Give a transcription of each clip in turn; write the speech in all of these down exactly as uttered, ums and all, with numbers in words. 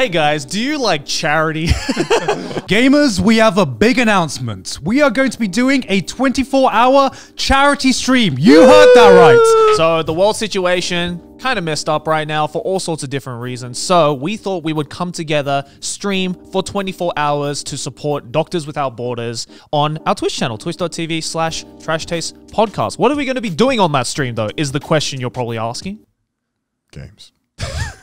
Hey guys, do you like charity? Gamers, we have a big announcement. We are going to be doing a twenty-four hour charity stream. You heard that right. So the world situation kind of messed up right now for all sorts of different reasons. So we thought we would come together, stream for twenty-four hours to support Doctors Without Borders on our Twitch channel, twitch.tv slash Trash Taste podcast. What are we going to be doing on that stream though, is the question you're probably asking. Games.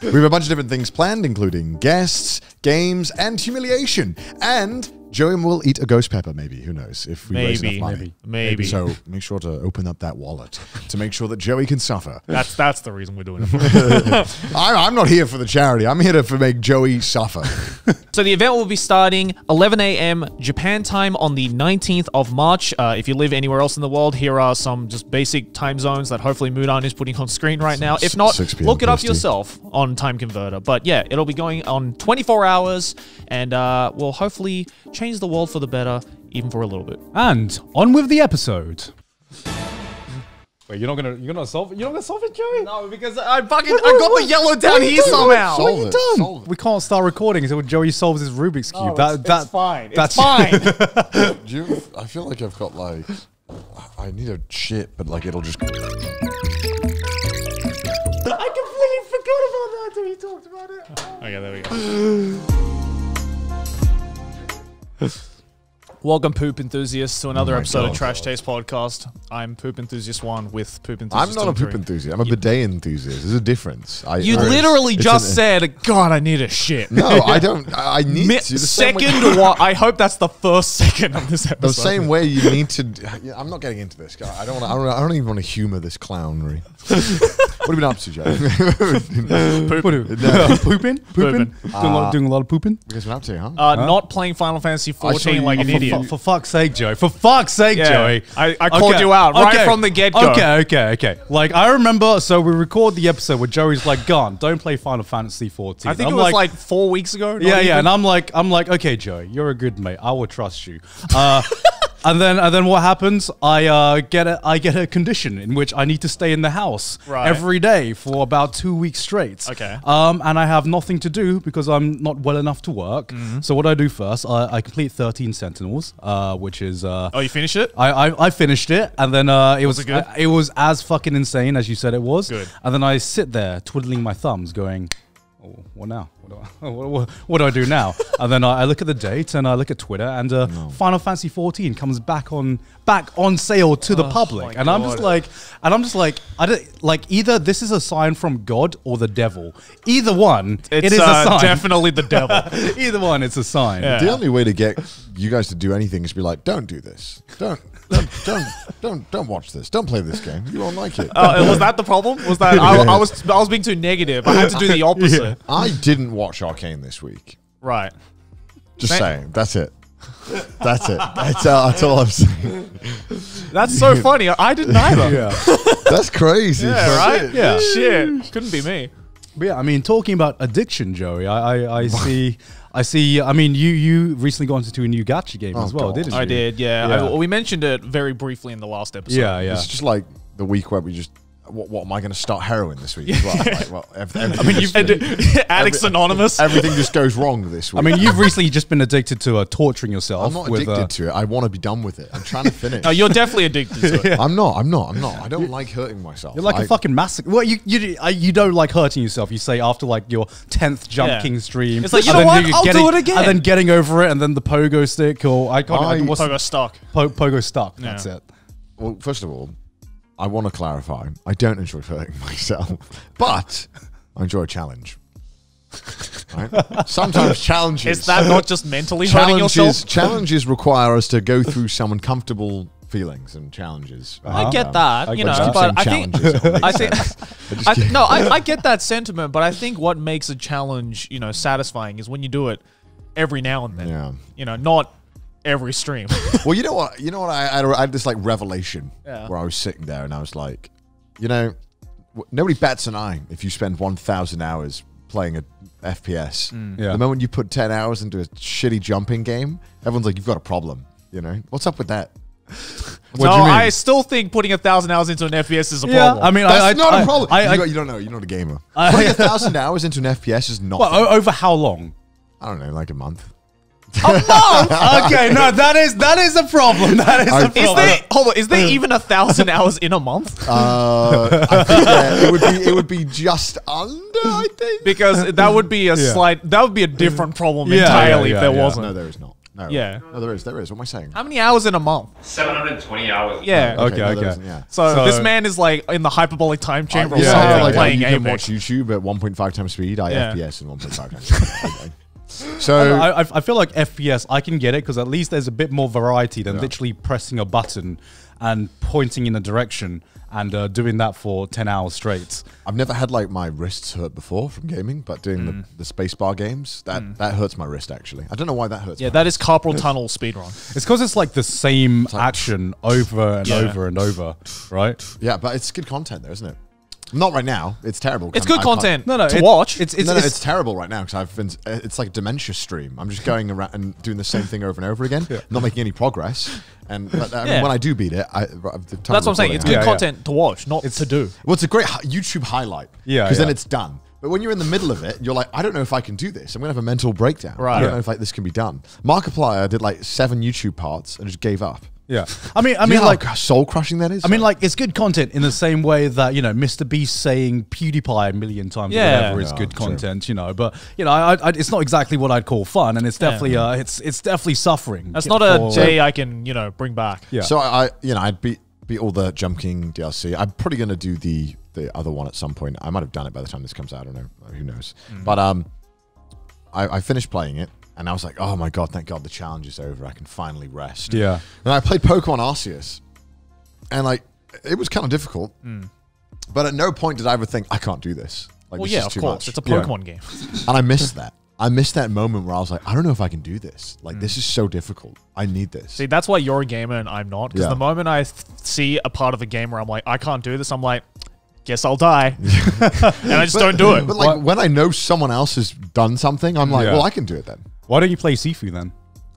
We have a bunch of different things planned, including guests, games, and humiliation. And Joey will eat a ghost pepper, maybe. Who knows? If we maybe, raise enough money. Maybe, maybe. So make sure to open up that wallet to make sure that Joey can suffer. That's that's the reason we're doing it. I'm not here for the charity. I'm here to for make Joey suffer. So the event will be starting eleven a m Japan time on the nineteenth of March. Uh, if you live anywhere else in the world, here are some just basic time zones that hopefully Mudan is putting on screen right now. If not, look it up yourself on Time Converter. But yeah, it'll be going on twenty-four hours and uh, we'll hopefully change the world for the better, even for a little bit. And on with the episode. Wait, you're not gonna you're gonna solve it? You're not gonna solve it, Joey? No, because I fucking what, I got what, the yellow down here somehow. What are you done? We can't start recording until Joey solves his Rubik's cube. No, that, it's, that, it's fine. That's fine. Do you, I feel like I've got like I need a shit, but like it'll just. I completely forgot about that until you talked about it. Okay, there we go. Welcome, poop enthusiasts, to another oh episode God. of Trash Taste podcast. I'm poop enthusiast one with poop enthusiast. I'm not a poop enthusiast. I'm a bidet enthusiast. There's a difference. I, you I, literally just said, "God, I need a shit." No, I don't. I need Mi to. The second one. I hope that's the first second of this episode. The same way you need to. Yeah, I'm not getting into this, guy. I don't. Wanna, I, don't I don't even want to humor this clownery. What have you been up to, Joe? Pooping, no. pooping, pooping. Uh, doing a lot of pooping. What have you been up to, huh? Uh, huh? Not playing Final Fantasy fourteen like an idiot. For fuck's sake, Joey. For fuck's sake, yeah. Joey. I, I okay. called you out right okay. from the get-go. Okay, okay, okay. Like, I remember, so we record the episode where Joey's like, Garnt, don't play Final Fantasy fourteen. I think I'm it was like, like four weeks ago. Yeah, even. yeah. And I'm like, I'm like, okay, Joey, you're a good mate. I will trust you. Uh, and then, and then what happens? I uh, get a, I get a condition in which I need to stay in the house right. every day for about two weeks straight. Okay. Um, and I have nothing to do because I'm not well enough to work. Mm-hmm. So what I do first, I, I complete thirteen Sentinels, uh, which is. Uh, oh, you finished it? I I, I finished it, and then uh, it was, was it, good? I, it was as fucking insane as you said it was. Good. And then I sit there twiddling my thumbs, going. What now? What do I, what, what do, I do now? And then I, I look at the date and I look at Twitter and uh, no. Final Fantasy fourteen comes back on back on sale to the oh, public, and God. I'm just like, and I'm just like, I don't like either. This is a sign from God or the devil. Either one, it's, it is uh, a sign. Definitely the devil. Either one, it's a sign. Yeah. The only way to get you guys to do anything is be like, don't do this, don't. Don't, don't, don't, don't watch this. Don't play this game. You won't like it. Uh, was that the problem? Was that I, I was I was being too negative. I had to do the opposite. Yeah. I didn't watch Arcane this week. Right. Just Man. saying. That's it. That's it. That's, uh, that's all I'm saying. That's so funny. I didn't either. Yeah. That's crazy. Yeah. Right. Shit. Yeah. Shit. Couldn't be me. But yeah, I mean, talking about addiction, Joey, I, I, I see, I see, I mean, you you recently got into a new gacha game oh as well, God. didn't you? I did, yeah. yeah. I, we mentioned it very briefly in the last episode. Yeah, yeah. It's just like the week where we just, what, what am I going to start heroin this week as well? Like, well everything, I mean, you've been Addicts Every, Anonymous. Everything just goes wrong this week. I mean, you've recently just been addicted to uh, torturing yourself. I'm not with, addicted uh, to it. I want to be done with it. I'm trying to finish. No, you're definitely addicted to it. Yeah. I'm not. I'm not. I'm not. I don't you, like hurting myself. You're like I, a fucking massacre. Well, you you you don't like hurting yourself. You say after like your tenth Jump yeah. King stream. It's like, you know what? I'll getting, do it again. And then Getting Over It and then the Pogo Stick or I can't remember what's Pogo Stuck. Po Pogo Stuck. Yeah. That's it. Well, first of all, I want to clarify, I don't enjoy hurting myself, but I enjoy a challenge. Right? Sometimes challenges. Is that not just mentally hurting yourself? Challenges require us to go through some uncomfortable feelings and challenges. Uh-huh. I get that, um, you I know, but I think, I think, I th no, I, I get that sentiment, but I think what makes a challenge, you know, satisfying is when you do it every now and then, yeah. you know, not every stream. Well, you know what? You know what? I, I, I had this like revelation yeah. where I was sitting there and I was like, you know, nobody bats an eye if you spend one thousand hours playing a F P S. Mm. Yeah. The moment you put ten hours into a shitty jumping game, everyone's like, you've got a problem. You know, what's up with that? What no, do you mean? I still think putting a thousand hours into an F P S is a yeah. problem. I mean, that's I, not I, a problem. I, I, you, you don't know. You're not a gamer. I, putting a thousand hours into an F P S is not. Well, over how long? I don't know, like a month. A month? Okay, no, that is that is a problem. That is I, a problem. Is there, hold on, is there even a thousand hours in a month? Uh, I think yeah, it would be it would be just under, I think, because that would be a yeah. slight. That would be a different problem yeah, entirely yeah, yeah, if there yeah. wasn't. No, there is not. No. Yeah. No, there is. There is. What am I saying? How many hours in a month? seven hundred twenty hours. Yeah. Okay. Okay. No, okay. Yeah. So, so this man is like in the hyperbolic time chamber I, or yeah, something, yeah, like playing Apex. You can watch YouTube at one point five times speed. I yeah. F P S in one point five times speed. So I, I, I feel like F P S, I can get it because at least there's a bit more variety than yeah. literally pressing a button and pointing in a direction and uh, doing that for ten hours straight. I've never had like my wrists hurt before from gaming, but doing mm. the, the spacebar games, that, mm. that hurts my wrist actually. I don't know why that hurts. Yeah, that wrist. Is carpal tunnel speedrun. It's because it's like the same like, action over and yeah. over and over, right? Yeah, but it's good content though, isn't it? Not right now. It's terrible. It's good I content. No, no. To it, watch. It's it's, no, no, it's it's terrible right now because I've been. It's like a dementia stream. I'm just going around and doing the same thing over and over again, yeah. not making any progress. And but, I mean, yeah. when I do beat it, I, the time that's what I'm saying. It's good yeah, content yeah. to watch, not it's, to do. Well, it's a great YouTube highlight. Yeah, because yeah. then it's done. But when you're in the middle of it, you're like, I don't know if I can do this. I'm gonna have a mental breakdown. Right. I don't yeah. know if like this can be done. Markiplier did like seven YouTube parts and just gave up. Yeah, I mean, I mean, you know like soul crushing that is. I mean, like it's good content in the same way that you know, Mister Beast saying PewDiePie a million times yeah. or whatever no, is good content, true. You know. But you know, I, I, it's not exactly what I'd call fun, and it's definitely, yeah. uh, it's it's definitely suffering. That's not a day I can you know bring back. Yeah. So I, you know, I'd beat beat all the Jump King D L C. I'm probably gonna do the the other one at some point. I might have done it by the time this comes out. I don't know. Who knows? Mm. But um, I, I finished playing it. And I was like, oh my God, thank God the challenge is over. I can finally rest. Yeah. And I played Pokémon Arceus. And like, it was kind of difficult. Mm. But at no point did I ever think, I can't do this. Like, well, this yeah, is too of course. Much. It's a Pokémon yeah. game. And I missed that. I missed that moment where I was like, I don't know if I can do this. Like, mm. this is so difficult. I need this. See, that's why you're a gamer and I'm not. Because yeah. the moment I th see a part of a game where I'm like, I can't do this, I'm like, guess I'll die. And I just but, don't do it. But like, what? When I know someone else has done something, I'm like, yeah. well, I can do it then. Why don't you play Sifu then?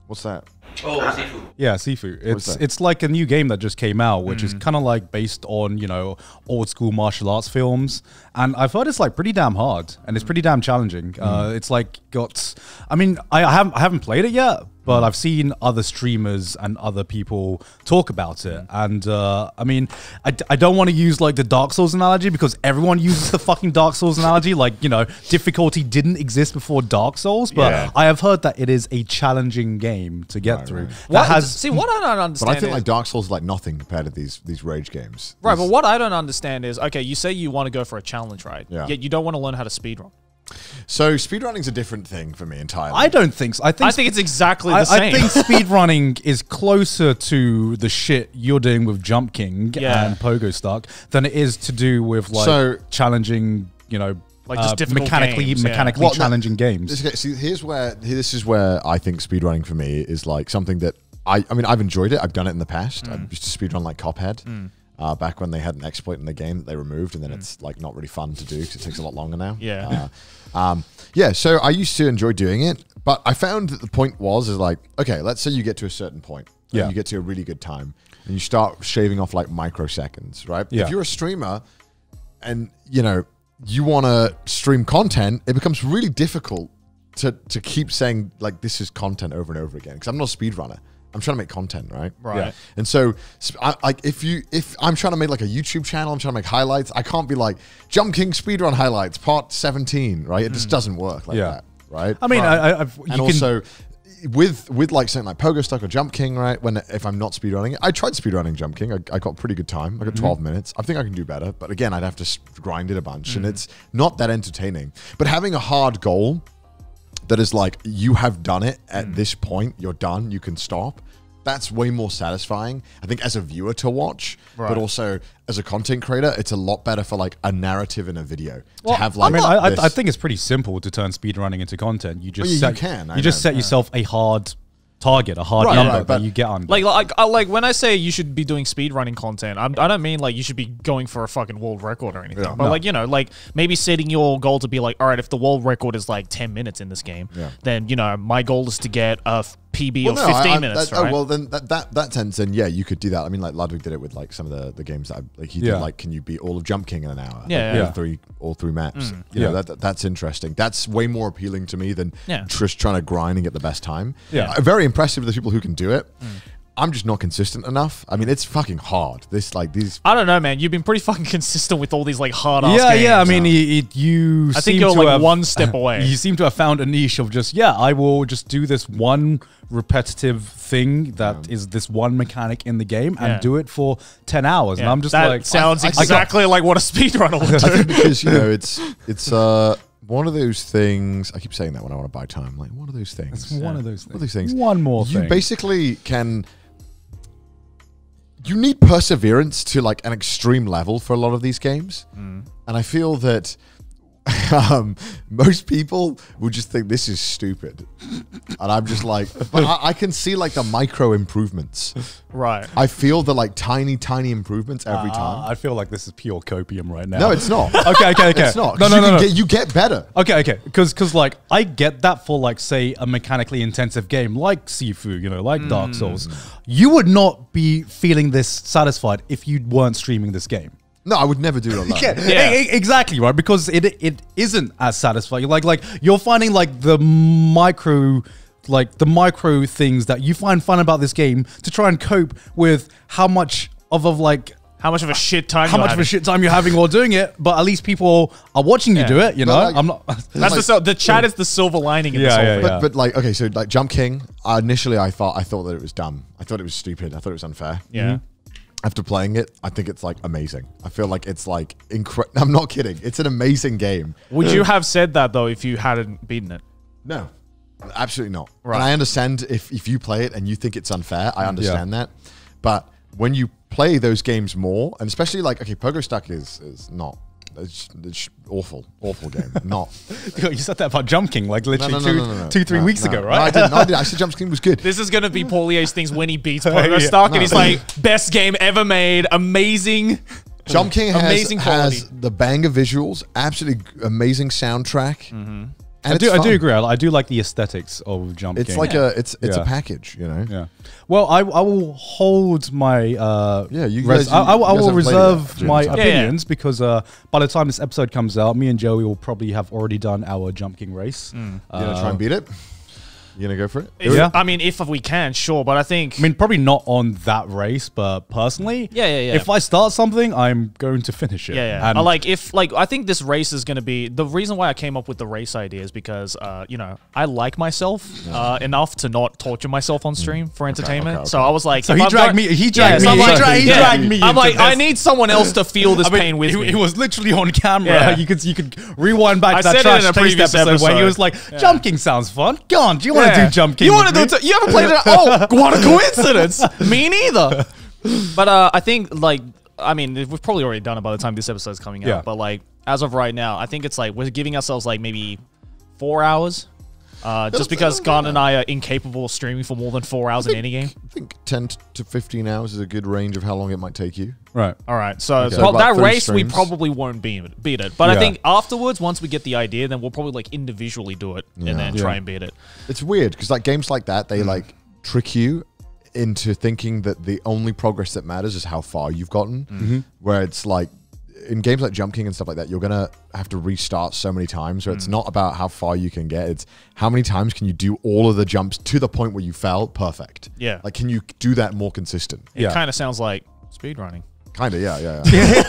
What's that? Oh, Sifu. Yeah, Sifu. It's it's like a new game that just came out, which mm. is kind of like based on, you know, old school martial arts films. And I've heard it's like pretty damn hard and it's pretty damn challenging. Mm. Uh, it's like got, I mean, I haven't, I haven't played it yet, but I've seen other streamers and other people talk about it. And uh, I mean, I, I don't want to use like the Dark Souls analogy because everyone uses the fucking Dark Souls analogy. Like, you know, difficulty didn't exist before Dark Souls, but yeah. I have heard that it is a challenging game to get right, through. Right. That has, see, what I don't understand But I think is, like Dark Souls is like nothing compared to these, these rage games. Right, these, but what I don't understand is, okay, you say you want to go for a challenge, right? Yeah. Yet you don't want to learn how to speedrun. So speedrunning's a different thing for me entirely. I don't think so. I think, I think it's exactly the I, same. I think speedrunning is closer to the shit you're doing with Jump King yeah. and Pogo Stuck than it is to do with like so, challenging, you know, like uh, just difficult mechanically games, mechanically yeah. well, challenging now, games. This, see, here's where this is where I think speedrunning for me is like something that I I mean I've enjoyed it. I've done it in the past. Mm. I used to speedrun like Cuphead. Mm. Uh, back when they had an exploit in the game that they removed, and then mm. it's like not really fun to do because it takes a lot longer now. Yeah, uh, um, yeah. So I used to enjoy doing it, but I found that the point was is like, okay, let's say you get to a certain point, yeah, you get to a really good time, and you start shaving off like microseconds, right? Yeah. If you're a streamer, and you know you want to stream content, it becomes really difficult to to keep saying like this is content over and over again because I'm not a speedrunner. I'm trying to make content, right? Right. Yeah. And so, I, like, if you, if I'm trying to make like a YouTube channel, I'm trying to make highlights. I can't be like Jump King speedrun highlights part seventeen, right? It mm. just doesn't work like yeah. that, right? I mean, right. I, I've you and can also with with like something like Pogo Stuck or Jump King, right? When if I'm not speedrunning, I tried speedrunning Jump King. I, I got pretty good time. I got twelve mm. minutes. I think I can do better, but again, I'd have to grind it a bunch, mm. and it's not that entertaining. But having a hard goal. That is like, you have done it at mm. this point, you're done, you can stop. That's way more satisfying, I think, as a viewer to watch, right. but also as a content creator, it's a lot better for like a narrative in a video. Well, to have like I mean, I, I, I think it's pretty simple to turn speedrunning into content. You just well, yeah, set, you can, you know, just set yeah. yourself a hard target, a hard right, number right, that you get on. Like, like, like when I say you should be doing speedrunning content, I'm, I don't mean like you should be going for a fucking world record or anything. Yeah, but no. like, you know, like maybe setting your goal to be like, all right, if the world record is like ten minutes in this game, yeah. then, you know, my goal is to get a P B well, of no, fifteen I, I, minutes, that, right? Oh, well, then that, that, that tends in, yeah, you could do that. I mean, like, Ludwig did it with, like, some of the, the games that I, like, he yeah. did, like, can you beat all of Jump King in an hour? Yeah, like, yeah. All three, all three maps. Mm. You yeah. know, that, that, that's interesting. That's way more appealing to me than yeah. just trying to grind and get the best time. Yeah. Uh, very impressive to the people who can do it. Mm. I'm just not consistent enough. I mean, it's fucking hard. This, like, these... I don't know, man. You've been pretty fucking consistent with all these, like, hard-ass yeah, games. Yeah, yeah. I mean, it, it, you I seem think you're, to like, have, one step away. You seem to have found a niche of just, yeah, I will just do this one repetitive thing that yeah. is this one mechanic in the game and yeah. do it for ten hours. Yeah. And I'm just that like... That sounds I, exactly I like what a speedrunner would do. I think because, you know, it's... it's uh, one of those things, I keep saying that when I want to buy time, like, one of those things. It's one yeah. of those things. One of those things. One more you thing. You basically can... You need perseverance to like an extreme level for a lot of these games. Mm. And I feel that um, most people would just think this is stupid. And I'm just like, but I, I can see like the micro improvements. Right. I feel the like tiny, tiny improvements every uh, time. I feel like this is pure copium right now. No, it's not. okay, okay, okay. It's not. No, no, you no, no. Get, you get better. Okay, okay. Because because like I get that for like say a mechanically intensive game like Sifu, you know, like mm. Dark Souls. You would not be feeling this satisfied if you weren't streaming this game. No, I would never do it online. yeah, yeah. E exactly, right? Because it it isn't as satisfying. Like like you're finding like the micro like the micro things that you find fun about this game to try and cope with how much of, of like How much of a shit time? How you're much having. of a shit time you're having while doing it? But at least people are watching you yeah. do it. You know, like, I'm not. That's like, the the chat yeah. is the silver lining. In yeah, this whole yeah, thing. But, yeah. but like, okay, so like Jump King. Uh, initially, I thought I thought that it was dumb. I thought it was stupid. I thought it was unfair. Yeah. Mm-hmm. After playing it, I think it's like amazing. I feel like it's like incredible. I'm not kidding. It's an amazing game. Would you have said that though if you hadn't beaten it? No, absolutely not. Right. And I understand if if you play it and you think it's unfair. I understand yeah. that, but when you play those games more, and especially like, okay, Pogo Stuck is is not, it's, it's awful, awful game, not. You said that about Jump King, like literally no, no, no, two, no, no, no. two, three no, weeks no. ago, right? No, I didn't, no, I didn't, I said Jump King was good. This is going to be Paulier's things when he beats Pogo yeah. Stuck, no. and he's like, best game ever made, amazing. Jump King has, amazing has the banger visuals, absolutely amazing soundtrack. Mm-hmm. And I do, I do agree. I, I do like the aesthetics of Jump King. It's like yeah. a, it's it's yeah. a package, you know. Yeah. Well, I I will hold my uh. Yeah, you guys. You, I, I, I you guys will reserve that, my yeah, opinions yeah. because uh, by the time this episode comes out, me and Joey will probably have already done our Jump King race. Mm. Uh, you gonna try and beat it? You gonna go for it? If, yeah. I mean, if we can, sure. But I think. I mean, probably not on that race, but personally, yeah, yeah, yeah. If I start something, I'm going to finish it. Yeah, yeah. And like if like I think this race is gonna be the reason why I came up with the race idea is because uh, you know, I like myself uh, enough to not torture myself on stream for entertainment. Okay, okay, okay. So I was like, so he dragged, me, he dragged yeah, me. So like, dra he yeah. dragged me. I'm like, this. I need someone else to feel this I mean, pain with it, me. It was literally on camera. Yeah. You could you could rewind back I to that Trash Taste episode, episode where he was like, yeah. Jump King sounds fun. Garnt, do you want? Yeah. Do Jump King you want to do it? You haven't played it? Oh, what a coincidence! Me neither. But uh, I think, like, I mean, we've probably already done it by the time this episode's coming out. Yeah. But like, as of right now, I think it's like we're giving ourselves like maybe four hours, uh, just because Garnt and I are incapable of streaming for more than four hours think, in any game. I think ten to fifteen hours is a good range of how long it might take you. Right. All right. So, okay. so well, that race, streams. we probably won't beat it. Beat it. But yeah. I think afterwards, once we get the idea, then we'll probably like individually do it yeah. and then yeah. try and beat it. It's weird because like games like that, they mm. like trick you into thinking that the only progress that matters is how far you've gotten. Mm-hmm. Where it's like in games like Jump King and stuff like that, you're gonna have to restart so many times. Where mm. it's not about how far you can get; it's how many times can you do all of the jumps to the point where you fell perfect. Yeah. Like, can you do that more consistent? It yeah. kind of sounds like speedrunning. Kind of, yeah, yeah. yeah.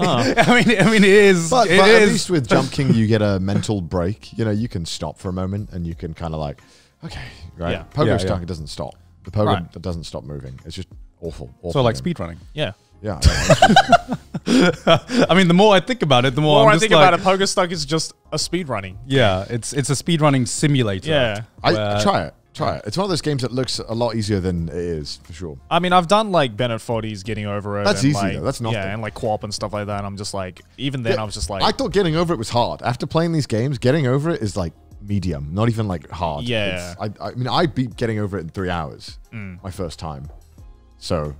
oh. I mean, I mean, it is. But, it but is. At least with Jump King, you get a mental break. You know, you can stop for a moment, and you can kind of like, okay, right. Yeah. Pogo yeah, Stuck, yeah. it doesn't stop. The Pogo right. doesn't stop moving. It's just awful. awful so like speedrunning. Yeah. Yeah. I, I mean, the more I think about it, the more, the more I'm I think like, about it. Pogo Stuck is just a speedrunning. Yeah, it's it's a speedrunning simulator. Yeah. I try it. Try it. It's one of those games that looks a lot easier than it is, for sure. I mean, I've done like Bennett Foddy's Getting Over It. That's and, easy, like, though. That's nothing. Yeah, and like Co-op and stuff like that. And I'm just like, even then, yeah, I was just like... I thought Getting Over It was hard. After playing these games, Getting Over It is like medium, not even like hard. Yeah. I, I mean, I beat Getting Over It in three hours, mm. my first time. So...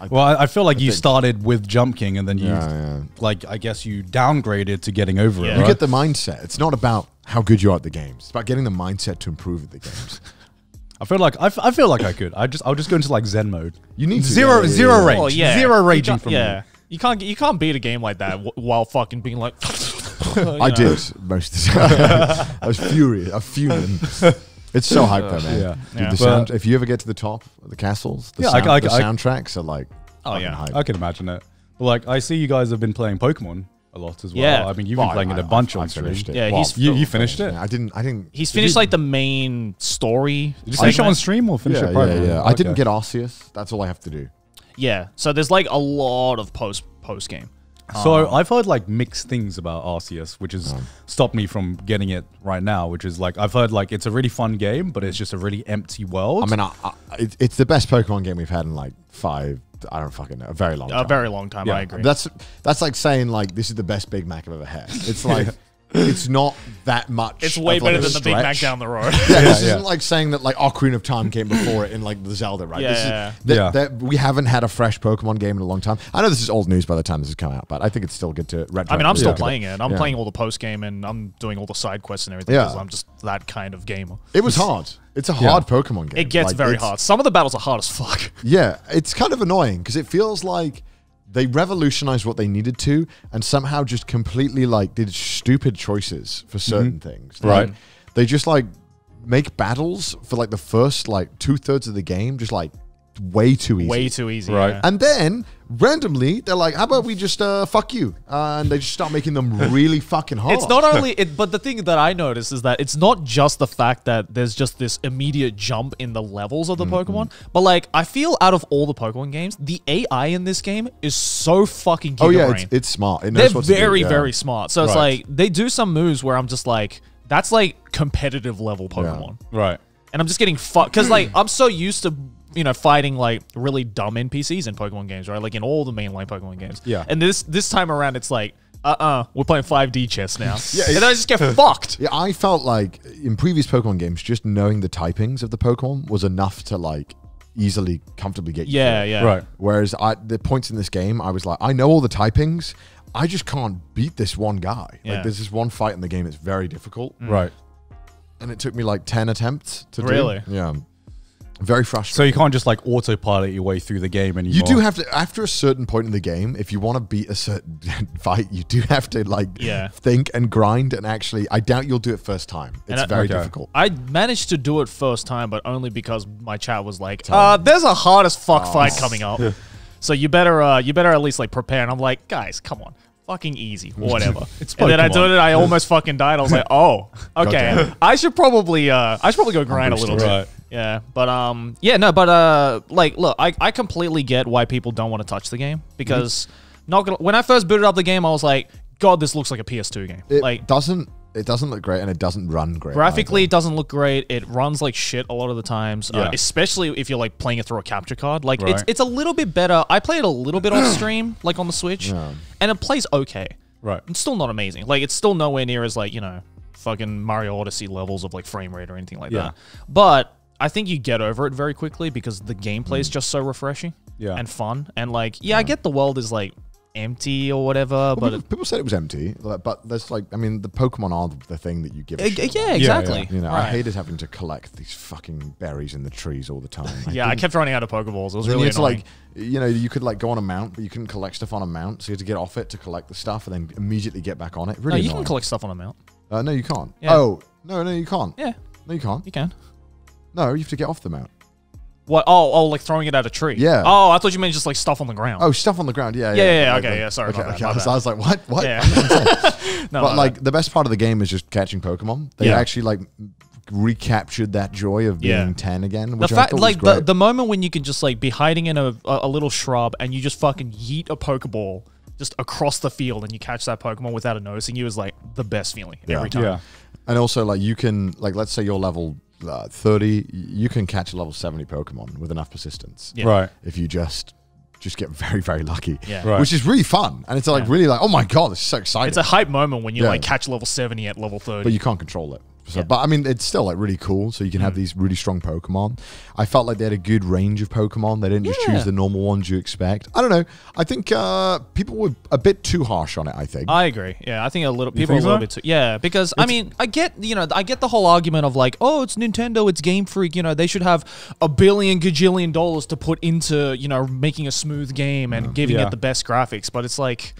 I, well, I feel like I you think. started with Jump King and then you, yeah, yeah. like, I guess you downgraded to Getting Over yeah. It, right? You get the mindset. It's not about how good you are at the games. It's about getting the mindset to improve at the games. I feel like I, f I feel like I could. I just I'll just go into like Zen mode. You need zero to, yeah, zero yeah. rage, oh, yeah. zero raging from yeah. me. You can't you can't beat a game like that w while fucking being like. I know. did most of the time. I was furious. I'm fuming. It's so hype though, man. Yeah. Dude, yeah. The sound, if you ever get to the top of the castles, the, yeah, sound, I, I, the I, soundtracks are like. Oh yeah, hype. I can imagine it. Like I see you guys have been playing Pokemon a lot as well. Yeah. I mean, you've been well, playing I, it a bunch I, on I stream. It. Yeah, well, he's you, you finished it. I didn't. I didn't. He's finished you, like the main story. Did you finish it on stream or finish yeah, it? Program? Yeah, yeah. Okay. I didn't get Arceus. That's all I have to do. Yeah. So there's like a lot of post post game. So um, I've heard like mixed things about Arceus, which has um, stopped me from getting it right now. Which is like I've heard like it's a really fun game, but it's just a really empty world. I mean, I, I, it, it's the best Pokemon game we've had in like five. I don't fucking know. A very long time. A very long time, yeah. I agree. That's that's like saying like this is the best Big Mac I've ever had. It's like it's not that much. It's way better like than the Big Mac down the road. Yeah, yeah, this yeah. isn't like saying that like Ocarina of Time came before it in like the Zelda, right? Yeah. This is, yeah. That, that we haven't had a fresh Pokemon game in a long time. I know this is old news by the time this has come out, but I think it's still good to read. I mean, I'm still yeah. playing it. I'm yeah. playing all the post game and I'm doing all the side quests and everything because yeah. I'm just that kind of gamer. It was hard. It's a hard yeah. Pokemon game. It gets like, very hard. Some of the battles are hard as fuck. Yeah, it's kind of annoying because it feels like they revolutionized what they needed to and somehow just completely like did stupid choices for certain mm-hmm. things. They, right. They just like make battles for like the first like two thirds of the game just like way too easy. Way too easy. Right. Yeah. And then randomly they're like, how about we just uh fuck you, uh, and they just start making them really fucking hard. It's not only it, but the thing that I noticed is that it's not just the fact that there's just this immediate jump in the levels of the mm-hmm. Pokemon, but like I feel out of all the Pokemon games the A I in this game is so fucking giga oh yeah brain. It's, it's smart. It knows they're very do, yeah. very smart, so right. it's like they do some moves where I'm just like that's like competitive level Pokemon yeah. right, and I'm just getting fucked because like I'm so used to, you know, fighting like really dumb N P Cs in Pokemon games, right? Like in all the mainline Pokemon games. Yeah. And this this time around, it's like, uh-uh, we're playing five D chess now. yeah, and then I just get fucked. Yeah, I felt like in previous Pokemon games, just knowing the typings of the Pokemon was enough to like easily, comfortably get you. Yeah, through. yeah. Right. Whereas I, the points in this game, I was like, I know all the typings. I just can't beat this one guy. Yeah. Like there's this one fight in the game that's very difficult. Mm. Right. And it took me like ten attempts to really? do. Really? Yeah. Very frustrating. So you can't just like autopilot your way through the game anymore. You do have to, after a certain point in the game, if you want to beat a certain fight, you do have to like yeah. think and grind and actually, I doubt you'll do it first time. It's I, very okay. difficult. I managed to do it first time, but only because my chat was like, uh, there's a hard as fuck oh. fight coming up. So you better, uh, you better at least like prepare. And I'm like, guys, come on. Fucking easy, whatever. It's and then I did it. I almost fucking died. I was like, "Oh, okay." I should probably, uh, I should probably go grind a little bit. Right. Yeah, but um, yeah, no, but uh, like, look, I, I completely get why people don't want to touch the game because mm-hmm. not gonna, when I first booted up the game, I was like, "God, this looks like a P S two game." It like doesn't. It doesn't look great, and it doesn't run great. Graphically, either. It doesn't look great. It runs like shit a lot of the times, yeah. uh, especially if you're like playing it through a capture card. Like right. it's it's a little bit better. I played it a little bit off stream, like on the Switch, yeah. and it plays okay. Right, it's still not amazing. Like it's still nowhere near as like you know, fucking Mario Odyssey levels of like frame rate or anything like yeah. that. But I think you get over it very quickly because the gameplay mm. is just so refreshing, yeah. and fun, and like yeah, yeah, I get the world is like. empty or whatever, well, but people, people said it was empty. Like, but there's like, I mean, the Pokemon are the thing that you give. A shit yeah, about. exactly. Yeah, yeah. You know, right. I hated having to collect these fucking berries in the trees all the time. I yeah, I kept running out of Pokeballs. It was really annoying. Like, you know, you could like go on a mount, but you couldn't collect stuff on a mount, so you had to get off it to collect the stuff and then immediately get back on it. Really? No, you annoying. can collect stuff on a mount. Uh, no, you can't. Yeah. Oh, no, no, you can't. Yeah, no, you can't. You can. No, you have to get off the mount. What? Oh, oh, like throwing it at a tree. Yeah. Oh, I thought you meant just like stuff on the ground. Oh, stuff on the ground. Yeah. Yeah. Yeah. yeah, yeah okay. Like, yeah. Sorry. Okay. About okay. That, I, was, I was like, what? What? Yeah. no, but no, like no. the best part of the game is just catching Pokemon. They yeah. actually like recaptured that joy of being yeah. ten again. Which the fact, I like was great. The, the moment when you can just like be hiding in a a little shrub and you just fucking yeet a Pokeball just across the field and you catch that Pokemon without it noticing you is like the best feeling yeah. every time. Yeah. And also like you can like let's say your level. Uh, thirty, you can catch a level seventy Pokemon with enough persistence. Yeah. Right. If you just just get very, very lucky. Yeah. Right. Which is really fun. And it's like yeah. really like, oh my God, this is so exciting. It's a hype moment when you yeah. like catch level seventy at level thirty. But you can't control it. So, yeah. But I mean, it's still like really cool. So you can mm. have these really strong Pokemon. I felt like they had a good range of Pokemon. They didn't yeah. just choose the normal ones you expect. I don't know. I think uh, people were a bit too harsh on it. I think. I agree. Yeah, I think a little people a little so? bit too. Yeah, because it's, I mean, I get you know, I get the whole argument of like, oh, it's Nintendo, it's Game Freak. You know, they should have a billion gajillion dollars to put into you know making a smooth game and yeah. giving yeah. it the best graphics. But it's like.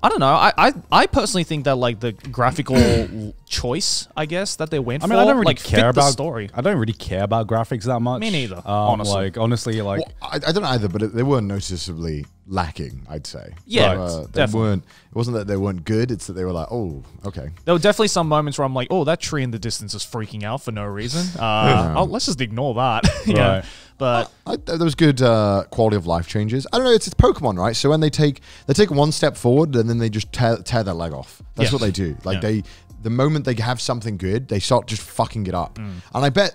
I don't know. I, I I personally think that like the graphical choice, I guess, that they went for. I mean, for, I don't really like, care about story. I don't really care about graphics that much. Me neither. Um, honestly, like honestly, like well, I, I don't either. But it, they were noticeably lacking, I'd say. Yeah, but, uh, they definitely. weren't. It wasn't that they weren't good. It's that they were like, oh, okay. There were definitely some moments where I'm like, oh, that tree in the distance is freaking out for no reason. Uh, oh, let's just ignore that. you right. know? But uh, I, there was good uh, quality of life changes. I don't know. It's, it's Pokemon, right? So when they take they take one step forward and then they just tear, tear their leg off. That's yeah. what they do. Like yeah. they, the moment they have something good, they start just fucking it up. Mm. And I bet.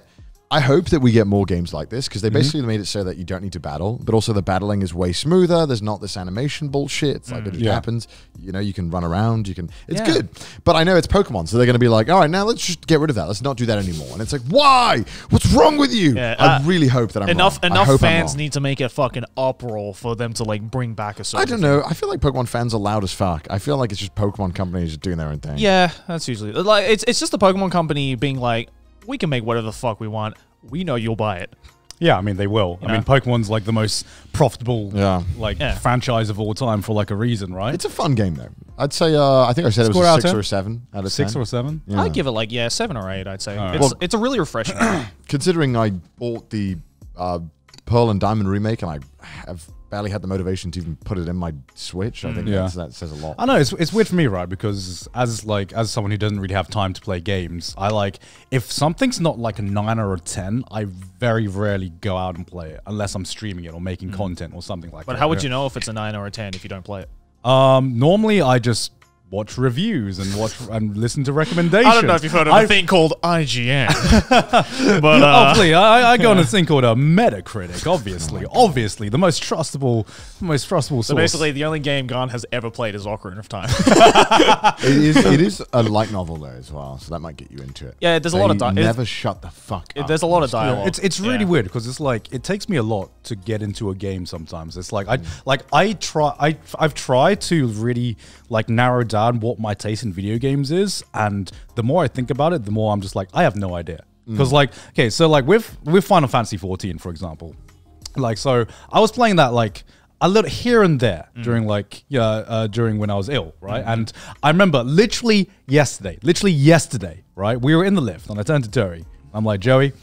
I hope that we get more games like this because they basically mm-hmm. made it so that you don't need to battle, but also the battling is way smoother. There's not this animation bullshit. It's like mm, it just yeah. happens. You know, you can run around. You can. It's yeah. good. But I know it's Pokemon, so they're going to be like, all right, now let's just get rid of that. Let's not do that anymore. And it's like, why? What's wrong with you? Yeah, uh, I really hope that I'm enough. Wrong. Enough fans need to make a fucking uproar for them to like bring back a. I don't know. Thing. I feel like Pokemon fans are loud as fuck. I feel like it's just Pokemon companies just doing their own thing. Yeah, that's usually like it's it's just the Pokemon company being like. We can make whatever the fuck we want. We know you'll buy it. Yeah, I mean, they will. You I know? mean, Pokemon's like the most profitable yeah. like yeah. franchise of all time for like a reason, right? It's a fun game, though. I'd say, uh, I think I said Score it was a six or a seven out of six ten. Six or seven? Yeah. I'd give it like, yeah, seven or eight, I'd say. Right. It's, well, it's a really refreshing game. Considering I bought the uh, Pearl and Diamond remake and I have barely had the motivation to even put it in my Switch, mm, I think yeah. that's, that says a lot. I know, it's, it's weird for me, right? Because as like as someone who doesn't really have time to play games, I like, if something's not like a nine or a ten, I very rarely go out and play it unless I'm streaming it or making mm. content or something like but that. But how would you know if it's a nine or a ten if you don't play it? Um, normally, I just... watch reviews and watch and listen to recommendations. I don't know if you've heard of I've, a thing called I G N. but uh, obviously, I, I go yeah. on a thing called a Metacritic. Obviously, oh obviously, the most trustable, the most trustable. So source. Basically, the only game Garnt has ever played is Ocarina of Time. it is. It is a light novel though as well, so that might get you into it. Yeah, there's so a lot of dialogue. Never shut the fuck up. There's a lot of dialogue. It's it's really yeah. weird because it's like it takes me a lot to get into a game. Sometimes it's like I mm. like I try I I've tried to really like narrow down what my taste in video games is, and the more I think about it, the more I'm just like, I have no idea. Because mm. like, okay, so like with with Final Fantasy fourteen, for example, like so I was playing that like a little here and there mm. during like yeah uh, during when I was ill, right? Mm. And I remember literally yesterday, literally yesterday, right? We were in the lift, and I turned to Joey. I'm like, Joey,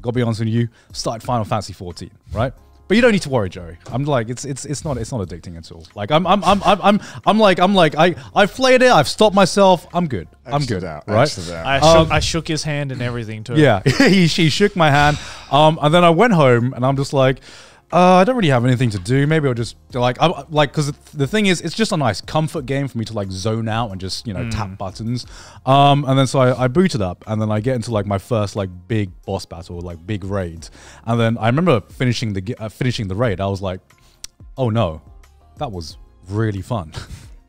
gotta be honest with you, start Final Fantasy fourteen, right? But you don't need to worry, Joey. I'm like, it's it's it's not it's not addicting at all. Like I'm I'm I'm I'm I'm, I'm like I'm like I I've played it. I've stopped myself. I'm good. I'm good. Out, right? I shook, um, I shook his hand and everything too. Yeah, he she shook my hand. Um, and then I went home and I'm just like, uh, I don't really have anything to do. Maybe I'll just like I like because the thing is, it's just a nice comfort game for me to like zone out and just you know mm. tap buttons. Um, and then so I, I booted up and then I get into like my first like big boss battle, like big raid. And then I remember finishing the uh, finishing the raid. I was like, oh no, that was really fun.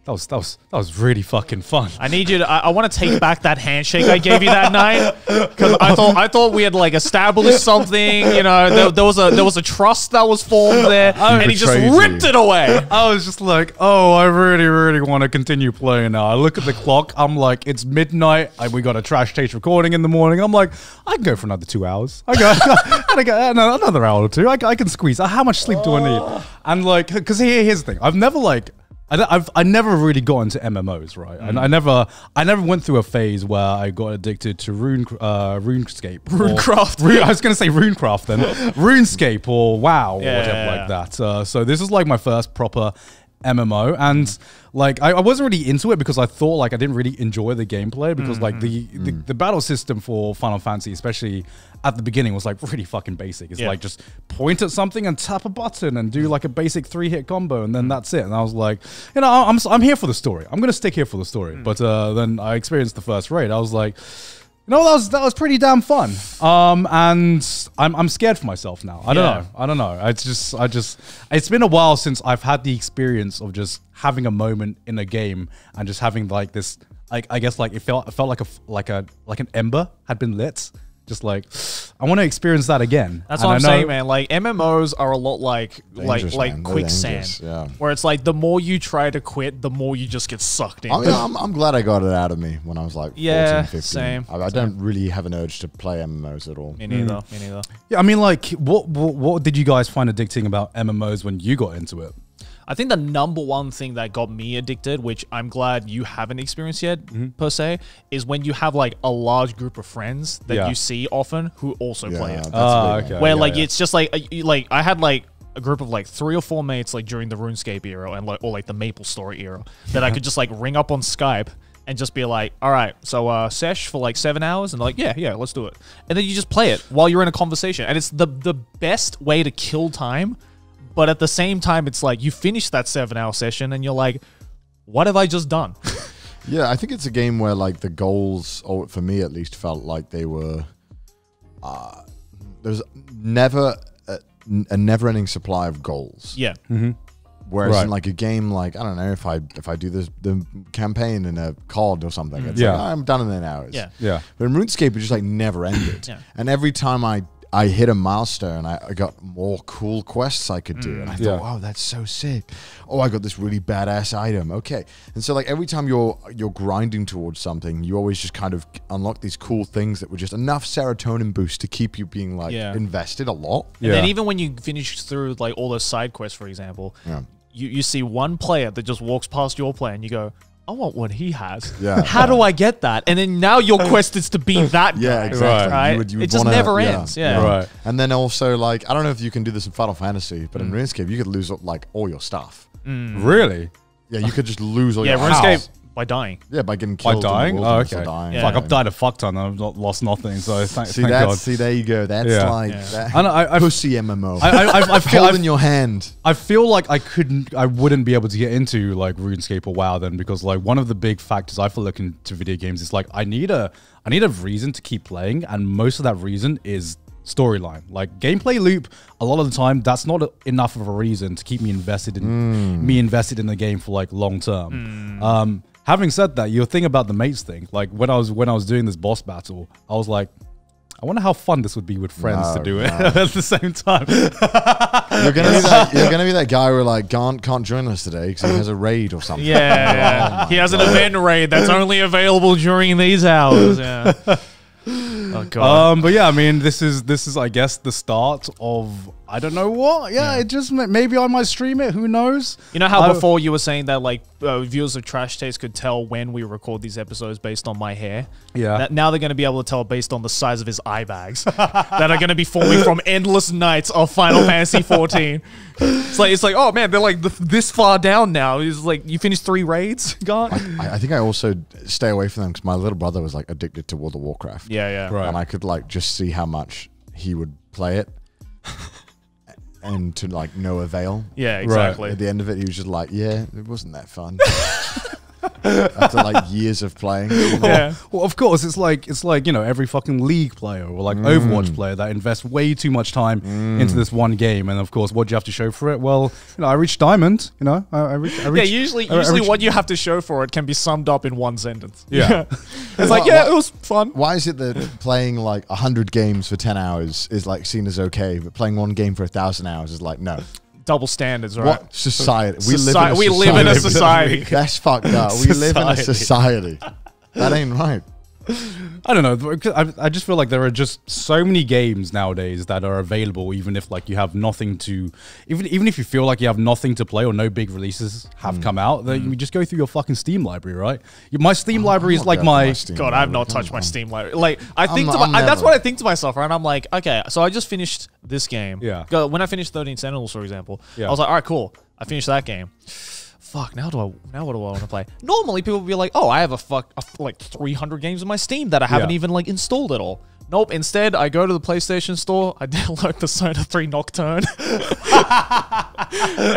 That was, that was that was really fucking fun. I need you to. I, I want to take back that handshake I gave you that night because I thought I thought we had like established something. You know, there, there was a there was a trust that was formed there, I and he just ripped you. it away. I was just like, oh, I really really want to continue playing now. I look at the clock. I'm like, it's midnight. I, we got a Trash Taste recording in the morning. I'm like, I can go for another two hours. I got, I got another hour or two. I, I can squeeze. How much sleep do I need? And like, because here, here's the thing. I've never like. I, I've, I never really got into M M Os, right? Mm. And I never, I never went through a phase where I got addicted to Rune, uh, RuneScape, RuneCraft. Rune, I was gonna say RuneCraft then, RuneScape or WoW yeah, or whatever yeah, yeah. like that. Uh, so this is like my first proper M M O, and mm. like I, I wasn't really into it because I thought like I didn't really enjoy the gameplay because mm. like the, the the battle system for Final Fantasy, especially at the beginning, was like really fucking basic. It's yeah. like just point at something and tap a button and do like a basic three hit combo and then mm. that's it. And I was like, you know, I'm I'm here for the story. I'm gonna stick here for the story. Mm. But uh, then I experienced the first raid. I was like. No, that was that was pretty damn fun. Um, and I'm I'm scared for myself now. I don't yeah. know. I don't know. It's just I just it's been a while since I've had the experience of just having a moment in a game and just having like this I, I guess like it felt it felt like a like a like an ember had been lit. Just like I want to experience that again. That's and what I'm saying, man. Like M M Os are a lot like like like quicksand, yeah. where it's like the more you try to quit, the more you just get sucked in. I mean, I'm, I'm glad I got it out of me when I was like yeah, fourteen, fifteen. Same. I, I don't really have an urge to play M M Os at all. Me neither. Mm. Me neither. Yeah, I mean, like, what, what what did you guys find addicting about M M Os when you got into it? I think the number one thing that got me addicted, which I'm glad you haven't experienced yet, mm-hmm. per se, is when you have like a large group of friends that yeah. you see often who also yeah, play it. Uh, okay. Where yeah, like yeah. it's just like like I had like a group of like three or four mates like during the RuneScape era and like or like the MapleStory era that I could just like ring up on Skype and just be like, all right, so uh, sesh for like seven hours, and they're like, yeah, yeah, let's do it, and then you just play it while you're in a conversation, and it's the the best way to kill time. But at the same time, it's like you finish that seven-hour session and you're like, what have I just done? Yeah, I think it's a game where like the goals, or for me at least, felt like they were... Uh, there's never a, a never-ending supply of goals. Yeah. Mm-hmm. Whereas right. in like a game like, I don't know, if I if I do this, the campaign in a C O D or something, mm-hmm. it's yeah. like, oh, I'm done in nine hours. Yeah. yeah. But in RuneScape, it just like never ended. yeah. And every time I... I hit a milestone, I, I got more cool quests I could do. Mm, and I yeah. thought, wow, that's so sick. Oh, I got this really badass item. Okay. And so like every time you're you're grinding towards something, you always just kind of unlock these cool things that were just enough serotonin boost to keep you being like yeah. invested a lot. And yeah. then even when you finish through like all those side quests, for example, yeah. you, you see one player that just walks past your player and you go, I want what he has. Yeah, How right. do I get that? And then now your quest is to be that guy. Yeah, exactly. Right. You would, you would it just wanna, never yeah, ends. Yeah. yeah. Right. And then also, like, I don't know if you can do this in Final Fantasy, but mm. in RuneScape, you could lose, like, all your stuff. Mm. Really? Yeah, you could just lose all yeah, your stuff. Yeah, RuneScape, by dying. Yeah, by getting killed. By dying? Oh, okay. Dying. Yeah. Fuck, I've died a fuck ton. I've not lost nothing, so thank, see, thank God. See, there you go. That's yeah. like yeah. that I, I, pussy M M O. I, I, I've, I've held in your hand. I feel like I couldn't, I wouldn't be able to get into like RuneScape or WoW then, because like one of the big factors I feel like into video games is like I need a, I need a reason to keep playing, and most of that reason is storyline. Like gameplay loop, a lot of the time, that's not a, enough of a reason to keep me invested in mm. me invested in the game for like long term. Mm. Um. Having said that, your thing about the mates thing, like when I was when I was doing this boss battle, I was like, I wonder how fun this would be with friends no, to do no. it at the same time. You're gonna be that, you're gonna be that guy where like Garnt can't join us today because he has a raid or something. Yeah, yeah. Oh he has God. An event raid that's only available during these hours. Yeah. Oh God. Um, but yeah, I mean, this is this is I guess the start of I don't know what. Yeah, yeah. It just maybe I might stream it. Who knows? You know how I, before you were saying that like uh, viewers of Trash Taste could tell when we record these episodes based on my hair. Yeah. That now they're going to be able to tell based on the size of his eye bags that are going to be forming from endless nights of Final Fantasy fourteen. It's like it's like oh man, they're like th this far down now. It's like you finished three raids, God. I, I think I also stay away from them because my little brother was like addicted to World of Warcraft. Yeah, yeah. Right. And I could like just see how much he would play it. And to like no avail. Yeah, exactly. Right. At the end of it, he was just like, "Yeah, it wasn't that fun." After like years of playing. Yeah. Well, well, of course, it's like it's like you know every fucking League player or like mm. Overwatch player that invests way too much time mm. into this one game, and of course, what do you have to show for it? Well, you know, I reached diamond. You know, I, I reached. I reached yeah, usually, I, usually, I what you have to show for it can be summed up in one sentence. Yeah, it's well, like yeah, well, it was fun. Why is it that playing like a hundred games for ten hours is like seen as okay, but playing one game for a thousand hours is like no? Double standards, right? What society? We, Soci live, in we society. live in a society. That's fucked up. We society. live in a society. That ain't right. I don't know. I, I just feel like there are just so many games nowadays that are available, even if like you have nothing to, even even if you feel like you have nothing to play or no big releases have mm. come out, then mm. you just go through your fucking Steam library, right? My Steam oh, library is like my, my God. Library. I've not touched my Steam library. Like I think I'm, to my, I, that's what I think to myself, right? I'm like, okay, so I just finished this game. Yeah. When I finished thirteen Sentinels, for example, yeah. I was like, all right, cool. I finished that game. Fuck, now do I now what do I want to play? Normally people would be like, oh, I have a fuck a, like three hundred games in my Steam that I haven't yeah. even like installed at all. Nope, instead I go to the PlayStation store, I download Persona three Nocturne. And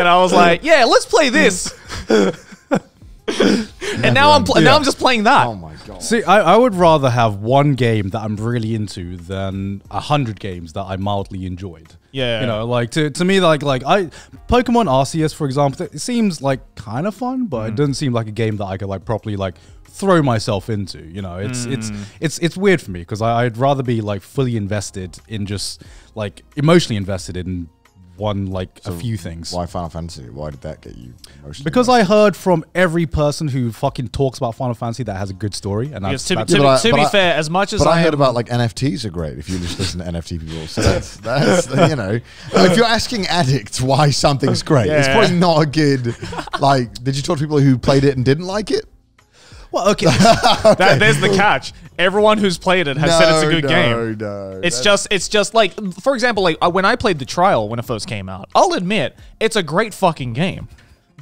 I was like, yeah, let's play this. And now I'm pl yeah. now I'm just playing that. Oh my God. God. See, I, I would rather have one game that I'm really into than a hundred games that I mildly enjoyed. Yeah. You know, like to, to me, like like I Pokémon Arceus, for example, it seems like kind of fun, but mm. it doesn't seem like a game that I could like properly like throw myself into. You know, it's mm. it's it's it's weird for me because I'd rather be like fully invested in just like emotionally invested in one like so a few things. Why Final Fantasy? Why did that get you emotionally? Because invested? I heard from every person who fucking talks about Final Fantasy that has a good story. And yes, to, to, yeah, to be I, fair, as much as but I, I heard about like N F Ts are great if you just listen to N F T people. So that's, that's you know, if you're asking addicts why something's great, yeah. it's probably not a good. Like, did you talk to people who played it and didn't like it? Well, okay. okay. That, there's the catch. Everyone who's played it has no, said it's a good no, game. No, no, it's just, it's just like, for example, like when I played The Trial when it first came out, I'll admit it's a great fucking game,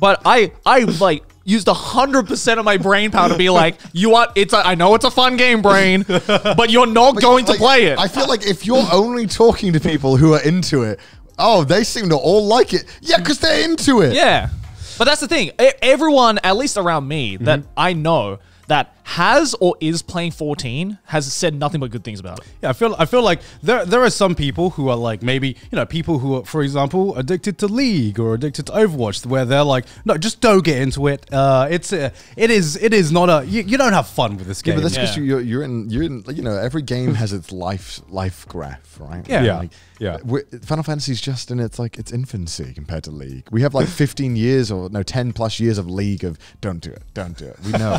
but I, I like used a hundred percent of my brain power to be like, you are. It's, a, I know it's a fun game, brain, but you're not like, going like, to play it. I feel like if you're only talking to people who are into it, oh, they seem to all like it. Yeah, because they're into it. Yeah. But that's the thing. Everyone, at least around me, that mm-hmm. I know that has or is playing fourteen has said nothing but good things about it. Yeah, I feel I feel like there there are some people who are like maybe, you know, people who are, for example, addicted to League or addicted to Overwatch, where they're like, no, just don't get into it. Uh, it's a, it is it is not a you, you don't have fun with this game. Yeah, but that's because yeah. you're you're in you're in you know every game has its life life graph, right? Yeah. yeah. Like, Yeah, We're, Final Fantasy's just in its like its infancy compared to League. We have like fifteen years or no ten plus years of League of don't do it, don't do it. We know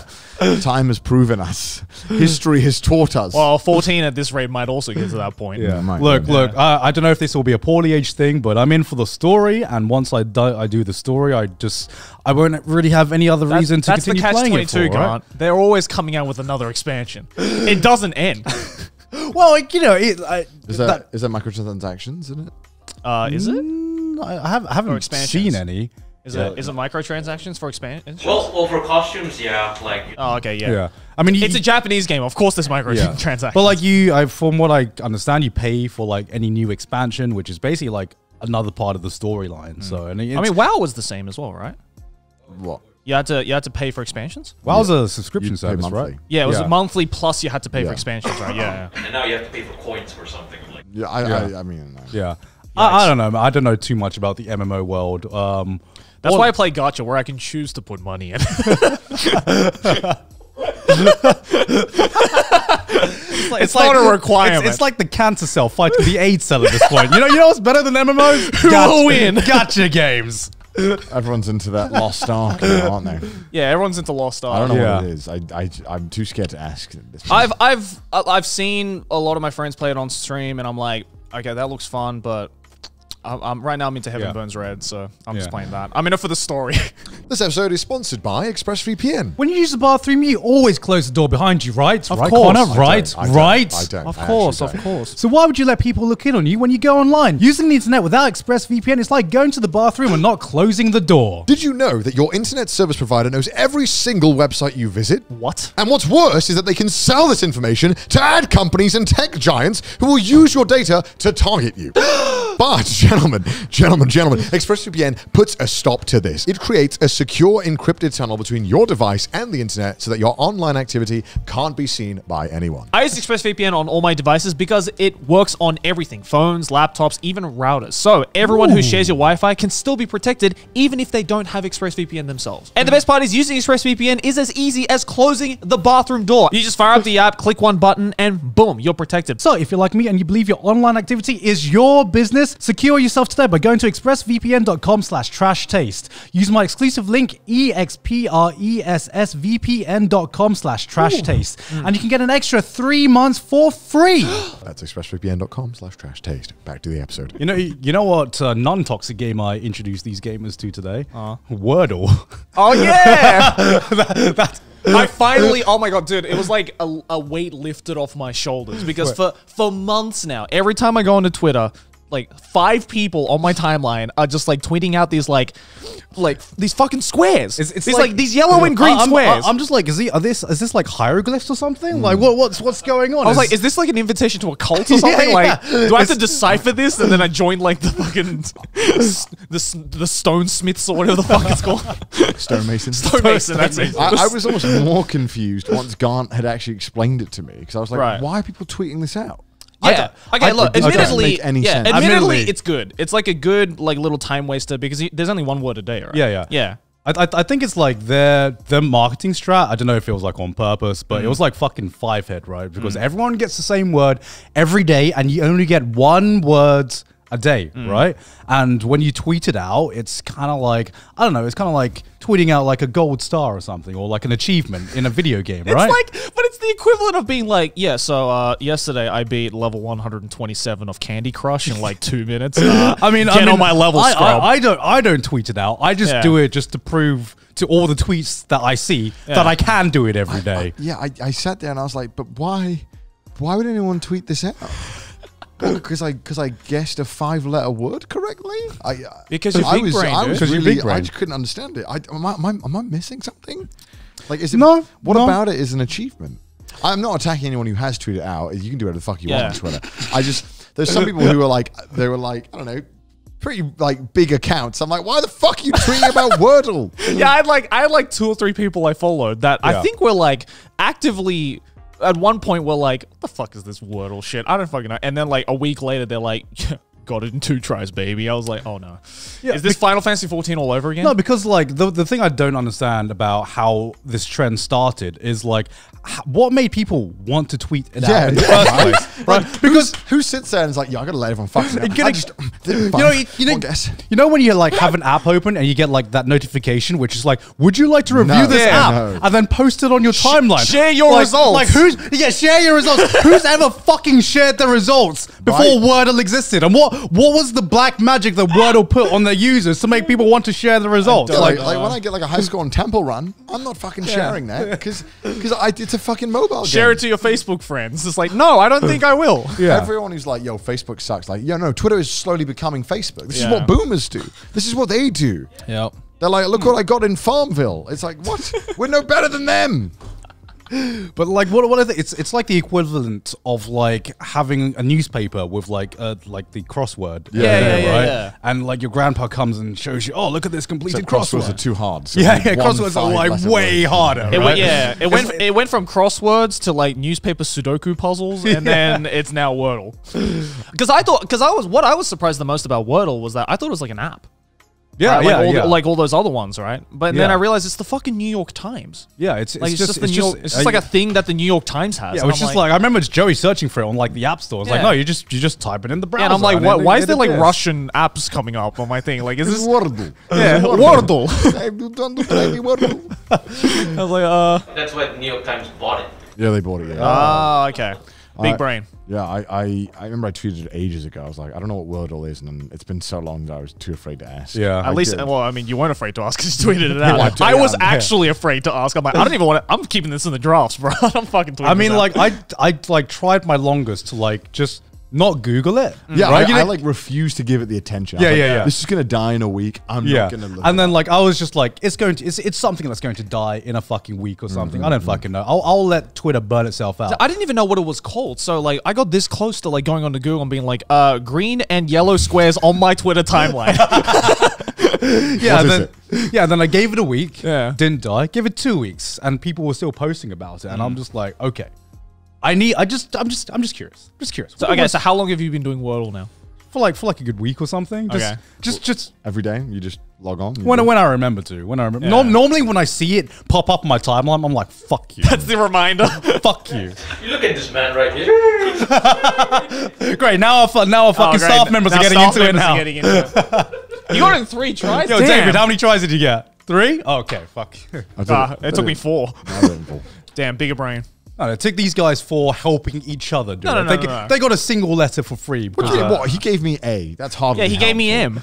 time has proven us. History has taught us. Well, fourteen at this rate might also get to that point. Yeah, yeah. look, yeah. look. I, I don't know if this will be a poorly aged thing, but I'm in for the story. And once I do, I do the story, I just I won't really have any other that's, reason to that's continue the catch playing twenty-two, it for. Garnt. Right? They're always coming out with another expansion. It doesn't end. Well, like, you know, it, I, is that, that is that microtransactions in it? Uh, is it? Mm, I, have, I haven't seen any. Is yeah. it is it microtransactions for expansion? Well, over costumes, yeah. Like, oh, okay, yeah. yeah. I mean, it's you, a Japanese game, of course. There's microtransactions, yeah. but like you, I, from what I understand, you pay for like any new expansion, which is basically like another part of the storyline. Mm. So, and I mean, WoW was the same as well, right? What? You had to you had to pay for expansions? Well, yeah. It was a subscription service, right? Yeah, it was yeah. a monthly plus you had to pay yeah. for expansions, right? Yeah. And now you have to pay for coins or something like. Yeah, I, yeah. I, I mean. I, yeah, I, I don't know. I don't know too much about the M M O world. Um, That's well, why I play Gacha, where I can choose to put money in. It's, like, it's, it's not like, a requirement. It's, it's like the cancer cell fighting the AIDS cell at this point. You know, you know what's better than M M Os? Who will win? Gacha games. Everyone's into that Lost Ark, now, aren't they? Yeah, everyone's into Lost Ark. I don't know yeah. what it is. I, I, I'm too scared to ask. This I've, I've, I've seen a lot of my friends play it on stream, and I'm like, okay, that looks fun, but I'm, I'm right now I'm into Heaven yeah. Burns Red, so I'm yeah. just playing that. I'm in it for the story. This episode is sponsored by ExpressVPN. When you use the bathroom, you always close the door behind you, right? Of right course, corner, right, I don't, I right. Don't, I don't. Of I course, of don't. course. So why would you let people look in on you when you go online? Using the internet without ExpressVPN is like going to the bathroom and not closing the door. Did you know that your internet service provider knows every single website you visit? What? And what's worse is that they can sell this information to ad companies and tech giants who will use your data to target you. But gentlemen, gentlemen, gentlemen, ExpressVPN puts a stop to this. It creates a secure encrypted tunnel between your device and the internet so that your online activity can't be seen by anyone. I use ExpressVPN on all my devices because it works on everything. Phones, laptops, even routers. So everyone Ooh. who shares your Wi-Fi can still be protected even if they don't have ExpressVPN themselves. And the best part is using ExpressVPN is as easy as closing the bathroom door. You just fire up the app, click one button, and boom, you're protected. So if you're like me and you believe your online activity is your business, secure yourself today by going to expressvpn dot com slash trash taste. Use my exclusive link, E X P R E S S V P N dot com slash trash taste, and you can get an extra three months for free. That's expressvpn dot com slash trash taste. Back to the episode. You know, you know what uh, non-toxic game I introduced these gamers to today? Uh, Wordle. Oh yeah. that, that's I finally, oh my God, dude, it was like a, a weight lifted off my shoulders because Wait. for for months now, every time I go onto Twitter, like five people on my timeline are just like tweeting out these like, like these fucking squares. It's, it's these, like, like these yellow and green I'm, squares. I'm just like, is, he, are this, is this like hieroglyphs or something? Mm. Like what, what's what's going on? I was is, like, is this like an invitation to a cult or something? Yeah, yeah. Like, do it's, I have to decipher this? And then I joined like the fucking the the stone smiths or whatever the fuck it's called. Stonemason. Stonemason. That's it. I, I was almost more confused once Garnt had actually explained it to me because I was like, right. why are people tweeting this out? Yeah. Okay. I, look. Admittedly, yeah. Sense. Admittedly, it's good. It's like a good like little time waster because he, there's only one word a day, right? Yeah. Yeah. Yeah. I, I, I think it's like their their marketing strat. I don't know if it was like on purpose, but mm. it was like fucking five head, right? Because mm. everyone gets the same word every day, and you only get one word a day, mm. right? And when you tweet it out, it's kind of like, I don't know, it's kind of like tweeting out like a gold star or something, or like an achievement in a video game, right? It's like, but it's the equivalent of being like, yeah, so uh, yesterday I beat level one hundred twenty-seven of Candy Crush in like two minutes. Uh, I mean, get I mean, on my level, I, scrub. I, I don't, I don't tweet it out. I just yeah. do it just to prove to all the tweets that I see yeah. that I can do it every day. I, I, yeah, I, I sat there and I was like, but why, why would anyone tweet this out? Because I, because I guessed a five-letter word correctly. I, because you're big brain. I was really, I just couldn't understand it. I, am, I, am, I, am I missing something? Like, is it? No. What no. about it is an achievement? I'm not attacking anyone who has tweeted out. You can do whatever the fuck you yeah. want on Twitter. I just there's some people who are like they were like I don't know. pretty like big accounts. I'm like, why the fuck are you tweeting about Wordle? Yeah, I had like I had like two or three people I followed that yeah. I think were like actively. At one point, we're like, what the fuck is this Wordle shit? I don't fucking know. And then like a week later, they're like, yeah, got it in two tries, baby. I was like, oh no. Yeah, is this Final Fantasy fourteen all over again? No, because like the, the thing I don't understand about how this trend started is like, what made people want to tweet it yeah, out in the first place? Right? Like, because who sits there and is like, yeah, I gotta let everyone fucking know. Gonna, I just, you know, you, you, know guess. you know when you like have an app open and you get like that notification which is like, would you like to review no, this yeah, app? No. And then post it on your Sh timeline. Share your like, results. Like who's yeah, share your results. Who's ever fucking shared their results before right? Wordle existed? And what what was the black magic that Wordle put on their users to make people want to share the results? Like, like when I get like a high score on Temple Run, I'm not fucking yeah. sharing that because because I did. It's a fucking mobile Share game. It to your Facebook friends. It's like, no, I don't think I will. Yeah. Everyone who's like, yo, Facebook sucks. Like, yo, no, Twitter is slowly becoming Facebook. This yeah. is what boomers do. This is what they do. Yep. They're like, look what I got in Farmville. It's like, what? We're no better than them. But like, what? What are the, it's it's like the equivalent of like having a newspaper with like uh, like the crossword. Yeah, yeah, there, yeah, right? yeah. And like your grandpa comes and shows you, oh, look at this completed crossword. Crosswords are too hard. So yeah, yeah, crosswords are like way harder. It right? went, yeah, it went it went from crosswords to like newspaper Sudoku puzzles, and yeah. then it's now Wordle. Because I thought, because I was what I was surprised the most about Wordle was that I thought it was like an app. Yeah, right? yeah, like all, yeah. The, like all those other ones, right? But yeah. then I realized it's the fucking New York Times. Yeah, it's, it's, like, it's just, just the it's New York, just, it's just uh, like a thing that the New York Times has. Yeah, which is like, like I remember Joey searching for it on like the App Store. It's yeah. like, no, you just you just type it in the browser. Yeah, and I'm like, and why, why is there like is. Russian apps coming up on my thing? Like, is this Wordle? Yeah, Wordle. Wordle. I was like, uh. That's why the New York Times bought it. Yeah, they bought it. Yeah. Ah, okay. Big I, brain. Yeah, I, I, I remember I tweeted it ages ago. I was like, I don't know what Wordle is, and it's been so long that I was too afraid to ask. Yeah, At I least, did. well, I mean, you weren't afraid to ask because you tweeted it out. well, I, do, I yeah, was I'm actually here. afraid to ask. I'm like, I don't even want to, I'm keeping this in the drafts, bro. I'm fucking tweeting I mean, like, I, I like tried my longest to like just not Google it. Yeah, right? I, I like refuse to give it the attention. Yeah, like, yeah, yeah. This is gonna die in a week. I'm yeah. not gonna look. And then up. like I was just like, it's going to, it's, it's something that's going to die in a fucking week or something. Mm-hmm. I don't fucking know. I'll, I'll let Twitter burn itself out. I didn't even know what it was called. So like, I got this close to like going on to Google and being like, uh, green and yellow squares on my Twitter timeline. yeah, then, yeah. Then I gave it a week. Yeah, didn't die. Give it two weeks, and people were still posting about it, and mm. I'm just like, okay. I need, I just, I'm just, I'm just curious. I'm just curious. So, okay, so how long have you been doing Wordle now? For like, for like a good week or something. Just, okay. Just, just. Every day, you just log on? When I, when I remember to, when I remember. Yeah. No, normally when I see it pop up on my timeline, I'm like, fuck you. That's the reminder. Fuck you. You look at this man right here. Great, now our, now our fucking oh, staff members now are getting into it now. Getting into it. You got in three tries? Yo, damn. David, how many tries did you get? Three? Oh, okay, fuck. Ah, it, it took me four. four. Damn, bigger brain. No, no, take these guys for helping each other. Do no, no, no, they, no, no. They got a single letter for free. Because, what, you, uh, what? He gave me A. That's hard. Yeah, he gave me M.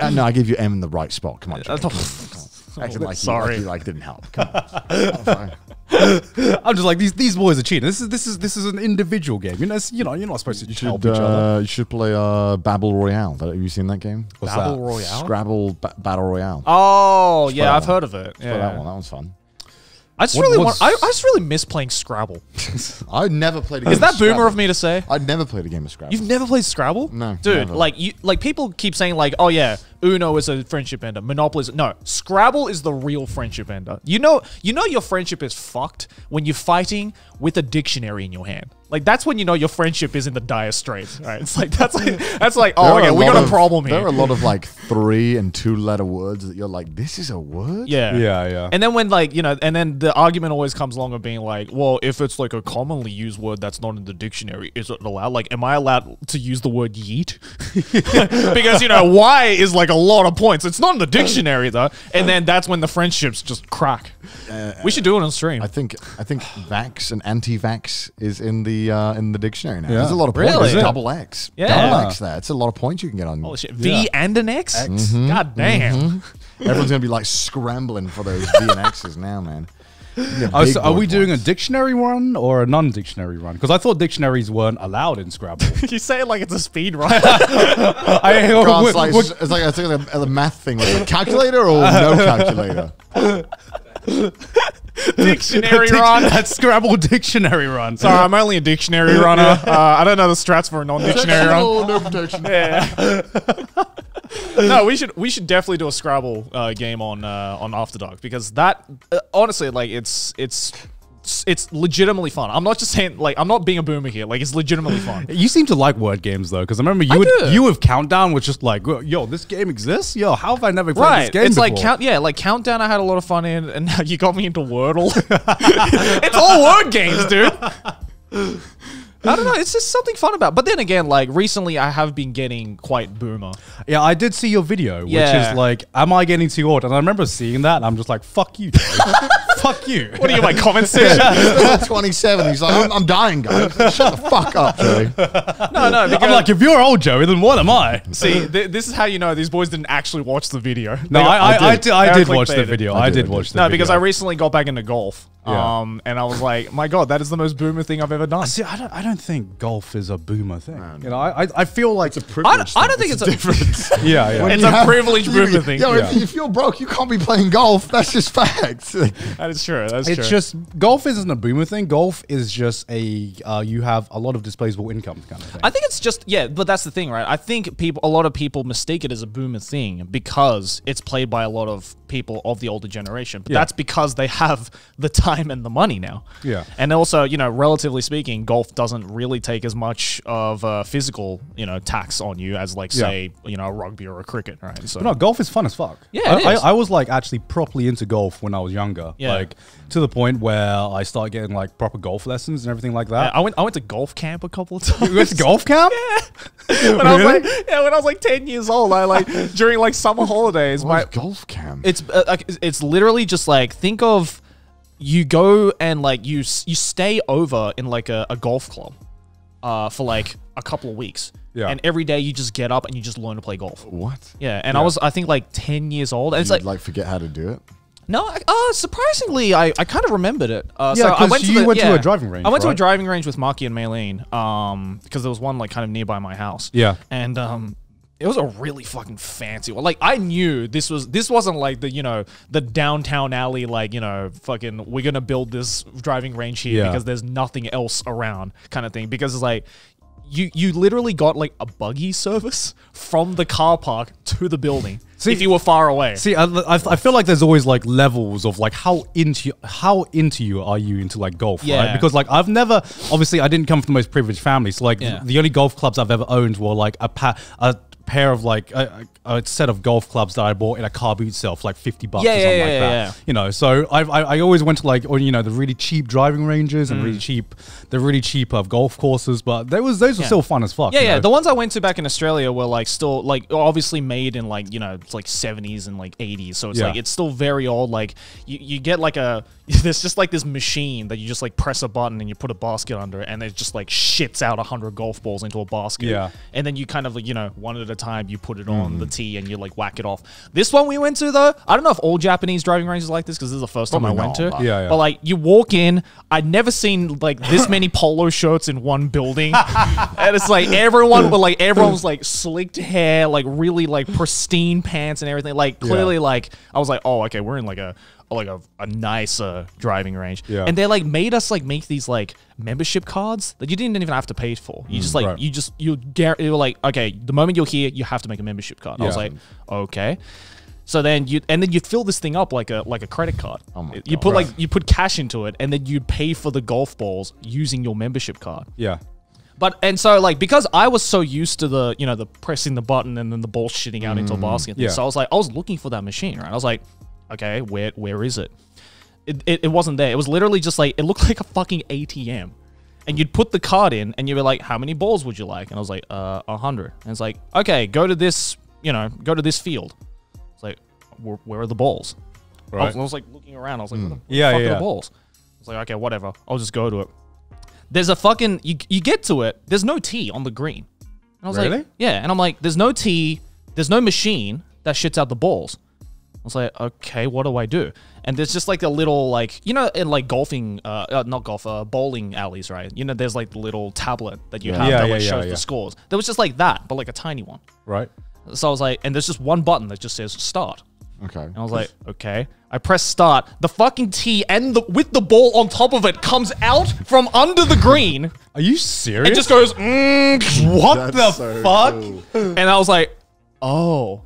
Uh, no, I gave you M in the right spot. Come on, Joey. Come on. Come on. Acting oh, like sorry, you, like, you, like didn't help. Come on. I'm just like, these these boys are cheating. This is this is this is an individual game. You know, it's, you know you're not supposed to you help should, each other. Uh, you should play uh, Battle Royale. Have you seen that game? What's Battle that? Royale? Scrabble ba Battle Royale. Oh just yeah, I've one. heard of it. Yeah, that one. That one's fun. I just what, really want. I, I just really miss playing Scrabble. I never played a game. Is that of boomer Scrabble. of me to say? I never played a game of Scrabble. You've never played Scrabble? No, dude. Never. Like you, like people keep saying like, oh yeah. Uno is a friendship ender. Monopoly is... No. Scrabble is the real friendship ender. You know you know your friendship is fucked when you're fighting with a dictionary in your hand. Like, that's when you know your friendship is in the dire straits, right? It's like, that's like, that's like oh, okay, we got a of, problem here. There are a lot of, like, three and two-letter words that you're like, this is a word? Yeah. Yeah, yeah. And then when, like, you know, and then the argument always comes along of being like, well, if it's, like, a commonly used word that's not in the dictionary, is it allowed? Like, am I allowed to use the word yeet? Because, you know, why is, like, a lot of points. It's not in the dictionary though, and then that's when the friendships just crack. Uh, we should do it on stream. I think I think vax and anti-vax is in the uh, in the dictionary now. Yeah. There's a lot of points. Really? Double X, yeah. double X. There, it's a lot of points you can get on. Holy shit. V yeah. and an X. X. Mm-hmm. God damn. Mm-hmm. Everyone's gonna be like scrambling for those V and X's now, man. Oh, so are we ones. doing a dictionary run or a non-dictionary run? Because I thought dictionaries weren't allowed in Scrabble. You say it like it's a speed run. I, God, it's like, it's like, it's like a, a math thing. Like a calculator or no calculator? Dictionary dic run. That's Scrabble dictionary run. Sorry, I'm only a dictionary runner. Uh, I don't know the strats for a non-dictionary run. Oh, no protection. Yeah. No, we should we should definitely do a Scrabble uh, game on uh, on After Dark, because that uh, honestly, like, it's it's it's legitimately fun. I'm not just saying, like, I'm not being a boomer here. Like, it's legitimately fun. You seem to like word games though, because I remember you I would, do. you have Countdown, which just like, yo, this game exists. Yo, how have I never played right. this game? It's before? like count, yeah, like Countdown. I had a lot of fun in, and now you got me into Wordle. It's all word games, dude. I don't know. It's just something fun about. But then again, like, recently I have been getting quite boomer. Yeah, I did see your video, which yeah. is like, am I getting too old? And I remember seeing that, and I'm just like, fuck you. Fuck you. What are you, my comment section? twenty-seven. He's like, I'm, I'm dying, guys. Shut the fuck up, Joey. No, no. I'm like, if you're old, Joey, then what am I? See, th this is how you know these boys didn't actually watch the video. No, I, I, I did, I did watch the video. I did, I did watch the no, video. No, because I recently got back into golf. Yeah. Um, and I was like, my God, that is the most boomer thing I've ever done. See, I don't, I don't think golf is a boomer thing. No, no. You know, I, I, I feel like it's a privilege. I don't, I don't think it's, it's a difference. yeah, yeah. It's a privilege boomer you, thing. Yo, yeah. if, if you're broke, you can't be playing golf. That's just facts. That is true. That's it's true. It's just golf isn't a boomer thing. Golf is just a uh, you have a lot of disposable income kind of thing. I think it's just yeah, but that's the thing, right? I think people, a lot of people mistake it as a boomer thing because it's played by a lot of people of the older generation. But yeah. that's because they have the time and the money now. Yeah. And also, you know, relatively speaking, golf doesn't really take as much of a physical, you know, tax on you as, like, say, yeah. you know, rugby or a cricket, right? So, but no, golf is fun as fuck. Yeah, I, I, I was, like, actually properly into golf when I was younger. Yeah. Like, to the point where I started getting, like, proper golf lessons and everything like that. Yeah, I went I went to golf camp a couple of times. You went to golf camp? Yeah. When really? I was like, yeah, when I was, like, ten years old, I, like, during, like, summer holidays. What my, is golf camp? It's, uh, like, it's literally just, like, think of... You go and, like, you you stay over in, like, a, a golf club uh, for, like, a couple of weeks. Yeah. And every day you just get up and you just learn to play golf. What? Yeah. And yeah. I was, I think, like, ten years old. And it's like, like, forget how to do it? No. I, uh, surprisingly, I, I kind of remembered it. Uh, yeah, because so went you the, went yeah, to a driving range, I went right? to a driving range with Marky and Maylene um, because there was one, like, kind of nearby my house. Yeah. And... um. It was a really fucking fancy one. Like, I knew this was this wasn't like the, you know, the downtown alley, like, you know, fucking we're gonna build this driving range here yeah. because there's nothing else around kind of thing. Because it's like you you literally got like a buggy service from the car park to the building. See, if you were far away. See, I, I, I feel like there's always like levels of like how into how into you are you into like golf, yeah. right? Because like I've never, obviously I didn't come from the most privileged family, so like yeah. the, the only golf clubs I've ever owned were like a pa a pair of like a, a set of golf clubs that I bought in a car boot sale for like fifty bucks yeah, or something yeah, like yeah, that. Yeah. You know, so I've, I I always went to like, or, you know, the really cheap driving ranges and mm. really cheap, the really cheap uh, golf courses, but there was those yeah. were still fun as fuck. Yeah, yeah. Know? The ones I went to back in Australia were like still like obviously made in like, you know, like seventies and like eighties. So it's yeah. like, it's still very old. Like you, you get like a, there's just like this machine that you just like press a button and you put a basket under it and it just like shits out a hundred golf balls into a basket. Yeah. And then you kind of like, you know, one at a time, you put it on mm. the tee and you like whack it off. This one we went to though, I don't know if all Japanese driving ranges are like this because this is the first Probably time I not, went to. But, yeah, yeah. but like you walk in, I'd never seen like this many polo shirts in one building, and it's like everyone, but like everyone was like slicked hair, like really like pristine pants and everything. Like clearly, yeah. like I was like, oh okay, we're in like a. like a, a nicer driving range. Yeah. And they like made us like make these like membership cards that you didn't even have to pay for. You mm, just like, right. you just, you were like, okay, the moment you're here, you have to make a membership card. Yeah. I was like, okay. So then you, and then you fill this thing up like a, like a credit card. Oh my God. You put right. like, you put cash into it and then you pay for the golf balls using your membership card. Yeah. But, and so like, because I was so used to the, you know, the pressing the button and then the ball shitting out mm, into a basket. Yeah. So I was like, I was looking for that machine, right? I was like, okay, where where is it? It, it? it wasn't there. It was literally just like, it looked like a fucking A T M. And you'd put the card in and you were like, how many balls would you like? And I was like, uh, a hundred. And it's like, okay, go to this, you know, go to this field. It's like, where, where are the balls? Right. I, was, I was like looking around. I was like, mm. where the, where yeah, the fuck yeah. are the balls? I was like, okay, whatever. I'll just go to it. There's a fucking, you, you get to it. There's no tee on the green. And I was really? like, yeah. And I'm like, there's no tee. There's no machine that shits out the balls. I was like, okay, what do I do? And there's just like a little like, you know, in like golfing, uh, uh, not golf, uh, bowling alleys, right? You know, there's like the little tablet that you yeah. have yeah, that yeah, like yeah, shows yeah. the scores. There was just like that, but like a tiny one. Right. So I was like, and there's just one button that just says start. Okay. And I was like, okay. I press start. The fucking tee and the, with the ball on top of it comes out from under the green. Are you serious? It just goes, mm, what That's the so fuck? Cool. And I was like, oh.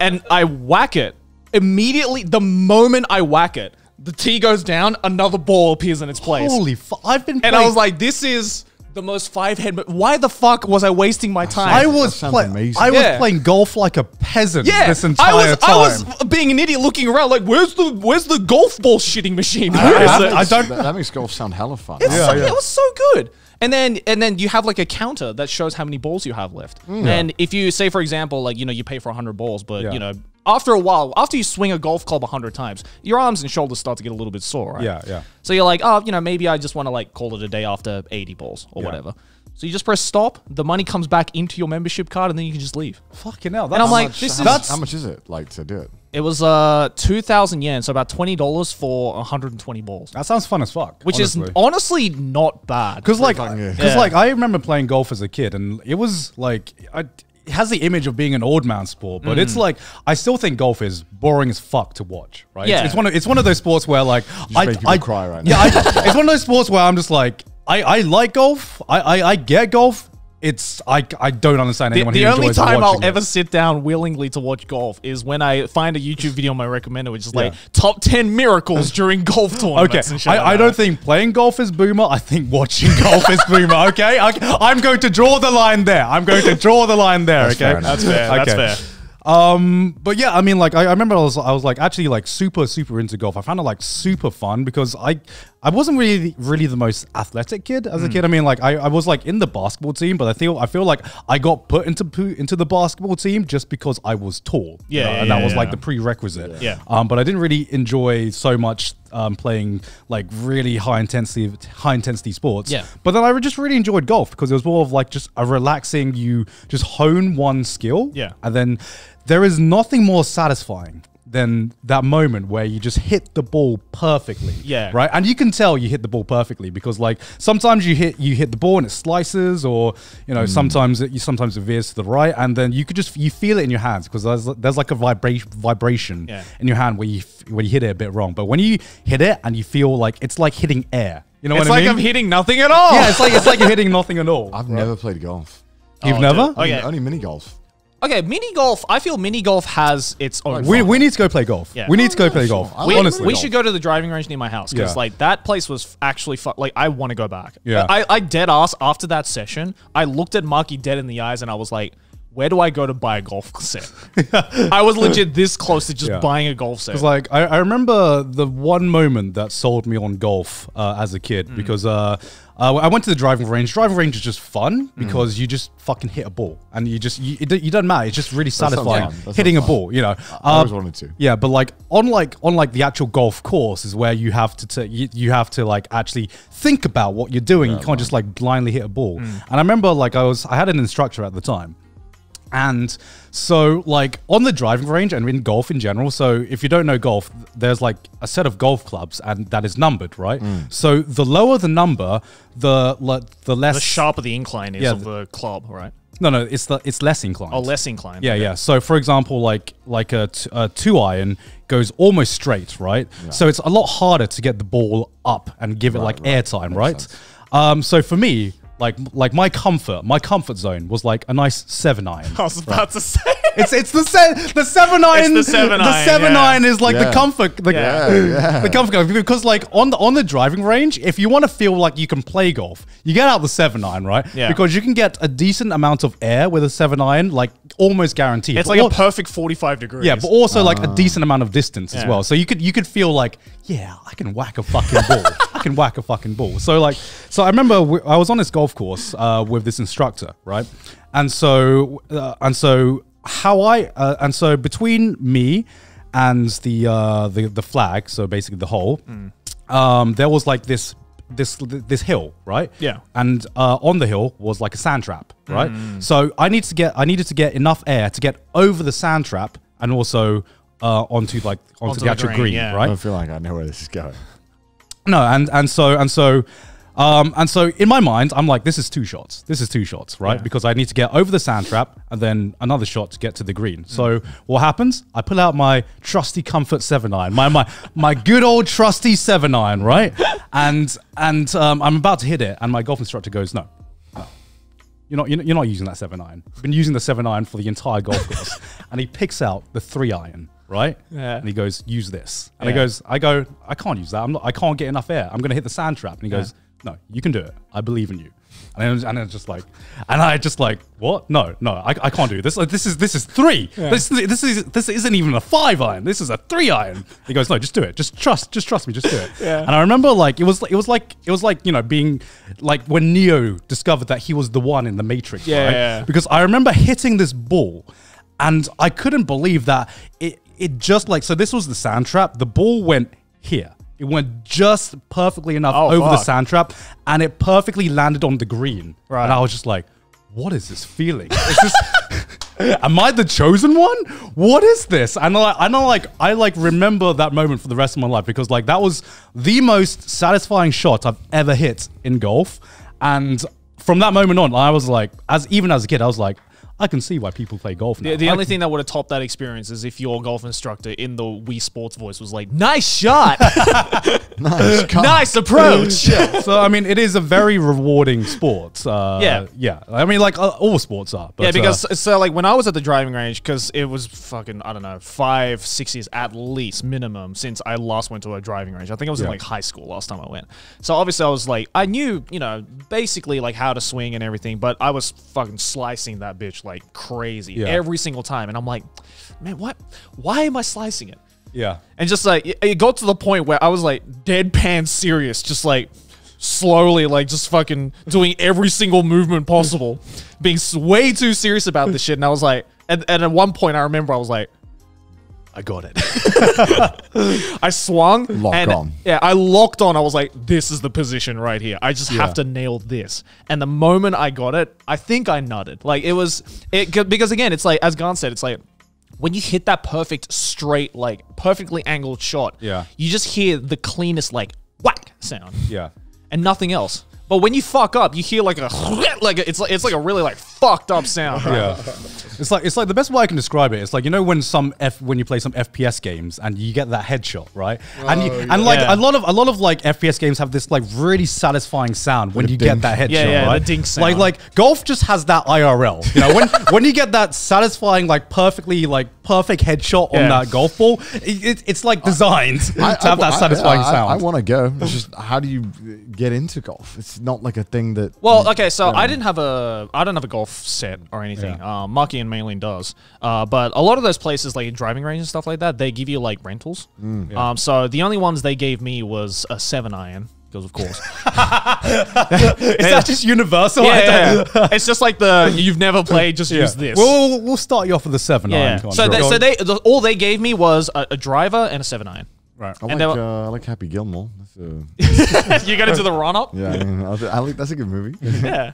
And I whack it. Immediately, the moment I whack it, the tee goes down, another ball appears in its place. Holy fuck, I've been playing- And I was like, this is the most five head, but why the fuck was I wasting my time? I was, play I was yeah. playing golf like a peasant yeah. this entire I was, time. I was being an idiot looking around like, where's the where's the golf ball shitting machine? Where I, is that it? Makes, I don't- That makes golf sound hella fun. It's yeah, so, yeah. It was so good. And then, and then you have like a counter that shows how many balls you have left. Mm. And if you say, for example, like, you know, you pay for a hundred balls, but yeah. you know, after a while, after you swing a golf club a hundred times, your arms and shoulders start to get a little bit sore, right? Yeah, yeah. So you're like, oh, you know, maybe I just want to like call it a day after eighty balls or yeah. whatever. So you just press stop, the money comes back into your membership card, and then you can just leave. Fucking hell. That's and I'm like, much, this how is- much, How much is it like to do it? It was uh, two thousand yen, so about twenty dollars for one hundred twenty balls. That sounds fun as fuck. Which honestly. is honestly not bad. Because like, yeah. cause like, I remember playing golf as a kid, and it was like, I, it has the image of being an old man sport, but mm. it's like, I still think golf is boring as fuck to watch, right? Yeah. It's, it's, one, of, it's one of those sports where like- you I, I, I cry right yeah, now. Yeah, it's one of those sports where I'm just like, I, I like golf, I, I, I get golf, It's I I don't understand anyone. The, the only time I'll it. ever sit down willingly to watch golf is when I find a YouTube video on my recommender, which is yeah. like top ten miracles during golf tournaments. Okay, and shit I, like I don't think playing golf is boomer. I think watching golf is boomer. Okay, I, I'm going to draw the line there. I'm going to draw the line there. That's okay, fair that's fair. Okay. That's fair. Um, but yeah, I mean, like I, I remember I was I was like actually like super super into golf. I found it like super fun because I. I wasn't really, really the most athletic kid as a mm. kid. I mean, like I, I was like in the basketball team, but I feel, I feel like I got put into into the basketball team just because I was tall. Yeah, you know? yeah and that yeah, was yeah. like the prerequisite. Yeah. yeah. Um, but I didn't really enjoy so much um playing like really high intensity, high intensity sports. Yeah. But then I just really enjoyed golf because it was more of like just a relaxing. You just hone one skill. Yeah. And then there is nothing more satisfying than that moment where you just hit the ball perfectly. Yeah. Right? And you can tell you hit the ball perfectly because like sometimes you hit you hit the ball and it slices or, you know, mm. sometimes it you sometimes it veers to the right and then you could just, you feel it in your hands because there's there's like a vibration vibration yeah. in your hand where you where you hit it a bit wrong. But when you hit it and you feel like, it's like hitting air. You know it's what I mean? It's like I'm hitting nothing at all. Yeah, it's like, it's like you're hitting nothing at all. I've right? never played golf. You've oh, never? Dude. Okay. Only mini golf. Okay, mini golf, I feel mini golf has its own. We, we need to go play golf. Yeah. We need to go play golf. We, honestly. We should go to the driving range near my house because yeah. like that place was actually fun. Like I want to go back. Yeah. I, I dead ass after that session, I looked at Marky dead in the eyes and I was like, where do I go to buy a golf set? I was legit this close to just yeah. buying a golf set. Because like I, I remember the one moment that sold me on golf uh, as a kid mm. because uh, uh, I went to the driving range. Driving range is just fun because mm. you just fucking hit a ball and you just you, it, you don't matter. It's just really satisfying hitting a ball. You know, um, I always wanted to. Yeah, but like on like on like the actual golf course is where you have to t you, you have to like actually think about what you're doing. Yeah, you can't man. just like blindly hit a ball. Mm. And I remember like I was I had an instructor at the time. And so, like, on the driving range and in golf in general, so if you don't know golf, there's like a set of golf clubs and that is numbered, right? Mm. So the lower the number, the le the less... The sharper the incline is yeah, of the club, right? No, no, it's the it's less inclined. Oh, less inclined. Yeah, okay. yeah. So, for example, like like a, t a two iron goes almost straight, right? right? So it's a lot harder to get the ball up and give it right, like right. air time, right? Um, so for me... Like, like my comfort, my comfort zone was like a nice seven iron. I was about right? to say it's it's the se the seven iron. It's the seven the iron. The seven yeah. iron is like yeah. the comfort, the, yeah. Yeah. the comfort because like on the on the driving range, if you want to feel like you can play golf, you get out the seven iron, right? Yeah. Because you can get a decent amount of air with a seven iron, like almost guaranteed. It's but like a perfect forty-five degrees. Yeah, but also uh. like a decent amount of distance yeah. as well. So you could you could feel like yeah, I can whack a fucking ball. I can whack a fucking ball. So like so I remember we, I was on this golf course uh with this instructor, right? And so uh, and so how I uh, and so between me and the uh the the flag, so basically the hole, mm. um there was like this this this hill, right? Yeah. And uh on the hill was like a sand trap, right? Mm. So I need to get I needed to get enough air to get over the sand trap and also uh onto like onto, onto the, the actual green, green yeah. right? I feel like I know where this is going. No, and and so and so Um, and so in my mind, I'm like, this is two shots. This is two shots, right? Yeah. Because I need to get over the sand trap and then another shot to get to the green. Mm. So what happens? I pull out my trusty comfort seven iron, my my my good old trusty seven iron, right? And and um, I'm about to hit it, and my golf instructor goes, "No, no. you're not you're not using that seven iron. You've been using the seven iron for the entire golf course." And he picks out the three iron. Right? Yeah. And he goes, "Use this." And yeah. he goes, I go, "I can't use that. I'm not, I can't get enough air. I'm going to hit the sand trap." And he goes, yeah. "No, you can do it. I believe in you." And I was, and I was just like, and I just like, what? No, no, I, I can't do this. Like, this is this is three. Yeah. This this is this isn't even a five iron. This is a three iron. He goes, "No, just do it. Just trust. Just trust me. Just do it." Yeah. And I remember like it was it was like it was like you know being like when Neo discovered that he was the one in the Matrix. Yeah. Right? yeah. Because I remember hitting this ball, and I couldn't believe that it. It just like, so this was the sand trap. The ball went here. It went just perfectly enough oh, over fuck. the sand trap, and it perfectly landed on the green. Right. And I was just like, what is this feeling? Is this, am I the chosen one? What is this? And I, I know, like, I like remember that moment for the rest of my life, because like that was the most satisfying shot I've ever hit in golf. And from that moment on, I was like, as even as a kid, I was like, I can see why people play golf now. The, the only thing that would have topped that experience is if your golf instructor in the Wii Sports voice was like, "Nice shot." nice, nice approach. yeah. So, I mean, it is a very rewarding sport. Uh, yeah. Yeah. I mean, like uh, all sports are. But, yeah, because uh, so like when I was at the driving range, because it was fucking, I don't know, five, six years at least minimum since I last went to a driving range. I think I was yeah. in like high school last time I went. So obviously I was like, I knew, you know, basically like how to swing and everything, but I was fucking slicing that bitch like like crazy yeah. every single time. And I'm like, man, what? Why am I slicing it? Yeah. And just like, it, it got to the point where I was like deadpan serious, just like slowly, like just fucking doing every single movement possible, being way too serious about this shit. And I was like, and, and at one point I remember I was like, I got it. I swung. Lock and, on. Yeah, I locked on. I was like, this is the position right here. I just yeah. have to nail this. And the moment I got it, I think I nutted. Like, it was... it because, again, it's like, as Garnt said, it's like, when you hit that perfect, straight, like, perfectly angled shot, yeah. you just hear the cleanest, like, whack sound. Yeah. And nothing else. But when you fuck up, you hear like a like a, it's like it's like a really like fucked up sound. Right? Yeah, it's like it's like the best way I can describe it. It's like, you know, when some F when you play some F P S games and you get that headshot, right? Oh, and you, yeah. and like yeah. a lot of a lot of like F P S games have this like really satisfying sound when you dink. get that headshot. Yeah, yeah, right? The dink sound. Like like golf just has that I R L. You know, when when you get that satisfying like perfectly like perfect headshot yeah. on that golf ball, it, it, it's like designed I, to I, have I, that satisfying I, I, sound. I, I want to go. It's just, how do you get into golf? It's not like a thing that. Well, okay, so um, I didn't have a I don't have a golf set or anything. Yeah. Uh, Marky and Mainland does, uh, but a lot of those places like driving range and stuff like that, they give you like rentals. Mm, yeah. Um, so the only ones they gave me was a seven iron. Because of course, is that just universal? Yeah, yeah. It's just like the you've never played. Just yeah. use this. We'll we'll start you off with a seven yeah. iron. So they, so they the, all they gave me was a, a driver and a seven iron. Right. I, like, were, uh, I like Happy Gilmore. That's a you got into the run-up? Yeah, I mean, I like, that's a good movie. Yeah.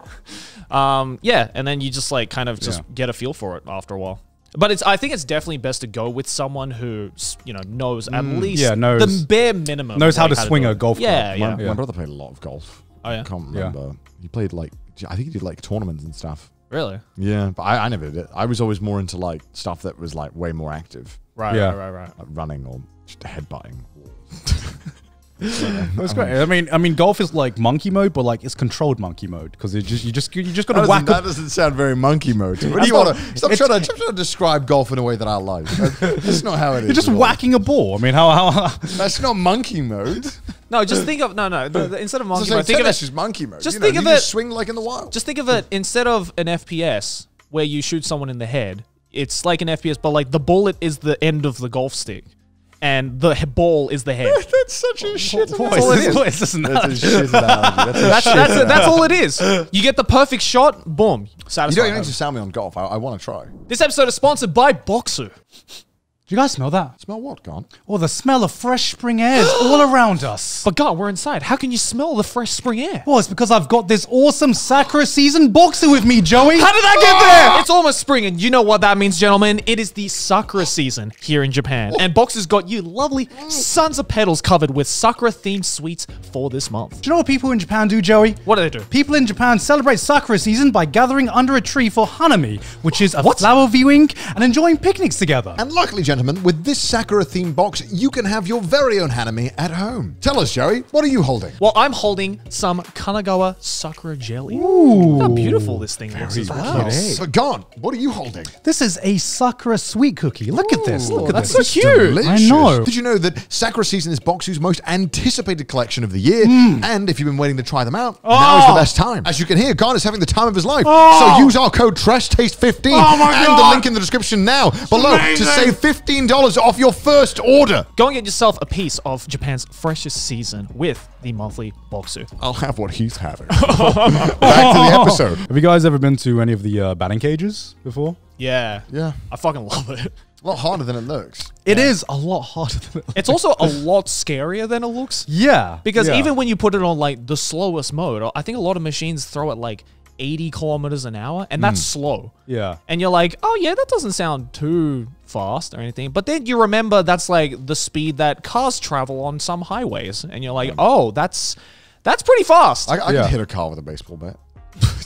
Um, yeah, and then you just like kind of just yeah. get a feel for it after a while. But it's, I think it's definitely best to go with someone who, you know, knows at mm, least yeah, knows, the bare minimum. Knows how to how swing to a golf club. Yeah, yeah. My, yeah. my brother played a lot of golf. Oh, yeah? I can't remember. Yeah. He played like, I think he did like tournaments and stuff. Really? Yeah, but I, I never did it. I was always more into like stuff that was like way more active. Right, yeah. right, right, right. Like running or just headbutting. Yeah. That's great. I mean, I mean, golf is like monkey mode, but like it's controlled monkey mode because you just you just you just gotta that whack. That doesn't sound very monkey mode. What do you want to? Stop trying to describe golf in a way that I like. That's not how it is. You're just whacking a ball. I mean, how how? That's not monkey mode. No, just think of no, no. The, the, instead of monkey so mode, think of it as monkey mode. Just you know, think you of just it. Just swing like in the wild. Just think of it instead of an F P S where you shoot someone in the head. It's like an F P S, but like the bullet is the end of the golf stick. And the ball is the head. That's such a shit analogy. That's a shit analogy. That's all it is. You get the perfect shot, boom. Satisfying. You don't even need to sound me on golf. I, I want to try. This episode is sponsored by Bokksu. Do you guys smell that? Smell what, Garnt? Oh, the smell of fresh spring air is all around us. But Garnt, we're inside. How can you smell the fresh spring air? Well, it's because I've got this awesome Sakura season Bokksu with me, Joey. How did that get ah! there? It's almost spring, and you know what that means, gentlemen. It is the Sakura season here in Japan. And Bokksu's got you lovely sons of petals covered with Sakura-themed sweets for this month. Do you know what people in Japan do, Joey? What do they do? People in Japan celebrate Sakura season by gathering under a tree for hanami, which is a what? flower viewing and enjoying picnics together. And luckily, gentlemen, with this Sakura-themed box, you can have your very own hanami at home. Tell us, Joey, what are you holding? Well, I'm holding some Kanagawa Sakura jelly. Ooh. How beautiful this thing looks as well. So, Garnt, what are you holding? This is a Sakura sweet cookie. Look Ooh, at this. Look at that's this. That's so cute. Delicious. I know. Did you know that Sakura season is Bokksu's most anticipated collection of the year? Mm. And if you've been waiting to try them out, oh. now is the best time. As you can hear, Garnt is having the time of his life. Oh. So use our code Trash Taste fifteen oh and God. the link in the description now below to save fifteen dollars off your first order. Go and get yourself a piece of Japan's freshest season with the monthly Bokksu. I'll have what he's having. Back to the episode. Have you guys ever been to any of the uh, batting cages before? Yeah. Yeah. I fucking love it. A lot harder than it looks. It yeah. is a lot harder than it looks. It's also a lot scarier than it looks. Yeah. Because yeah. even when you put it on like the slowest mode, I think a lot of machines throw it like eighty kilometers an hour, and that's mm. slow. Yeah. And you're like, oh yeah, that doesn't sound too fast or anything. But then you remember that's like the speed that cars travel on some highways. And you're like, oh, that's that's pretty fast. I, I yeah. can hit a car with a baseball bat.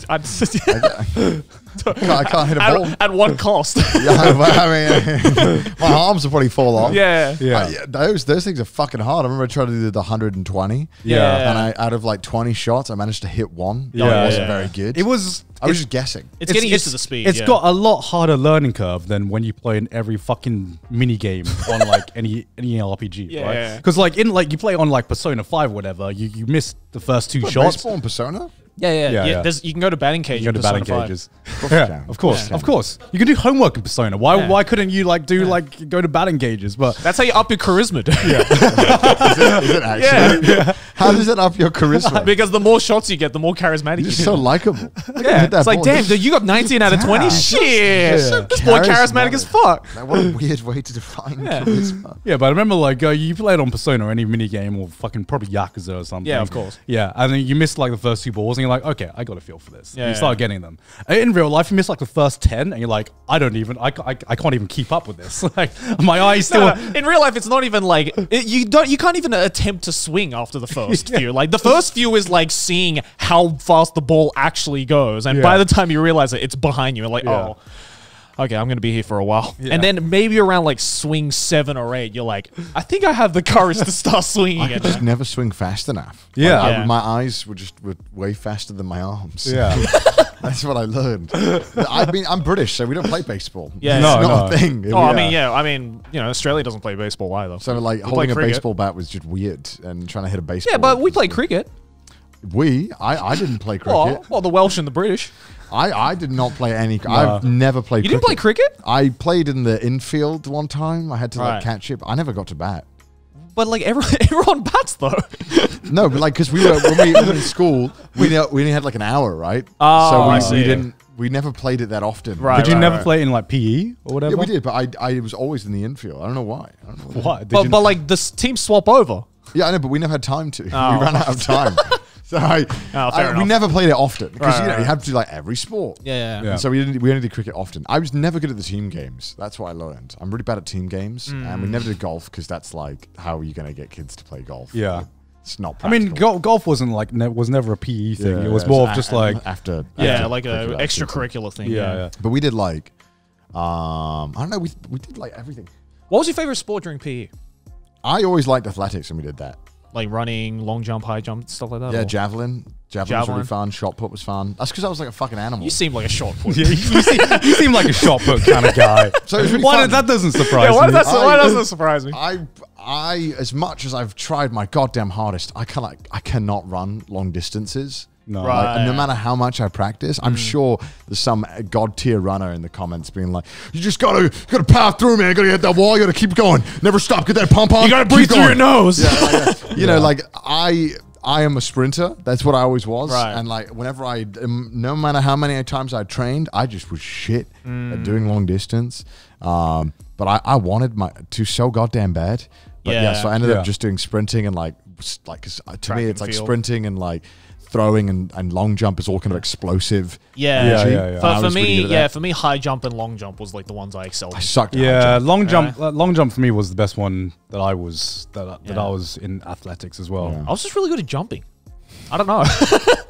I'm just, I, I can't hit a ball. At, at what cost? Yeah, I mean, my arms will probably fall off. Yeah, yeah. Uh, yeah those those things are fucking hard. I remember I tried to do the one hundred twenty. Yeah, and I out of like twenty shots, I managed to hit one. Yeah, no, it wasn't yeah. very good. It was. I was just guessing. It's, it's getting used it's, to the speed. It's yeah. got a lot harder learning curve than when you play in every fucking mini game on like any any R P G, yeah, right? Because yeah. like in like you play on like Persona five, or whatever, you you missed the first two but shots. Baseball and Persona. Yeah, yeah, yeah. yeah. yeah. You can go to batting cages. You can go to batting cages. yeah, of course, yeah. of course. You can do homework in Persona. Why, yeah. why couldn't you like do yeah. like go to batting cages? But that's how you up your charisma. Dude. Yeah. is it, is it actually? Yeah. yeah. How does it up your charisma? Because the more shots you get, the more charismatic. You're you so likable. Yeah. It's like, damn, dude, you got nineteen out of twenty. Shit. So yeah. This boy charismatic as fuck. Man, what a weird way to define yeah. charisma. Yeah, but I remember like uh, you played on Persona or any mini game or fucking probably Yakuza or something. Yeah, of course. Yeah, and then you missed like the first two balls. And you're like, okay, I got a feel for this. Yeah, you start yeah. getting them. In real life, you miss like the first ten, and you're like, I don't even, I, I, I can't even keep up with this. Like my eyes still. No, no. In real life, it's not even like it, you don't, you can't even attempt to swing after the first yeah. few. Like the first few is like seeing how fast the ball actually goes, and yeah. by the time you realize it, it's behind you. You're like, yeah. oh. Okay, I'm going to be here for a while. Yeah. And then maybe around like swing seven or eight, you're like, I think I have the courage to start swinging. I could just never swing fast enough. Yeah. Like, yeah. I, my eyes were just were way faster than my arms. Yeah. That's what I learned. I mean, I'm British, so we don't play baseball. Yeah. No, it's not no. a thing. Oh, yeah. I mean, yeah. I mean, you know, Australia doesn't play baseball either. So like we holding a baseball bat was just weird and trying to hit a baseball. Yeah, but we play cricket. We? I, I didn't play cricket. Well, well, the Welsh and the British. I, I did not play any. No. I've never played. You cricket. didn't play cricket? I played in the infield one time. I had to right. like catch it. I never got to bat. But like everyone, everyone bats though. No, but like because we were when we were in school, we we only had like an hour, right? Oh, so we, I see. we didn't. we never played it that often. Right. Did you right, never right. play it in like P E or whatever? Yeah, we did, but I, I was always in the infield. I don't know why. I don't know why. Did but, but like the team swap over. Yeah, I know, but we never had time to. Oh. We ran out of time. So I, oh, I, we never played it often because right, you know right. you have to do like every sport. Yeah, yeah, yeah. yeah. So we didn't. We only did cricket often. I was never good at the team games. That's what I learned. I'm really bad at team games, mm. and we never did golf because that's like how are you going to get kids to play golf? Yeah, it's not practical. I mean, go golf wasn't like ne was never a P E thing. Yeah, it was yeah, more of just like after. Yeah, after like an extracurricular thing. Yeah, yeah, yeah. But we did like, um, I don't know. We we did like everything. What was your favorite sport during P E? I always liked athletics, and we did that. Like running, long jump, high jump, stuff like that? Yeah, javelin. javelin. Javelin was really fun. Shot put was fun. That's because I was like a fucking animal. You seem like a shot put. yeah, you, seem, you seem like a shot put kind of guy. So it was really why fun. Did, that doesn't surprise yeah, why me. That, I, why doesn't that surprise me? I, I, as much as I've tried my goddamn hardest, I, can, like, I cannot run long distances. No. Right. Like, no matter how much I practice, I'm mm. sure there's some god tier runner in the comments being like, "You just gotta, gotta power through, man. You gotta hit that wall. You gotta keep going. Never stop. Get that pump on. You gotta breathe through your nose." Yeah, like, yeah. You know, like I, I am a sprinter. That's what I always was. Right. And like, whenever I, no matter how many times I trained, I just was shit mm. at doing long distance. Um, but I, I wanted my to so goddamn bad. But yeah. yeah so I ended yeah. up just doing sprinting and like, like to Track me, it's like field. sprinting and like. Throwing and, and long jump is all kind of explosive. Yeah, yeah, yeah, yeah. For, for me, yeah, for me, high jump and long jump was like the ones I excelled. I sucked. At yeah, jump. long jump, yeah. Uh, long jump for me was the best one that I was that yeah. that I was in athletics as well. Yeah. I was just really good at jumping. I don't know.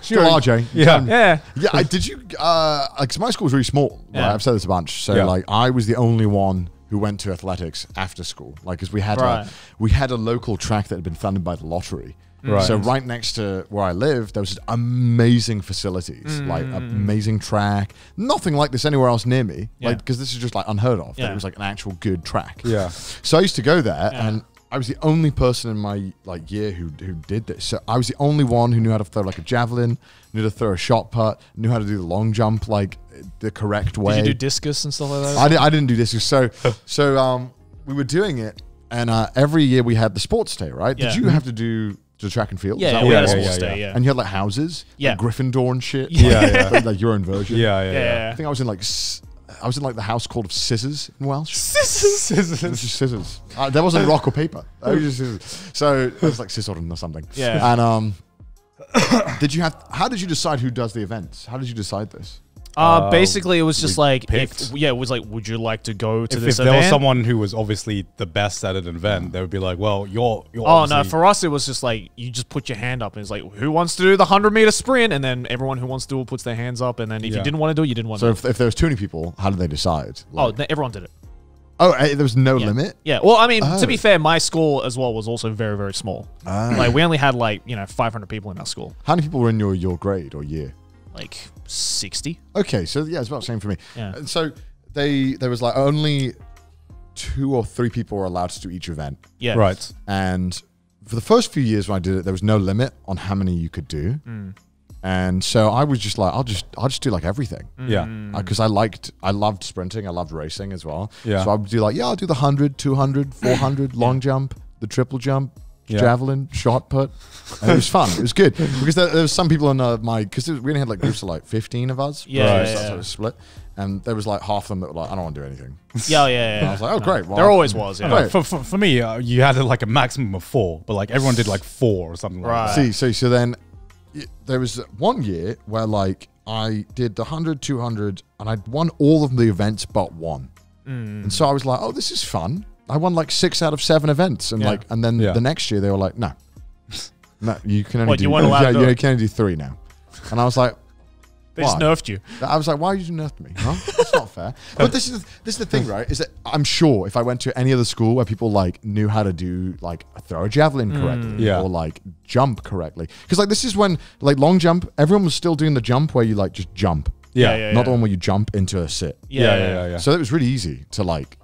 You are, Jay. Yeah, um, yeah, yeah. I, did you? Because uh, like, my school was really small. Right? Yeah. I've said this a bunch. So yeah. like, I was the only one who went to athletics after school. Like, because we had right. a, we had a local track that had been funded by the lottery. Right. So right next to where I lived, there was just amazing facilities, mm. like amazing track. Nothing like this anywhere else near me, yeah. like because this is just like unheard of. Yeah. That it was like an actual good track. Yeah. So I used to go there, yeah. and I was the only person in my like year who who did this. So I was the only one who knew how to throw like a javelin, knew how to throw a shot put, knew how to do the long jump like the correct way. Did you do discus and stuff like that? I did, I didn't do discus. So so um we were doing it, and uh, every year we had the sports day. Right? Yeah. Did you have to do? To track and field, yeah, yeah, yeah, yeah, yeah, day, yeah, and you had like houses, yeah, like Gryffindor and shit, yeah, like, yeah. Like, like your own version, yeah yeah, yeah, yeah, yeah. I think I was in like, I was in like the house called of scissors in Welsh. Scissors, scissors, was just scissors. Uh, that wasn't rock or paper. That was just scissors. So it was like scissoring or something. Yeah. And um, did you have? How did you decide who does the events? How did you decide this? Uh, basically, it was just like, if, yeah, it was like, would you like to go to if, this if event? If there was someone who was obviously the best at an event, they would be like, well, you're, you're Oh, no, for us, it was just like, you just put your hand up and it's like, who wants to do the hundred meter sprint? And then everyone who wants to do it puts their hands up. And then if yeah. you didn't want to do it, you didn't want so to do it. So if there was too many people, how did they decide? Like, oh, everyone did it. Oh, there was no yeah. limit? Yeah. Well, I mean, oh. to be fair, my school as well was also very, very small. Oh. Like, we only had like, you know, five hundred people in our school. How many people were in your, your grade or year? Like sixty. Okay, so yeah, it's about the same for me. Yeah. And so they there was like only two or three people were allowed to do each event. Yeah. Right. And for the first few years when I did it, there was no limit on how many you could do. Mm. And so I was just like, I'll just I'll just do like everything. Yeah. Because I liked I loved sprinting, I loved racing as well. Yeah. So I would do like, yeah, I'll do the hundred, two hundred, four hundred, long yeah. jump, the triple jump. Yeah. Javelin, shot put, and it was fun. It was good because there, there was some people in uh, my because we only had like groups of like fifteen of us. Yeah, right. yeah, yeah. So split, and there was like half of them that were like, I don't want to do anything. Yeah, yeah. yeah. And I was like, oh no. great. Well, there always was. Yeah. Right. For, for for me, uh, you had like a maximum of four, but like everyone did like four or something. Right. Like that. See, so so then there was one year where like I did the hundred, two hundred, and I'd won all of the events but one, mm. and so I was like, oh, this is fun. I won like six out of seven events, and yeah. like, and then yeah. the next year they were like, no, no, you can only what, do, you yeah, you only can only do three now, and I was like, they just nerfed you. I was like, why did you nerf me? Huh? That's not fair. But this is this is the thing, right? Is that I'm sure if I went to any other school where people like knew how to do like throw a javelin correctly mm, yeah. or like jump correctly, because like this is when like long jump, everyone was still doing the jump where you like just jump, yeah, yeah, yeah not yeah. the one where you jump into a sit, yeah, yeah, yeah. yeah, yeah, yeah. So it was really easy to like.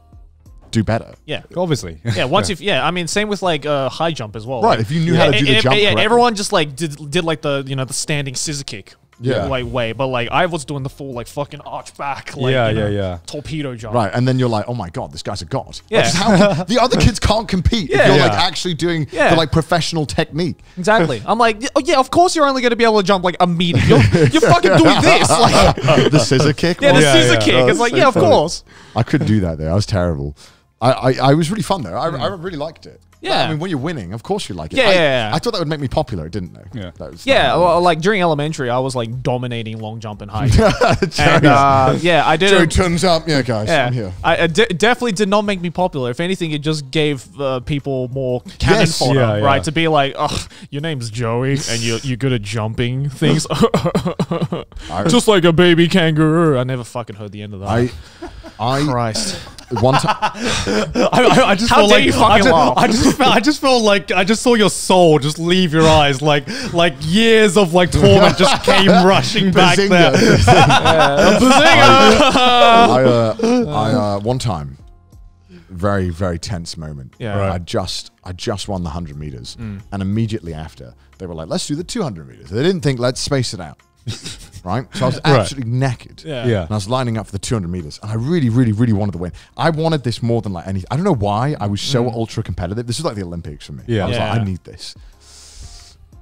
Do better, yeah, obviously, yeah. Once yeah. if yeah, I mean, same with like uh, high jump as well, right? Like, if you knew yeah, how to do the jump, yeah, everyone just like did did like the you know the standing scissor kick, yeah. like way, but like I was doing the full like fucking arch back, like yeah, you know, yeah, yeah. torpedo jump. Right, and then you're like, oh my god, this guy's a god. Yeah, that's how the other kids can't compete yeah, if you're yeah. like actually doing yeah. the like professional technique. Exactly. I'm like, oh yeah, of course you're only going to be able to jump like a meter. You're, you're fucking doing this, like the scissor kick. Yeah, the yeah, scissor yeah. kick. That it's like so yeah, of funny. course. I couldn't do that there. I was terrible. I I, I was really fun though. I mm. I really liked it. Yeah, like, I mean, when you're winning, of course you like it. Yeah, I, yeah, yeah. I thought that would make me popular. It didn't, though. Yeah, that was yeah. Well, like during elementary, I was like dominating long jump and high jump. and, uh, yeah, I did. Joe turns up. Yeah, guys, yeah. I'm here. I, I d definitely did not make me popular. If anything, it just gave uh, people more cannon yes, fodder, yeah, yeah. right? To be like, oh, your name's Joey, and you're you're good at jumping things, just like a baby kangaroo. I never fucking heard the end of that. I, I Christ. One time, I, I just how felt dare like you fucking I just, laugh. I just, felt, I just felt like I just saw your soul just leave your eyes, like like years of like torment just came rushing back there. Yeah. I, uh, I uh, one time, very very tense moment. Yeah, right. I just I just won the hundred meters, mm. and immediately after they were like, let's do the two hundred meters. They didn't think let's space it out. Right? So I was absolutely right. knackered. Yeah. yeah. And I was lining up for the two hundred meters. And I really, really, really wanted the win. I wanted this more than like anything. I don't know why I was so mm. ultra competitive. This is like the Olympics for me. Yeah. I was yeah. like, I need this.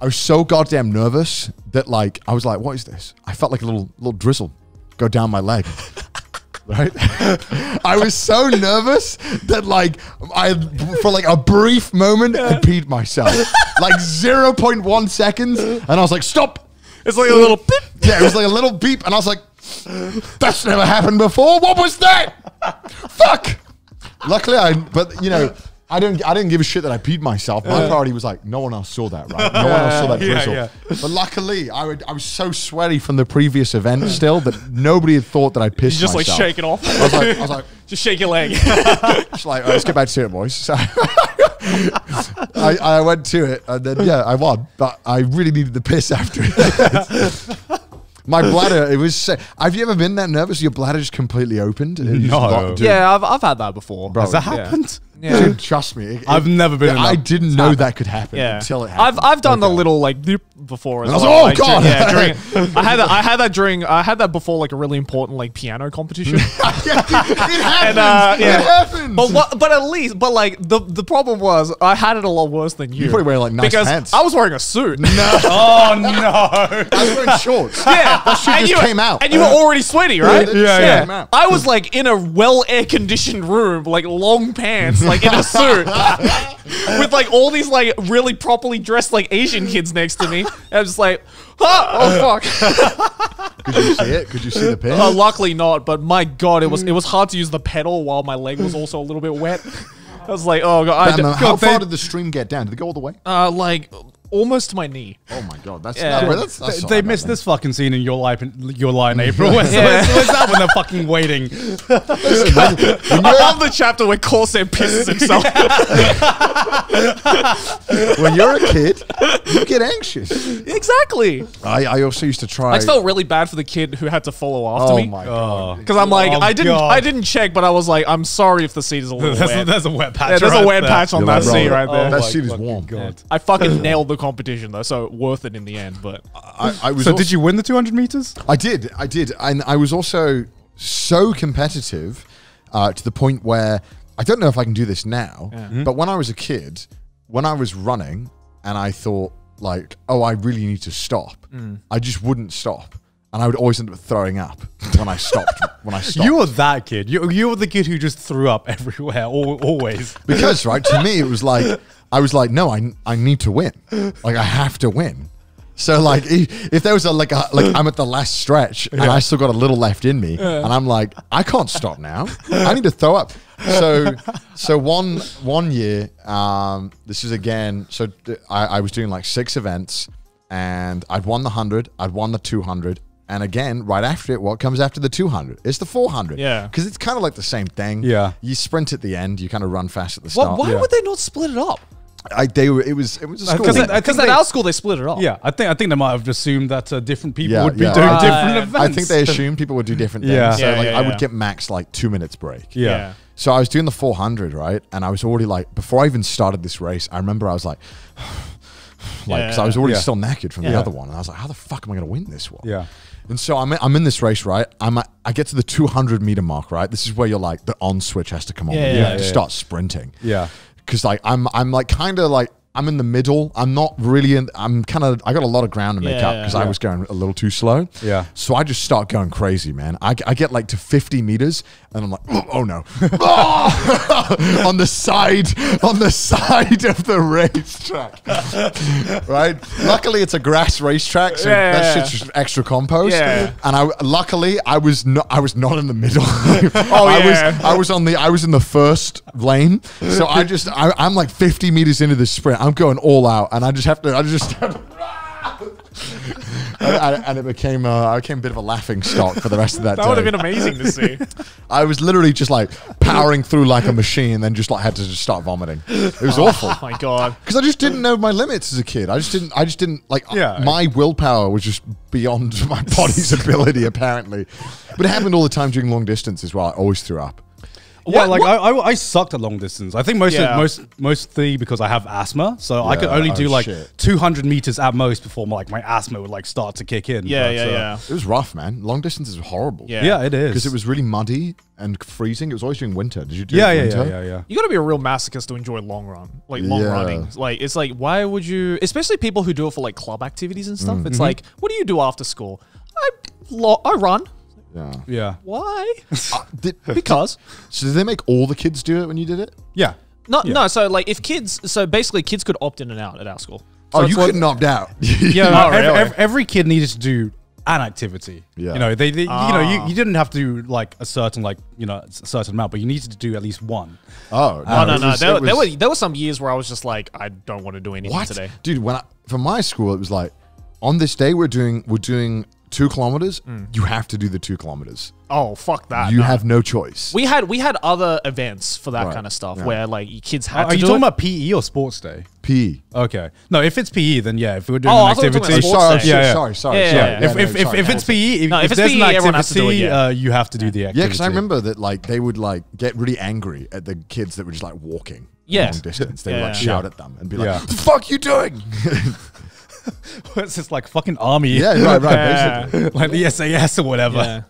I was so goddamn nervous that like, I was like, what is this? I felt like a little, little drizzle go down my leg. Right? I was so nervous that like, I, for like a brief moment, yeah. I peed myself. Like zero point one seconds. And I was like, stop. It's like a little beep. Yeah, it was like a little beep. And I was like, that's never happened before. What was that? Fuck. Luckily, I, but you know, I didn't, I didn't give a shit that I peed myself. My uh, priority was like, no one else saw that, right? No one else saw that drizzle. Yeah, yeah. But luckily, I, would, I was so sweaty from the previous event still that nobody had thought that I pissed myself. You just myself. like shake it off. I was like, I was like just shake your leg. Just like, oh, let's get back to it, boys. So I, I went to it and then yeah, I won, but I really needed the piss after it. My bladder, it was sick. Have you ever been that nervous? Your bladder just completely opened? And no. Just yeah, I've, I've had that before. Bro, has that happened? Yeah. Yeah. Dude, trust me. It, I've never been in I that. didn't know happened. that could happen yeah. until it happened. I've, I've done okay. the little like before as I was well. Like, oh, God. I, yeah, during, I, had that, I had that during, I had that before like a really important like piano competition. It happens. And, uh, yeah. It happens. But, what, but at least, but like the, the problem was I had it a lot worse than you. You probably wearing like nice because pants. I was wearing a suit. No. Oh, no. I was wearing shorts. Yeah. That shit and just you, came out. And you were already sweaty, right? Yeah, yeah. yeah. yeah. I was like in a well air-conditioned room, like long pants, like in a suit, with like all these like really properly dressed like Asian kids next to me. And I was just like, oh, oh fuck. Could you see it? Could you see the pants? Uh, luckily not, but my God, it was, it was hard to use the pedal while my leg was also a little bit wet. I was like, oh God. Damn, I how God, far they, did the stream get down? Did it go all the way? Uh, like... almost to my knee. Oh my God, that's yeah. no, that's, that's they, they missed man. this fucking scene in your life in your lie in April. Where's yeah. that when they're fucking waiting? Listen, when, when I love the chapter where Corsair pisses himself. When you're a kid, you get anxious. Exactly. I, I also used to try. I felt really bad for the kid who had to follow after oh me. Oh my God. Because I'm like, oh I didn't, God. I didn't check, but I was like, I'm sorry if the seat is a little there's wet. A, there's a wet patch. Yeah, there's right a wet there. patch on you're that like, seat right there. Oh that seat is warm. God. I fucking nailed the competition though, so worth it in the end. But I, I was so did you win the two hundred meters? I did, I did, and I was also so competitive uh, to the point where I don't know if I can do this now. Yeah. Mm-hmm. But when I was a kid, when I was running, and I thought like, oh, I really need to stop. Mm. I just wouldn't stop. And I would always end up throwing up when I stopped. When I stopped, you were that kid. You you were the kid who just threw up everywhere, always. Because right to me, it was like I was like, no, I I need to win. Like I have to win. So like if, if there was a like a, like I'm at the last stretch yeah. and I still got a little left in me, yeah. and I'm like I can't stop now. I need to throw up. So so one one year, um, this is again. So I, I was doing like six events, and I'd won the hundred, I'd won the two hundred. And again, right after it, what comes after the two hundred? It's the four hundred. Yeah. Because it's kind of like the same thing. Yeah. You sprint at the end. You kind of run fast at the start. Well, why yeah. would they not split it up? I, they were, it was, it was a school. Because at our school, they split it up. Yeah. I think, I think they might have assumed that uh, different people yeah, would be yeah. doing uh, different events. I think they assumed people would do different things. Yeah. So yeah, like, yeah, yeah. I would get max like two minutes break. Yeah. yeah. So I was doing the four hundred, right? And I was already like, before I even started this race, I remember I was like... like because yeah, I was already yeah. still knackered from yeah. the other one, and I was like, how the fuck am I going to win this one? Yeah. And so I'm in, I'm in this race, right? I'm at, I get to the two hundred meter mark, right? This is where you're like the on switch has to come on. Yeah, you yeah, have to yeah, start yeah. sprinting. Yeah, because like I'm I'm like kind of like I'm in the middle. I'm not really in. I'm kind of. I got a lot of ground to make yeah, up because yeah. I was going a little too slow. Yeah. So I just start going crazy, man. I, I get like to fifty meters, and I'm like, oh, oh no, oh! on the side, on the side of the racetrack, right? Luckily, it's a grass racetrack, so yeah, that shit's just extra compost. Yeah. And I luckily I was not. I was not in the middle. oh I yeah. Was, I was on the. I was in the first lane. So I just. I, I'm like fifty meters into this sprint. I'm going all out, and I just have to. I just have to, and, and it became. Uh, I became a bit of a laughing stock for the rest of that. That day. Would have been amazing to see. I was literally just like powering through like a machine, and then just like had to just start vomiting. It was oh, awful. Oh my god! Because I just didn't know my limits as a kid. I just didn't. I just didn't like. Yeah. My willpower was just beyond my body's ability, apparently. But it happened all the time during long distance as well. I always threw up. Yeah, what, like what? I, I, I sucked at long distance. I think mostly, yeah. most, mostly because I have asthma, so yeah, I could only oh do like shit. two hundred meters at most before my, like my asthma would like start to kick in. Yeah, but, yeah, uh, yeah. It was rough, man. Long distance is horrible. Yeah, yeah it is because it was really muddy and freezing. It was always during winter. Did you do? Yeah, it yeah, winter? yeah, yeah, yeah. You got to be a real masochist to enjoy long run, like long yeah. running. Like it's like why would you? Especially people who do it for like club activities and stuff. Mm. It's mm-hmm. like what do you do after school? I lo I run. Yeah. yeah. Why? Uh, did, because. So did they make all the kids do it when you did it? Yeah. No. Yeah. No. So like, if kids, so basically, kids could opt in and out at our school. So oh, you couldn't opt out. yeah. No, every, really. every, every kid needed to do an activity. Yeah. You know, they. they ah. You know, you, you didn't have to do like a certain like you know a certain amount, but you needed to do at least one. Oh no um, no no! Was, there, was, there were there were some years where I was just like, I don't want to do anything what? today, dude. When I, for my school, it was like, on this day we're doing we're doing. Two kilometers, mm. you have to do the two kilometers. Oh, fuck that. You no. have no choice. We had we had other events for that right. kind of stuff yeah. where like kids had uh, to Are you do talking it? about P E or sports day? P E. Okay. No, if it's P E, then yeah, if we were doing oh, an activity. Oh, sorry, yeah, yeah. sorry, sorry, yeah, sorry. Yeah, yeah. If, if, if, if it's P E, if, no, if, if there's P E, an activity, it, yeah. uh, you have to do the activity. Yeah, because I remember that like they would like get really angry at the kids that were just like walking yeah. long distance. They yeah. would like shout yeah. at them and be like, yeah. the fuck you doing? It's just like fucking army. Yeah, right, right. Yeah. Basically. Like the S A S or whatever. Yeah.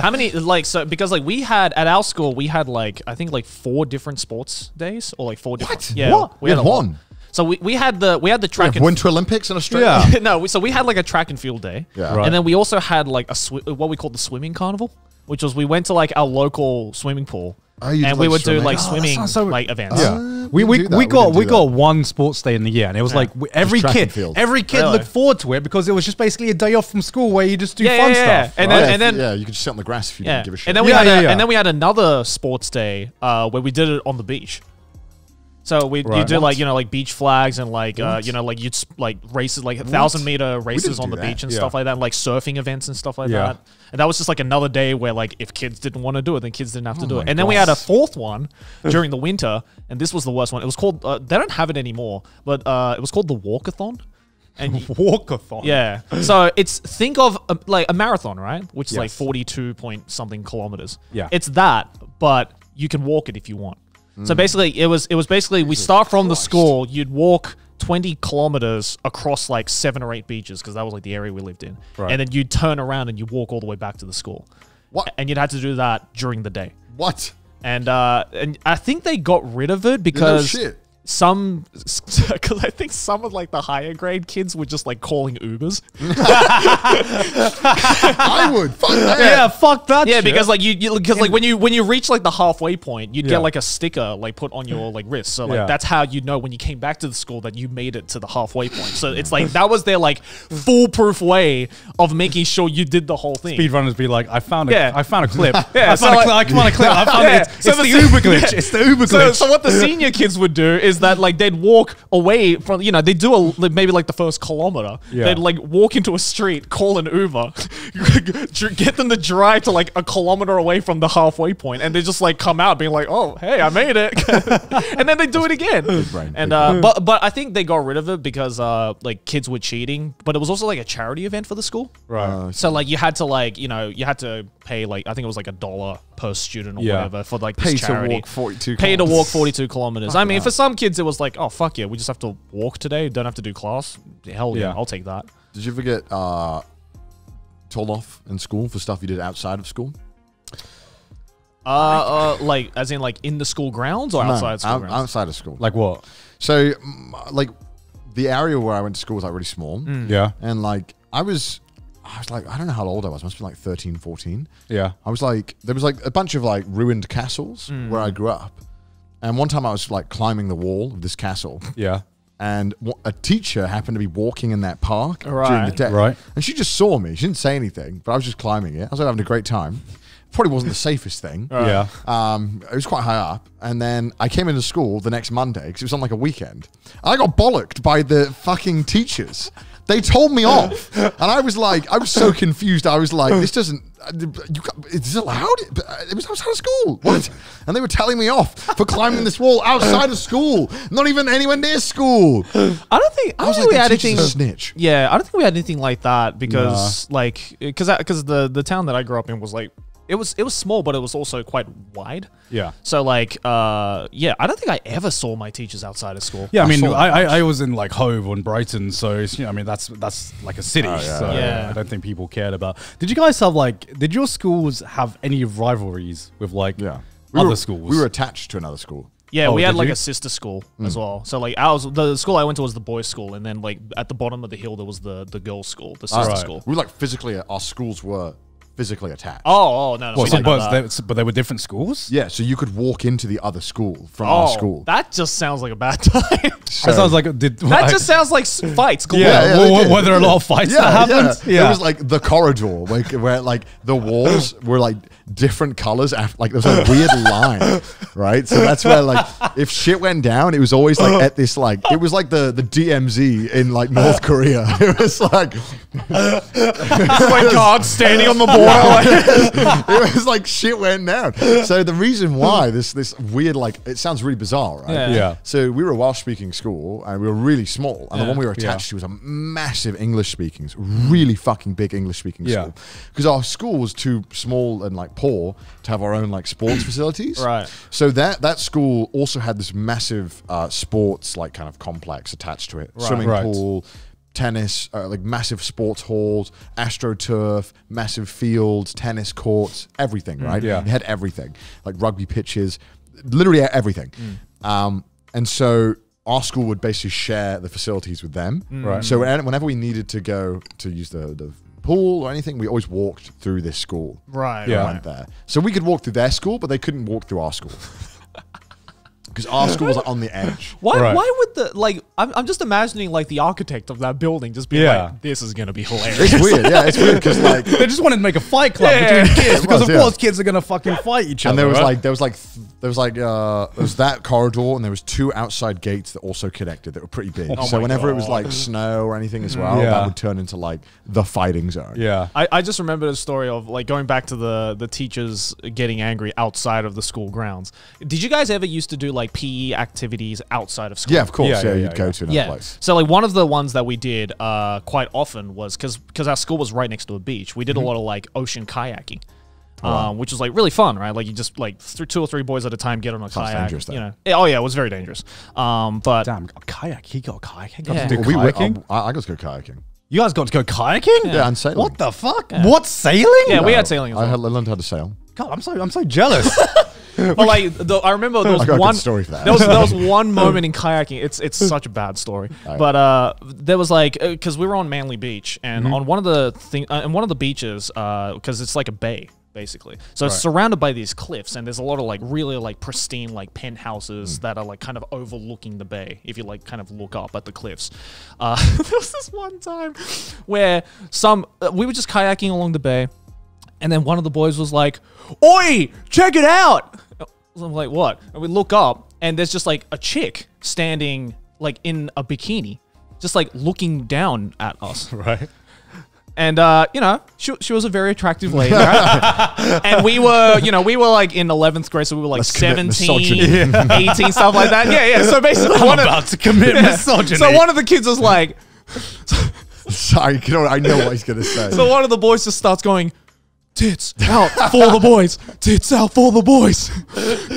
How many, like, so, because, like, we had, at our school, we had, like, I think, like, four different sports days or, like, four different. What? Yeah. What? We, we had, had one. one. So we, we had the, we had the track. We had Winter Olympics in Australia? Yeah. no, we, so we had, like, a track and field day. Yeah. Right. And then we also had, like, a sw what we called the swimming carnival, which was we went to, like, our local swimming pool. Oh, and we would do like swimming like events. Yeah, we we we got we got one sports day in the year, and it was like every kid every kid looked forward to it because it was just basically a day off from school where you just do fun stuff. And then and then yeah, you could just sit on the grass if you didn't give a shit. And then we had and then we had another sports day uh, where we did it on the beach. So we right. you do what? like you know like beach flags and like uh, you know like you'd like races like a thousand meter races on the that. beach and yeah. stuff like that, and like surfing events and stuff like yeah. that. And that was just like another day where like if kids didn't want to do it, then kids didn't have to oh do it. And gosh. then we had a fourth one during the winter, and this was the worst one. It was called uh, they don't have it anymore, but uh, it was called the walkathon. And walkathon. Yeah. So it's think of a, like a marathon, right? Which yes. is like forty-two point something kilometers. Yeah. It's that, but you can walk it if you want. So basically, it was it was basically Jesus we start from Christ. the school. You'd walk twenty kilometers across like seven or eight beaches because that was like the area we lived in, right. and then you'd turn around and you walk all the way back to the school. What? And you'd have to do that during the day. What? And uh, and I think they got rid of it because no shit. some because I think some of like the higher grade kids were just like calling Ubers. I would fuck that. Yeah, fuck that. Yeah, shit. because like you because like when you when you reach like the halfway point, you'd yeah. get like a sticker like put on your like wrist. So like yeah. that's how you know when you came back to the school that you made it to the halfway point. So it's like that was their like foolproof way of making sure you did the whole thing. Speedrunners be like, I found a yeah. I found a clip. Yeah, I found so a like, cl I found a clip. I found yeah. it. It's, so it's the, the Uber glitch. Yeah. It's the Uber glitch. So, so what the senior kids would do is. That like they'd walk away from you know they do a maybe like the first kilometer yeah. they'd like walk into a street, call an Uber, get them to drive to like a kilometer away from the halfway point, and they just like come out being like, oh hey, I made it. And then they do it again. Brain, and uh, but but I think they got rid of it because uh like kids were cheating, but it was also like a charity event for the school, right? Uh, so like you had to like you know you had to pay like I think it was like a dollar per student or yeah. whatever for like this pay charity. To walk forty-two pay kilometers. to walk forty-two kilometers. Fuck I mean, that. for some kids, it was like, oh, fuck yeah, we just have to walk today, don't have to do class. Hell yeah, yeah. I'll take that. Did you ever get uh, told off in school for stuff you did outside of school? Uh, uh like, as in, like, in the school grounds or no, outside school out, grounds? Outside of school. Like what? So, like, the area where I went to school was, like, really small. Mm. Yeah. And, like, I was... I was like, I don't know how old I was. I must have been like thirteen, fourteen. Yeah. I was like, there was like a bunch of like ruined castles mm. where I grew up. And one time I was like climbing the wall of this castle. Yeah. And a teacher happened to be walking in that park right. during the day. Right. And she just saw me. She didn't say anything, but I was just climbing it. I was like having a great time. Probably wasn't the safest thing. Right. Yeah. Um, it was quite high up. And then I came into school the next Monday because it was on like a weekend. I got bollocked by the fucking teachers. They told me off, and I was like, I was so confused. I was like, this doesn't, you, it's allowed? It was outside of school. What? And they were telling me off for climbing this wall outside of school, not even anywhere near school. I don't think I, I was think like, we had anything. Snitch. Yeah, I don't think we had anything like that because, nah. like, because because the the town that I grew up in was like. It was it was small, but it was also quite wide. Yeah. So like, uh, yeah, I don't think I ever saw my teachers outside of school. Yeah, I, I mean, I, I I was in like Hove on Brighton, so it's, you know, I mean that's that's like a city. Oh, yeah. So yeah. I don't think people cared about. Did you guys have like? Did your schools have any rivalries with like yeah. we other were, schools? We were attached to another school. Yeah, oh, we had like you? a sister school mm. as well. So like ours, the school I went to was the boys' school, and then like at the bottom of the hill there was the the girls' school, the sister right. school. We were like physically, our schools were. Physically attached. Oh, oh no, no well, so like but, they, but they were different schools? Yeah, so you could walk into the other school from oh, our school. That just sounds like a bad time. So, that sounds like a, did, that I, just sounds like fights. Yeah, yeah, yeah, well, were there a lot of fights yeah, that happened? Yeah. Yeah. It was like the corridor, like where like the walls were like different colors. After, like there was a weird line, right? So that's where like if shit went down, it was always like at this like it was like the the D M Z in like North Korea. It was like my God, standing on the board. It was like shit went down. So the reason why this this weird like it sounds really bizarre, right? Yeah. yeah. So we were a Welsh speaking school and we were really small, and yeah. the one we were attached yeah. to was a massive English speaking, really fucking big English speaking yeah. school. Because our school was too small and like poor to have our own like sports facilities. Right. So that that school also had this massive uh, sports like kind of complex attached to it, right. swimming right. pool. Tennis, uh, like massive sports halls, astroturf, massive fields, tennis courts, everything, right? Mm, yeah. It had everything, like rugby pitches, literally everything. Mm. Um, and so our school would basically share the facilities with them. Mm. Right. So whenever we needed to go to use the, the pool or anything, we always walked through this school. Right. Yeah. Right there. So we could walk through their school, but they couldn't walk through our school. Because our school was like, on the edge. Why? Right. Why would the like? I'm, I'm just imagining like the architect of that building just being yeah. like, "This is gonna be hilarious." It's weird. Yeah, it's weird because like they just wanted to make a fight club yeah. between kids because was, of yeah. course kids are gonna fucking fight each other. And there was right? like there was like there was like uh, there was that corridor and there was two outside gates that also connected that were pretty big. Oh so whenever God. It was like snow or anything as well, yeah. that would turn into like the fighting zone. Yeah. I, I just remembered a story of like going back to the the teachers getting angry outside of the school grounds. Did you guys ever used to do like? Like P E activities outside of school. Yeah, of course. Yeah, yeah, yeah you'd yeah, go yeah. to another yeah. place. So like one of the ones that we did uh, quite often was because because our school was right next to a beach. We did mm-hmm. a lot of like ocean kayaking, wow. um, which was like really fun, right? Like you just like th two or three boys at a time get on a Sounds kayak. Dangerous, you know? Oh yeah, it was very dangerous. Um, but damn, a kayak. He got kayaking. Got yeah. to do well, kayaking. We, I, I got to go kayaking. You guys got to go kayaking? Yeah, yeah and sailing. What the fuck? Yeah. What sailing? Yeah, no, we had sailing. As well. I learned how to sail. God, I'm so I'm so jealous. But like, the, I remember there was I one story for that. There was, there was one moment in kayaking. It's it's such a bad story. Right. But uh, there was like because we were on Manly Beach and mm-hmm. on one of the thing uh, and one of the beaches because uh, it's like a bay basically. So right. it's surrounded by these cliffs and there's a lot of like really like pristine like penthouses mm. that are like kind of overlooking the bay if you like kind of look up at the cliffs. Uh, there was this one time where some uh, we were just kayaking along the bay. And then one of the boys was like, "Oi, check it out!" I'm like, "What?" And we look up, and there's just like a chick standing like in a bikini, just like looking down at us. Right. And uh, you know, she she was a very attractive lady, right? And we were, you know, we were like in eleventh grade, so we were like Let's seventeen, eighteen, stuff like that. Yeah, yeah. So basically, I'm one about of, to commit yeah. misogyny. So one of the kids was like, "Sorry, I know what he's gonna say." So one of the boys just starts going. tits out for the boys, tits out for the boys,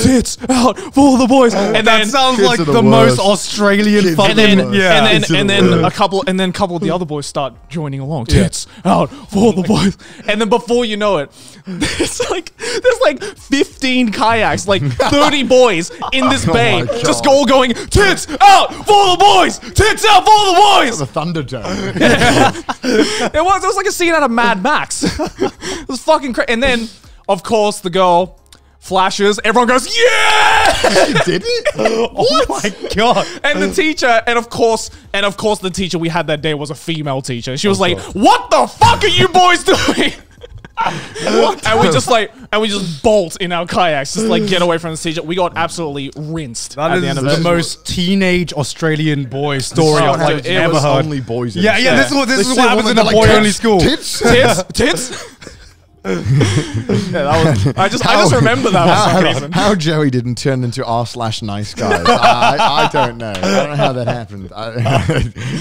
tits out for the boys. And that then, sounds like the, the most Australian fucking. And then, yeah. and then, and then the a couple, and then a couple of the other boys start joining along. Tits yeah. out for the boys. And then before you know it, there's like there's like fifteen kayaks, like thirty boys in this bay, oh just all going tits out for the boys, tits out for the boys. The Thunderdome. It was. It was like a scene out of Mad Max. It was fucking crazy. And then, of course, the girl flashes. Everyone goes, yeah! She did it? What? Oh my God. And the teacher, and of course, and of course the teacher we had that day was a female teacher. And she was of like, course. What the fuck are you boys doing? What? And we just like, and we just bolt in our kayaks, just like get away from the teacher. We got absolutely rinsed. That at is the, end of the most teenage Australian boy story I've like ever heard. Only boys. Yeah, yeah, yeah. This is what this they is what happens in a like boy-only school. Tits, tits, tits. Yeah, that was, I just how, I just remember that how, for some reason. How Joey didn't turn into r slash nice guys. I, I don't know. I don't know how that happened. I,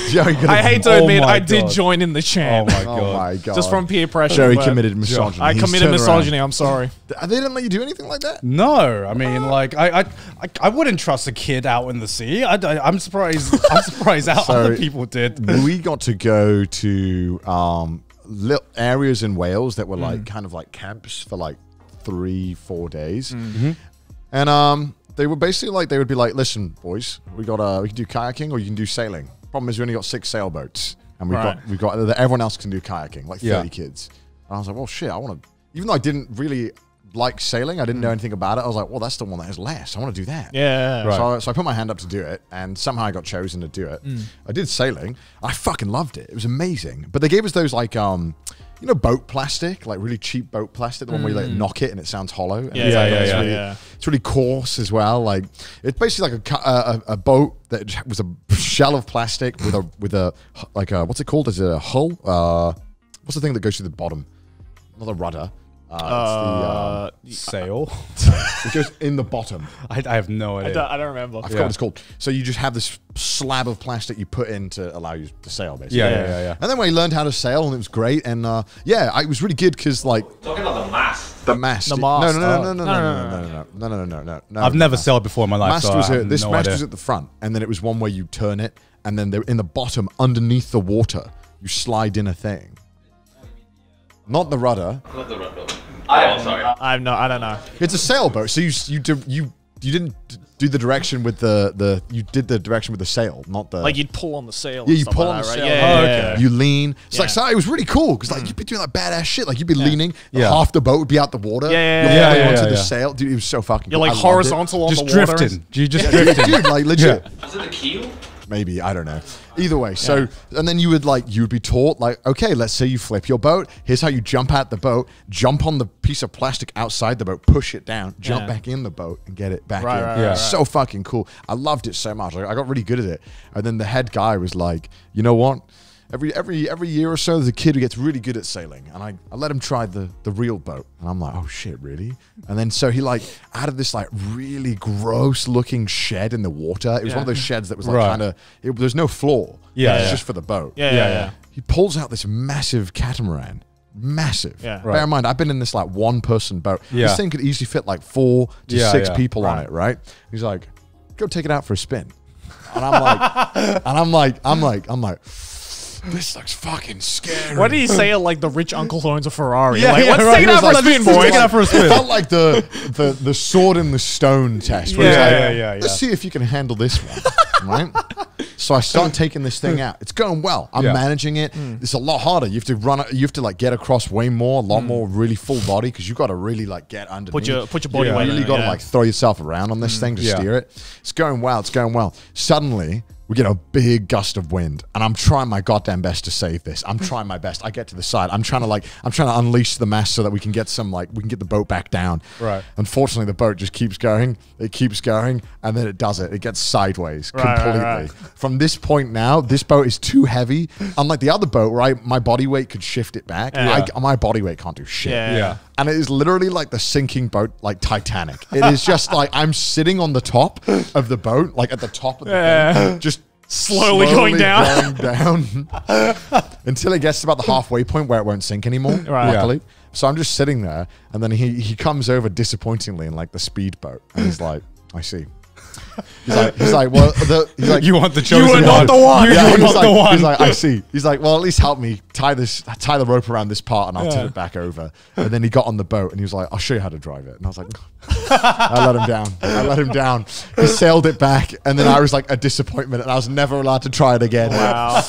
Joey I hate to admit, oh I God. did join in the chant. Oh my God. Oh my God. Just from peer pressure. Joey committed misogyny. I He's committed misogyny. Around. I'm sorry. They didn't let you do anything like that? No. I mean, uh, like I, I I wouldn't trust a kid out in the sea. I, I, I'm surprised. I'm surprised how so other people did. We got to go to. Um, little areas in Wales that were like mm. kind of like camps for like three, four days. Mm-hmm. And um, they were basically like, they would be like, listen, boys, we got uh, we can do kayaking or you can do sailing. Problem is we only got six sailboats and we've right. got, we've got, everyone else can do kayaking, like yeah. thirty kids. And I was like, well, shit, I want to, even though I didn't really like sailing, I didn't mm. know anything about it. I was like, well, that's the one that has less. I want to do that. Yeah. Right. So, so I put my hand up to do it and somehow I got chosen to do it. Mm. I did sailing. I fucking loved it. It was amazing. But they gave us those like, um, you know, boat plastic, like really cheap boat plastic, the mm. one where you like knock it and it sounds hollow. And yeah, it's yeah, like, yeah, it's yeah, really, yeah. It's really coarse as well. Like it's basically like a, a, a boat that was a shell of plastic with a, with a, like a, what's it called? Is it a hull? Uh, what's the thing that goes through the bottom? Not a rudder. Uh, it's the, um, sail. It goes in the bottom. I, I have no idea. I don't, I don't remember. I forgot yeah. what it's called. So you just have this slab of plastic you put in to allow you to sail, basically. Yeah, yeah, yeah. yeah. And then we learned how to sail, and it was great. And uh, yeah, I, it was really good because like talking about the mast, the mast, the mast. No, no, no, no, no, no, no, no, no, no, no, no, no, no. I've never sailed before in my life. Mast so was I have this no mast idea. was at the front, and then it was one where you turn it, and then they're in the bottom, underneath the water, you slide in a thing. Not the rudder. Not the rudder. I oh, sorry. I'm not. I don't know. It's a sailboat, so you you do, you you didn't do the direction with the the you did the direction with the sail, not the like you'd pull on the sail. Yeah, you pull on like the right? sail. Yeah, oh, okay. yeah. You lean. It's yeah. like so it was really cool because like mm. you'd be doing like badass shit. Like you'd be yeah. leaning. Yeah. Half the boat would be out the water. Yeah, yeah, yeah. yeah, yeah, yeah onto yeah, the yeah. sail, dude. It was so fucking. You're cool. like I horizontal on just the water. Drifting. You just drifting. Dude, like legit. Yeah. Was it the keel? Maybe, I don't know. Either way, so, yeah. and then you would like, you would be taught like, okay, let's say you flip your boat. Here's how you jump out the boat, jump on the piece of plastic outside the boat, push it down, jump yeah. back in the boat and get it back right, in. Right, yeah. right. So fucking cool. I loved it so much. Like, I got really good at it. And then the head guy was like, you know what? Every every every year or so, there's a kid who gets really good at sailing. And I, I let him try the, the real boat. And I'm like, oh shit, really? And then so he like, out of this like really gross looking shed in the water. It was yeah. one of those sheds that was like right. kind of, there's no floor. Yeah, It's yeah. just for the boat. Yeah, yeah, yeah, yeah. He pulls out this massive catamaran. Massive. Yeah. Right. Bear in mind, I've been in this like one person boat. Yeah. This thing could easily fit like four to yeah, six yeah. people right. on it, right? He's like, go take it out for a spin. And I'm like, and I'm like, I'm like, I'm like, this looks fucking scary. What did he say? Like the rich uncle who owns a Ferrari. Yeah, like, yeah, let's right. take it out, like, like, like, out for a spin. It felt like the the the sword in the stone test. Where yeah, like, yeah, yeah, yeah. Let's see if you can handle this one, right? So I start taking this thing out. It's going well. I'm yeah. managing it. Mm. It's a lot harder. You have to run. You have to like get across way more, a lot mm. more, really full body because you got to really like get underneath. Put your put your body yeah. weight. You really got to yeah. like throw yourself around on this mm. thing to yeah. steer it. It's going well. It's going well. Suddenly. We get a big gust of wind and I'm trying my goddamn best to save this. I'm trying my best. I get to the side. I'm trying to like, I'm trying to unleash the mast so that we can get some like, we can get the boat back down. Right. Unfortunately, the boat just keeps going. It keeps going and then it does it. It gets sideways right, completely. Right, right. From this point now, this boat is too heavy. Unlike the other boat where I, my body weight could shift it back. Yeah. I, my body weight can't do shit. Yeah. yeah. And it is literally like the sinking boat, like Titanic. It is just like, I'm sitting on the top of the boat, like at the top of the yeah. boat, just Slowly, slowly going down, going down until it gets to about the halfway point where it won't sink anymore. Right. Luckily, So I'm just sitting there, and then he, he comes over disappointingly in like the speedboat, and he's like, I see. He's like, he's like, well, the, he's like, you want the chosen one. You are not the one. You are not the one. He's like, I see. He's like, well, at least help me tie this, tie the rope around this part, and I'll yeah. turn it back over. And then he got on the boat, and he was like, I'll show you how to drive it. And I was like, I let him down. I let him down. He sailed it back, and then I was like a disappointment, and I was never allowed to try it again. Wow.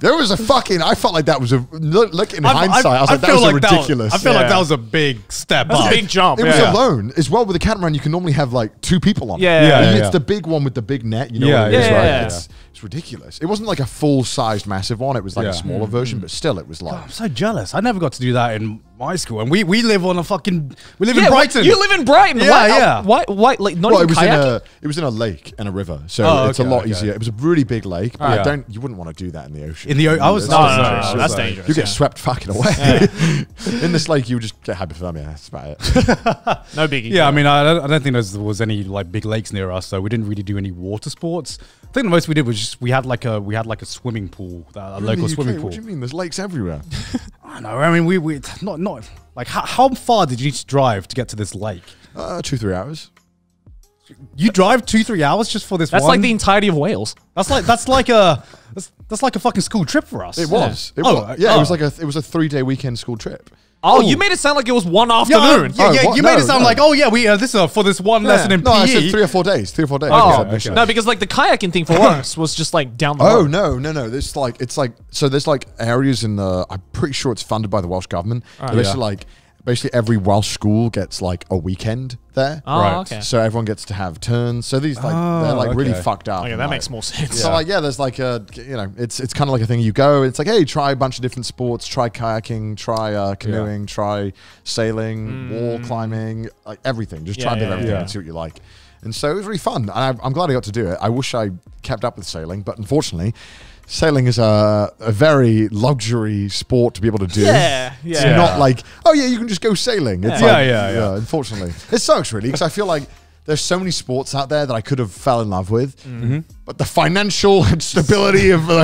There was a fucking. I felt like that was a look. look in I, hindsight, I, I was like, I that was like ridiculous. That was, I feel yeah. like that was a big step. That's up. A big jump. It yeah. was alone as well. With a catamaran, you can normally have like two people on. Yeah, it. yeah. yeah. It's yeah. the big one with the big net, you know yeah, what it is, yeah, right? Yeah, it's, yeah. it's ridiculous. It wasn't like a full-sized massive one. It was like yeah. a smaller version, but still it was like... God, I'm so jealous. I never got to do that in my school. And we, we live on a fucking... We live yeah, in Brighton. You live in Brighton. Yeah, why, yeah. Why, why, like, not well, even it was kayaking? In a, it was in a lake and a river, so oh, it's okay, a lot okay. easier. It was a really big lake, but oh, yeah. I don't, you wouldn't want to do that in the ocean. In the ocean? I was... No, no, no, no, no, that's dangerous. You yeah. get swept fucking away. Yeah. In this lake, you would just get hypothermia. That's about it. No biggie. Yeah, I mean, I don't think there was any like big lakes near us, so we didn't really do any water sports. I think the most we did was just we had like a we had like a swimming pool, a local swimming pool. What do you mean? There's lakes everywhere. I know. I mean, we we not not like how, how far did you need to drive to get to this lake? Uh, two three hours. You drive two three hours just for this? That's one? like the entirety of Wales. That's like that's like a that's, that's like a fucking school trip for us. It was. Yeah. It was. Oh, yeah, oh. it was like a it was a three day weekend school trip. Oh, oh, you made it sound like it was one afternoon. Yeah, yeah, yeah oh, you made no, it sound no. like, oh yeah, we uh, this uh, for this one yeah. lesson in no, P E. No, I said three or four days, three or four days. Oh, okay. No, because like the kayaking thing for us was just like down the road. Oh no, no, no. There's like it's like so there's like areas in the. I'm pretty sure it's funded by the Welsh government. Oh, yeah. Basically, like basically every Welsh school gets like a weekend there. Oh, right. Okay. So everyone gets to have turns. So these like oh, they're like okay. really fucked up. Oh, yeah, that like, makes more sense. Yeah. So like yeah, there's like a you know it's it's kind of like a thing you go. It's like hey, try a bunch of different sports. Try kayaking. Try uh, canoeing. Yeah. Try sailing. Mm. Wall climbing. Like everything. Just yeah, try and yeah, do everything yeah. and see what you like. And so it was really fun. And I, I'm glad I got to do it. I wish I kept up with sailing, but unfortunately. Sailing is a, a very luxury sport to be able to do. Yeah, yeah. It's yeah. not like, oh yeah, you can just go sailing. It's yeah, like, yeah, yeah, yeah. Unfortunately, it sucks really because I feel like there's so many sports out there that I could have fell in love with, mm-hmm. but the financial stability of, uh,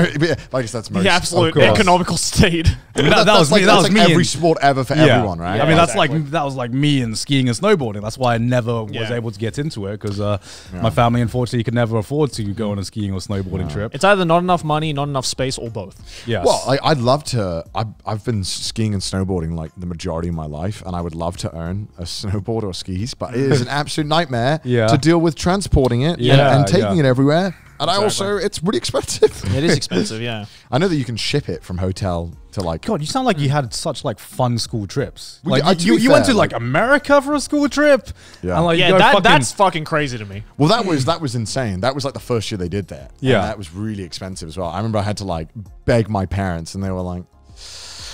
I guess that's most, the absolute economical state. I mean, that, that, that was like, me, that was like me every and, sport ever for yeah. everyone, right? Yeah, I mean, yeah, that's exactly. like that was like me in skiing and snowboarding. That's why I never yeah. was able to get into it because uh, yeah. my family, unfortunately, could never afford to go on a skiing or snowboarding yeah. trip. It's either not enough money, not enough space, or both. Yes. Well, I, I'd love to. I, I've been skiing and snowboarding like the majority of my life, and I would love to own a snowboard or skis, but it is an absolute nightmare. Yeah. to deal with transporting it yeah, and, and taking yeah. it everywhere. And exactly. I also, it's really expensive. It is expensive, yeah. I know that you can ship it from hotel to like... God, you sound like you had such like fun school trips. Like I, You, you fair, went to like, like America for a school trip? Yeah, and, like, yeah that, fucking, that's fucking crazy to me. Well, that was that was insane. That was like the first year they did that. Yeah. And that was really expensive as well. I remember I had to like beg my parents and they were like...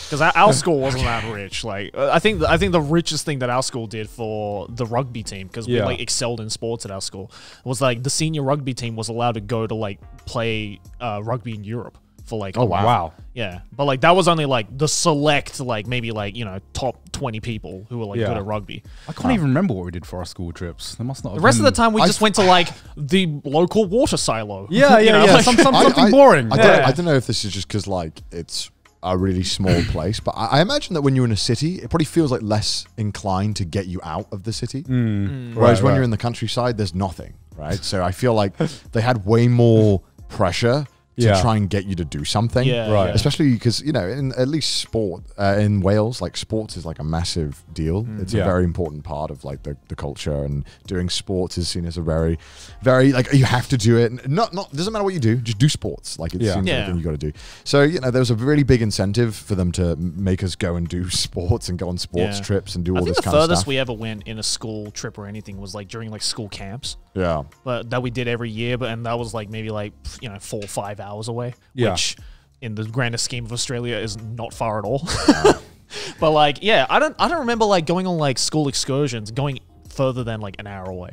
Because our school wasn't that rich. Like I think, I think the richest thing that our school did for the rugby team, because yeah. we like excelled in sports at our school, was like the senior rugby team was allowed to go to like play uh, rugby in Europe for like. Oh wow! wow. Yeah, but like that was only like the select, like maybe like you know top twenty people who were like yeah. good at rugby. I can't um, even remember what we did for our school trips. There must not. The rest been... of the time we I just went to like the local water silo. Yeah, yeah, you know, yeah. Like, some, some, something I, I, boring. I, yeah. don't, I don't know if this is just because like it's. a really small place, but I imagine that when you're in a city, it probably feels like less inclined to get you out of the city. Mm. Whereas right, when right. you're in the countryside, there's nothing, right? So I feel like they had way more pressure to yeah. try and get you to do something. Yeah, right. Yeah. Especially because, you know, in at least sport, uh, in Wales, like sports is like a massive deal. Mm. It's yeah. a very important part of like the, the culture, and doing sports is seen as a very, very, like you have to do it. Not, not, doesn't matter what you do, just do sports. Like it yeah. seems yeah. like a thing you got to do. So, you know, there was a really big incentive for them to make us go and do sports and go on sports yeah. trips and do I all this kind of stuff. I think the furthest we ever went in a school trip or anything was like during like school camps. Yeah. But that we did every year, but and that was like maybe like, you know, four or five hours. hours away, yeah. which in the grandest scheme of Australia is not far at all. But like, yeah, I don't I don't remember like going on like school excursions going further than like an hour away.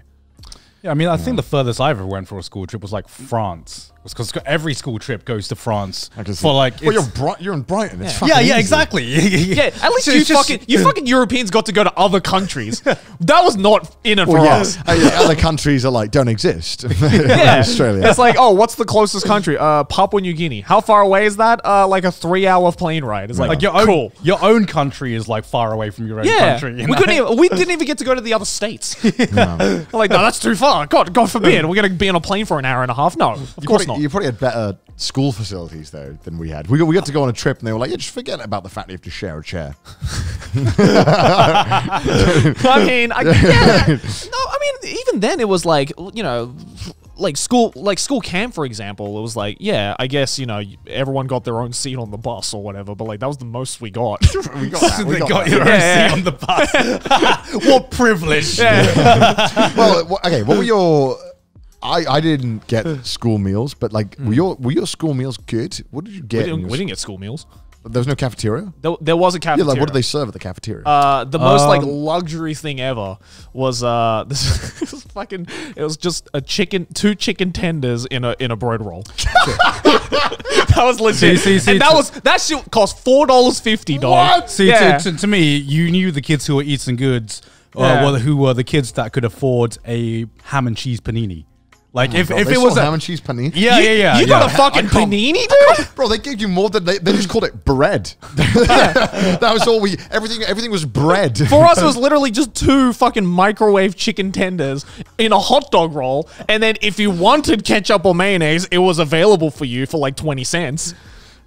Yeah, I mean, I think the furthest I ever went for a school trip was like France. It was because every school trip goes to France for like. Well, you're Bri you're in Brighton. It's yeah, yeah, yeah, exactly. yeah, at least so you just, fucking you fucking Europeans got to go to other countries. That was not in it well, for yeah. us. Uh, yeah, other countries are like don't exist. yeah, Australia. It's like, oh, what's the closest country? Uh, Papua New Guinea. How far away is that? Uh, like a three-hour plane ride. It's right. like, like your cool. own your own country is like far away from your own yeah, country. You know? We couldn't. Even, we didn't even get to go to the other states. no. Like, no, that's too far. God, God forbid, we're gonna be on a plane for an hour and a half. No, of you course. Probably, You probably had better school facilities, though, than we had. We, we got to go on a trip, and they were like, yeah, just forget about the fact that you have to share a chair. I mean, I, yeah, no, I mean, even then, it was like, you know, like school, like school camp, for example, it was like, yeah, I guess, you know, everyone got their own seat on the bus or whatever, but like, that was the most we got. we got that, we they got, got your yeah. own seat on the bus. What privilege. Yeah. Well, okay, what were your... I, I didn't get school meals, but like, mm. were your were your school meals good? What did you get? We didn't, we didn't get school meals. There was no cafeteria? There, there was a cafeteria. Yeah, like what did they serve at the cafeteria? Uh, the um, most like luxury thing ever was uh, this, this was fucking. It was just a chicken, two chicken tenders in a in a bread roll. That was legit, see, see, see, and that was that shit cost four dollars fifty. Dog. See, yeah. to, to, to me, you knew the kids who were eating goods, or yeah. uh, who were the kids that could afford a ham and cheese panini. Like, oh if, God, if it was a ham and cheese panini. Yeah, you, yeah, yeah. You yeah. got a fucking panini, dude? Bro, they gave you more than they, they just called it bread. That was all we, everything everything was bread. For us, it was literally just two fucking microwave chicken tenders in a hot dog roll. And then if you wanted ketchup or mayonnaise, it was available for you for like twenty cents.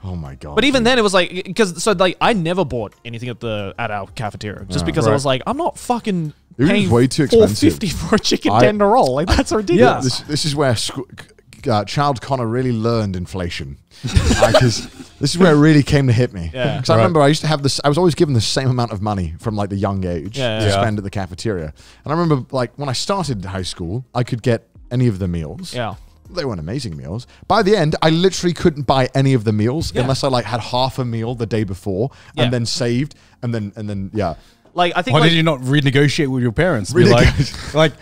Oh my God. But even dude. then it was like, because, so like, I never bought anything at the, at our cafeteria just yeah, because right. I was like, I'm not fucking It was way too expensive. four fifty for a chicken I, tender roll. Like, that's ridiculous. Yeah, this, this is where uh, Child Connor really learned inflation. Like, this is where it really came to hit me. Because yeah. right. I remember I used to have this, I was always given the same amount of money from like the young age yeah, to yeah. spend at the cafeteria. And I remember like when I started high school, I could get any of the meals. Yeah. They weren't amazing meals. By the end, I literally couldn't buy any of the meals yeah. unless I like had half a meal the day before and yeah. then saved and then, and then, yeah. Like, I think Why like, did you not renegotiate with your parents? Be like, like,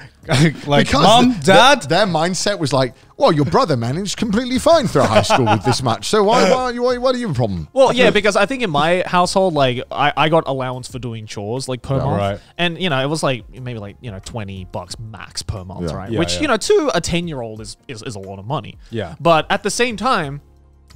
like, because mom, the, dad, their, their mindset was like, well, your brother managed completely fine throughout high school with this much, so why, why, why, why do you have a problem? Well, yeah, because I think in my household, like, I, I got allowance for doing chores, like, per yeah, month, right. and you know, it was like maybe like you know twenty bucks max per month, yeah. right? Yeah, Which yeah. you know, to a ten-year-old is, is is a lot of money. Yeah. But at the same time,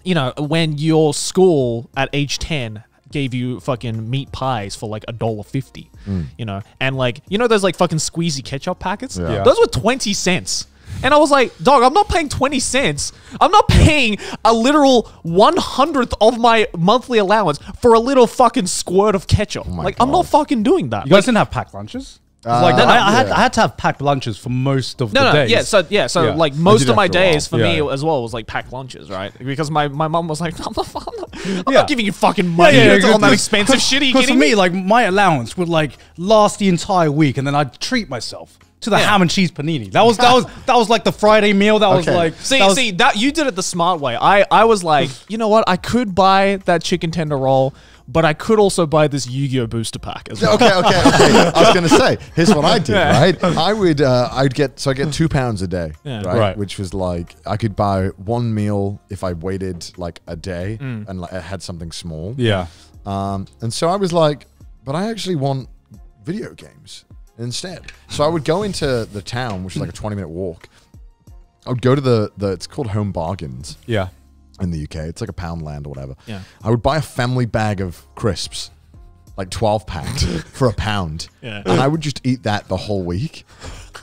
you know, when your school at age ten. Gave you fucking meat pies for like a dollar fifty, mm. you know, and like you know those like fucking squeezy ketchup packets. Yeah. Yeah. Those were twenty cents, and I was like, dog, I'm not paying twenty cents. I'm not paying a literal one hundredth of my monthly allowance for a little fucking squirt of ketchup. Oh like God. I'm not fucking doing that. You guys like, didn't have packed lunches. Uh, like no, no, I, yeah. I, had, I had to have packed lunches for most of no, the no, days. Yeah, so yeah, so yeah. like most of my days for yeah. me as well was like packed lunches, right? Because my my mum was like, no, I'm, not, I'm, not, I'm yeah. not giving you fucking money. Yeah, yeah, it's yeah, all that expensive shit. Are you kidding for me? me, like my allowance would like last the entire week, and then I'd treat myself to the yeah. ham and cheese panini. That was that was that was like the Friday meal. That okay. was like see that was, see that you did it the smart way. I I was like, you know what? I could buy that chicken tender roll. But I could also buy this Yu-Gi-Oh booster pack as well. Okay, okay, okay. I was gonna say, here's what I did, yeah. right? I would, uh, I'd get, so I get two pounds a day, yeah. right? right? Which was like, I could buy one meal if I waited like a day mm. and like I had something small. Yeah. Um, and so I was like, but I actually want video games instead. So I would go into the town, which is like a twenty minute walk. I would go to the, the it's called Home Bargains. Yeah. In the U K, it's like a pound land or whatever. Yeah. I would buy a family bag of crisps, like twelve pack for a pound. Yeah. And I would just eat that the whole week.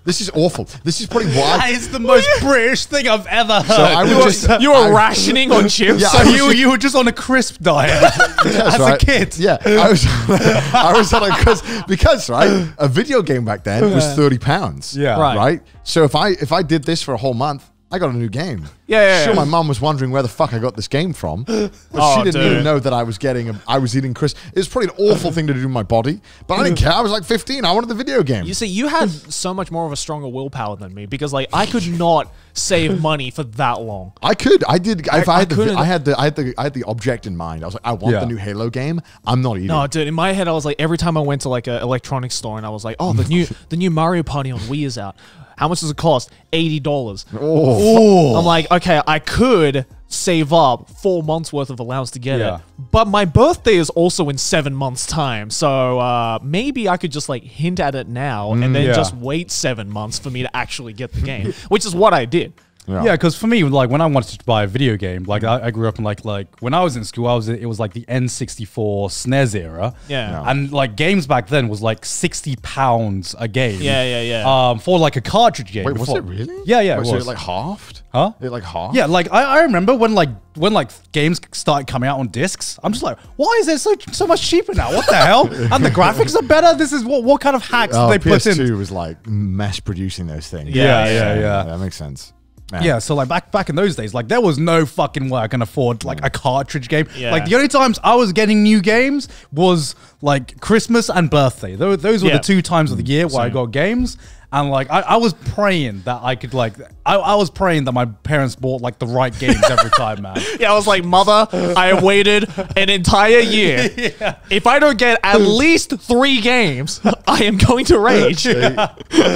This is awful. This is probably why. That is the most British thing I've ever heard. So I you, just, were, you were I, rationing on chips? Yeah, so you, just, you were just on a crisp diet as right. a kid? Yeah. I was, I was on a crisp because, right, a video game back then was thirty pounds. Yeah. Right. right? So if I, if I did this for a whole month, I got a new game. Yeah, yeah, sure. Yeah. My mum was wondering where the fuck I got this game from, but oh, she didn't dude. even know that I was getting. A, I was eating crisps. It was probably an awful thing to do to my body, but I didn't care. I was like fifteen. I wanted the video game. You see, you had so much more of a stronger willpower than me because, like, I could not save money for that long. I could. I did. I, if I, I, had the, I had the. I had the. I had the object in mind. I was like, I want yeah. the new Halo game. I'm not eating. No, dude. In my head, I was like, every time I went to like an electronics store, and I was like, oh, the new the new Mario Party on Wii is out. How much does it cost? eighty dollars. Oh. I'm like, okay, I could save up four months worth of allowance to get yeah. it. But my birthday is also in seven months time. So uh, maybe I could just like hint at it now mm, and then yeah. just wait seven months for me to actually get the game, which is what I did. Yeah, because yeah, for me, like when I wanted to buy a video game, like I, I grew up in like like when I was in school, I was it was like the N sixty-four S N E S era. Yeah. yeah, and like games back then was like sixty pounds a game. Yeah, yeah, yeah. Um, for like a cartridge game. Wait, was it really? Yeah, yeah. Wait, it was. So it like halved? Huh? It like halved? Yeah, like I, I remember when like when like games started coming out on discs. I'm just like, why is it so so much cheaper now? What the hell? And the graphics are better. This is what what kind of hacks oh, they P S two put in? P S two was like mass producing those things. Yeah, yeah, yeah. yeah. yeah that makes sense. Man. Yeah, so like back back in those days, like there was no fucking way I can afford like a cartridge game. Yeah. Like the only times I was getting new games was like Christmas and birthday. Those, those were yeah. the two times of the year where Same. I got games. And like I, I was praying that I could like I, I was praying that my parents bought like the right games every time, man. Yeah, I was like, mother, I waited an entire year. Yeah. If I don't get at least three games, I am going to rage. Yeah.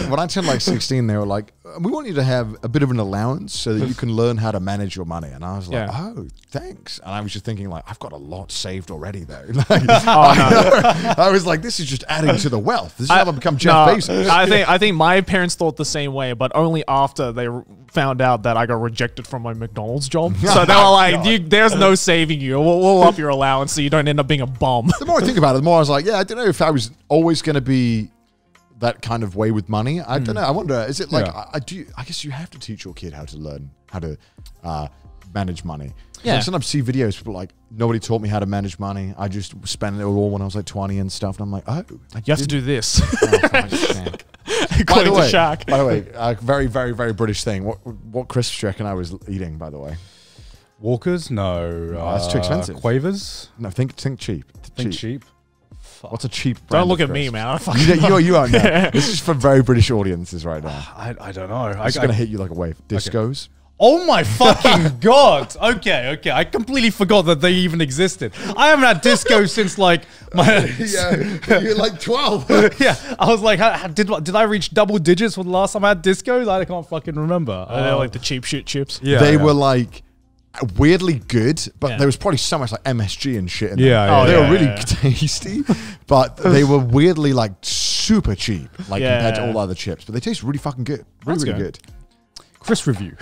When I turned like sixteen, they were like, we want you to have a bit of an allowance so that you can learn how to manage your money. And I was like, yeah. oh, thanks. And I was just thinking like, I've got a lot saved already though. Like, oh, I, no. I was like, this is just adding to the wealth. This is I, how I become Jeff no, Bezos. I think I think my My parents thought the same way, but only after they found out that I got rejected from my McDonald's job. So they were like, you, there's no saving you. We'll, we'll up your allowance so you don't end up being a bum. The more I think about it, the more I was like, yeah, I don't know if I was always going to be that kind of way with money. I mm. don't know. I wonder, is it like, yeah. I, I do. I guess you have to teach your kid how to learn how to uh, manage money. Yeah. I sometimes see videos people like, nobody taught me how to manage money. I just spent it all when I was like twenty and stuff. And I'm like, oh. I you didn't. have to do this. Oh, by the way, shark. by the way, a very, very, very British thing. What what crisps do you reckon I was eating? By the way, Walkers? No, no uh, that's too expensive. Quavers? No, think think cheap. Think cheap. cheap. What's a cheap? Brand don't look at crisps? me, man. I you, you, you are now. This is for very British audiences right now. I I don't know. I'm just I, gonna I, hit you like a wave. Discos. Okay. Oh my fucking god! Okay, okay, I completely forgot that they even existed. I haven't had disco since like my yeah, you're like twelve. Yeah, I was like, how, did did I reach double digits for the last time I had disco? I can't fucking remember. I know, like the cheap shit chips. Yeah, they yeah. were like weirdly good, but yeah. there was probably so much like M S G and shit in there. Yeah, oh, yeah, they yeah, were really yeah. tasty, but they were weirdly like super cheap, like yeah. compared to all the other chips. But they taste really fucking good, really That's really good. good. Chris Review.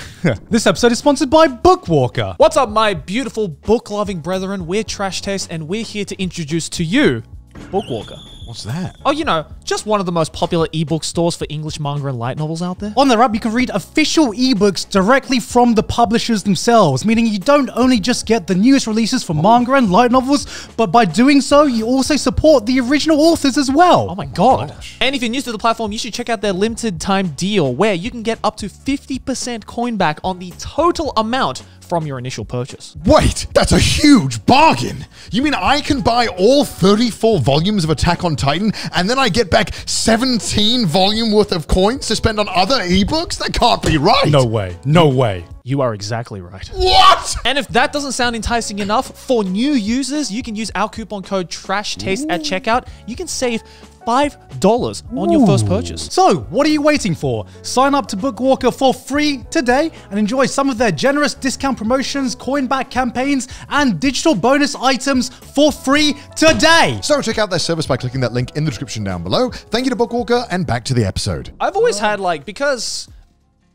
This episode is sponsored by BookWalker. What's up, my beautiful book-loving brethren? We're Trash Taste, and we're here to introduce to you BookWalker. What's that? Oh, you know, just one of the most popular ebook stores for English manga and light novels out there. On their app, you can read official ebooks directly from the publishers themselves, meaning you don't only just get the newest releases for oh. manga and light novels, but by doing so, you also support the original authors as well. Oh my god. Oh, and if you're new to the platform, you should check out their limited time deal, where you can get up to fifty percent coin back on the total amount from your initial purchase. Wait, that's a huge bargain. You mean I can buy all thirty-four volumes of Attack on Titan and then I get back seventeen volume worth of coins to spend on other ebooks? That can't be right. No way, no way. You are exactly right. What? And if that doesn't sound enticing enough, for new users, you can use our coupon code TRASHTASTE Ooh. at checkout. You can save five dollars on Ooh. your first purchase. So what are you waiting for? Sign up to BookWalker for free today and enjoy some of their generous discount promotions, coin back campaigns, and digital bonus items for free today. So check out their service by clicking that link in the description down below. Thank you to BookWalker, and back to the episode. I've always had like, because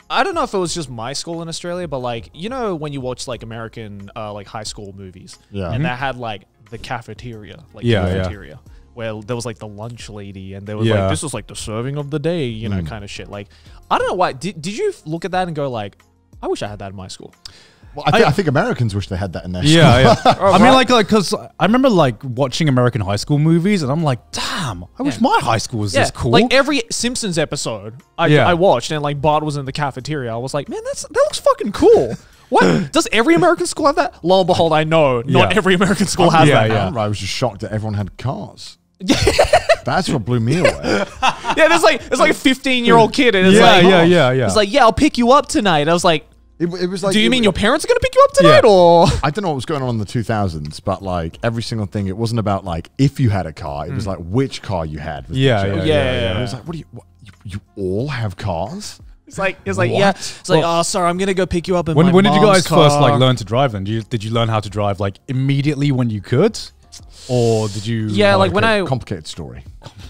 I don't know if it was just my school in Australia, but like, you know, when you watch like American uh, like high school movies yeah. and that had like the cafeteria, like yeah, cafeteria. Yeah. Where there was like the lunch lady and there was yeah. like, this was like the serving of the day, you know, mm. kind of shit. Like, I don't know why, did, did you look at that and go like, I wish I had that in my school? Well, I, th I, I think Americans wish they had that in their yeah, school. Yeah, I mean, like, like, cause I remember like watching American high school movies and I'm like, damn, I yeah. wish my high school was yeah. this cool. Like every Simpsons episode I, yeah. I watched and like Bart was in the cafeteria. I was like, man, that's, that looks fucking cool. What? Does every American school have that? Lo and behold, I know not yeah. every American school um, has yeah, that. Yeah. I was just shocked that everyone had cars. That's what blew me away. Yeah, there's like there's like a fifteen year old kid, and it's yeah, like, oh. yeah, yeah, yeah. It's like, yeah, I'll pick you up tonight. I was like, it, it was like, do you it, mean your parents are gonna pick you up tonight, yeah. or I don't know what was going on in the two thousands, but like every single thing, it wasn't about like if you had a car, it mm. was like which car you had. Was yeah, yeah, yeah, yeah, yeah, yeah. It was like, what do you, what, you, you all have cars? It's like it's like what? yeah. It's like well, oh, sorry, I'm gonna go pick you up. In when my when mom's did you guys car. first like learn to drive? Then did you, did you learn how to drive like immediately when you could? Or did you? Yeah, like, like when I complicated story.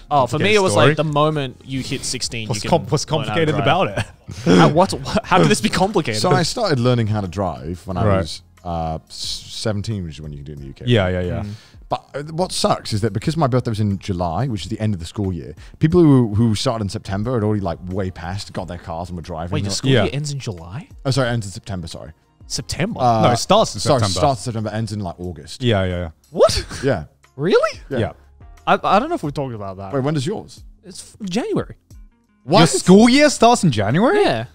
Oh, for me, it was story. like the moment you hit sixteen. What's, you com what's complicated about it? How, what, what? How did this be complicated? So I started learning how to drive when I right. was uh, seventeen, which is when you can do it in the U K. Yeah, right? yeah, yeah. Mm. But what sucks is that because my birthday was in July, which is the end of the school year, people who who started in September had already like way past, got their cars and were driving. Wait, the school yeah. year ends in July? Oh, sorry, ends in September. Sorry. September? Uh, no, it starts in sorry, September. Sorry, starts September, ends in like August. Yeah, yeah, yeah. What? Yeah. Really? Yeah. yeah. I, I don't know if we've talked about that. Wait, when does yours? It's January. What? Your school year starts in January? Yeah.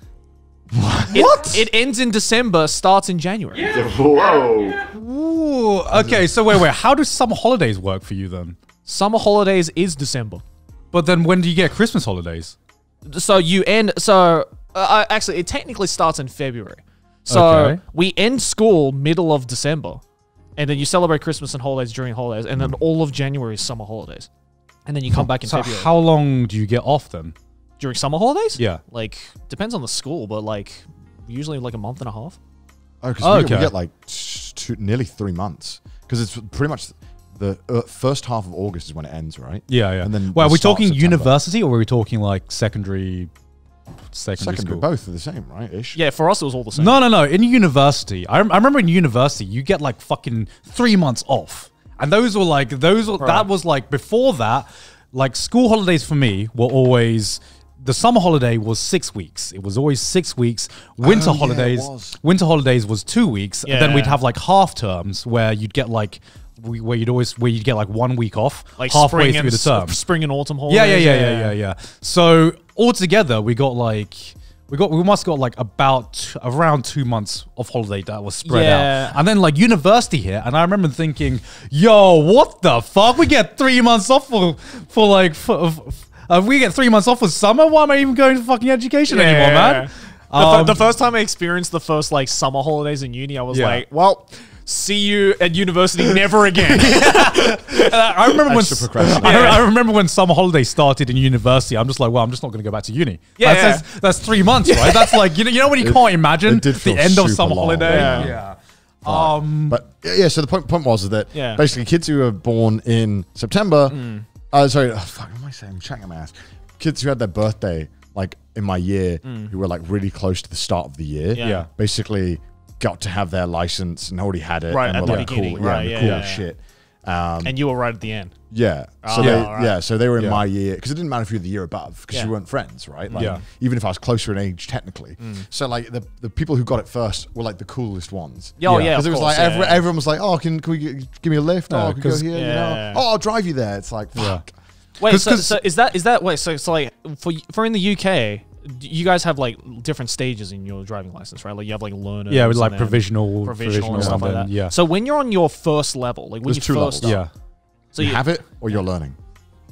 What? It, what? It ends in December, starts in January. Yeah. Whoa. Yeah. Ooh. Okay, so wait, wait. How do summer holidays work for you then? Summer holidays is December. But then when do you get Christmas holidays? So you end, so uh, actually it technically starts in February. So okay. we end school middle of December, and then you celebrate Christmas and holidays during holidays, and then all of January is summer holidays, and then you come back in so February. How long do you get off then? During summer holidays? Yeah. Like, depends on the school, but like, usually like a month and a half. Oh, because oh, we, okay. we get like two, nearly three months, because it's pretty much the uh, first half of August is when it ends, right? Yeah, yeah. And then well, are we talking September. university, or are we talking like secondary? Secondary, Secondary both are the same, right? Ish. Yeah, for us it was all the same. No, no, no. In university, I, I remember in university you get like fucking three months off, and those were like those. Were, right. That was like before that. Like school holidays for me were always the summer holiday was six weeks. It was always six weeks. Winter oh, holidays. Yeah, winter holidays was two weeks. Yeah. And then we'd have like half terms where you'd get like. We, where you'd always where you'd get like one week off like halfway through the term, spring and autumn holidays. Yeah, yeah, yeah, yeah, yeah, yeah. yeah. So altogether, we got like we got we must got like about around two months of holiday that was spread yeah. out, and then like university here. And I remember thinking, "Yo, what the fuck? We get three months off for for like for, uh, we get three months off for summer. Why am I even going to fucking education yeah, anymore, yeah, yeah. man?" The, um, the first time I experienced the first like summer holidays in uni, I was yeah. like, "Well." See you at university never again. I, I remember when I, I remember when summer holiday started in university. I'm just like, well, I'm just not going to go back to uni. Yeah, that's, yeah. That's, that's three months, yeah. right? That's like you know, you know when you it, can't imagine the end of summer long. holiday. Yeah. yeah. Right. Um. But yeah, so the point point was that yeah. basically kids who were born in September. Mm. Uh, sorry, oh, fuck. What am I saying? I'm chatting my ass. Kids who had their birthday like in my year, mm. who were like really close to the start of the year. Yeah. yeah. Basically. Got to have their license and already had it. Right, and at were the like, beginning. Cool, yeah, right, yeah, cool yeah, yeah. shit. Um, and you were right at the end. Yeah. So oh, they, yeah, right. yeah, so they were in yeah. my year, because it didn't matter if you were the year above, because yeah. you weren't friends, right? Like, yeah. even if I was closer in age, technically. Mm. So like the, the people who got it first were like the coolest ones. Oh, yeah, Because yeah, it was course, like, yeah. every, everyone was like, oh, can, can we get, give me a lift? Oh, oh can we go here? Yeah. You know? Oh, I'll drive you there. It's like, fuck. Yeah. Wait, Cause, so, cause, so is that, is that, wait, so, so like, for, for in the U K, you guys have like different stages in your driving license, right? Like you have like learner, yeah, with like provisional, provisional, provisional and stuff and like that. Yeah. So when you're on your first level, like when There's you two first, levels. yeah. So you, you have it or you're learning.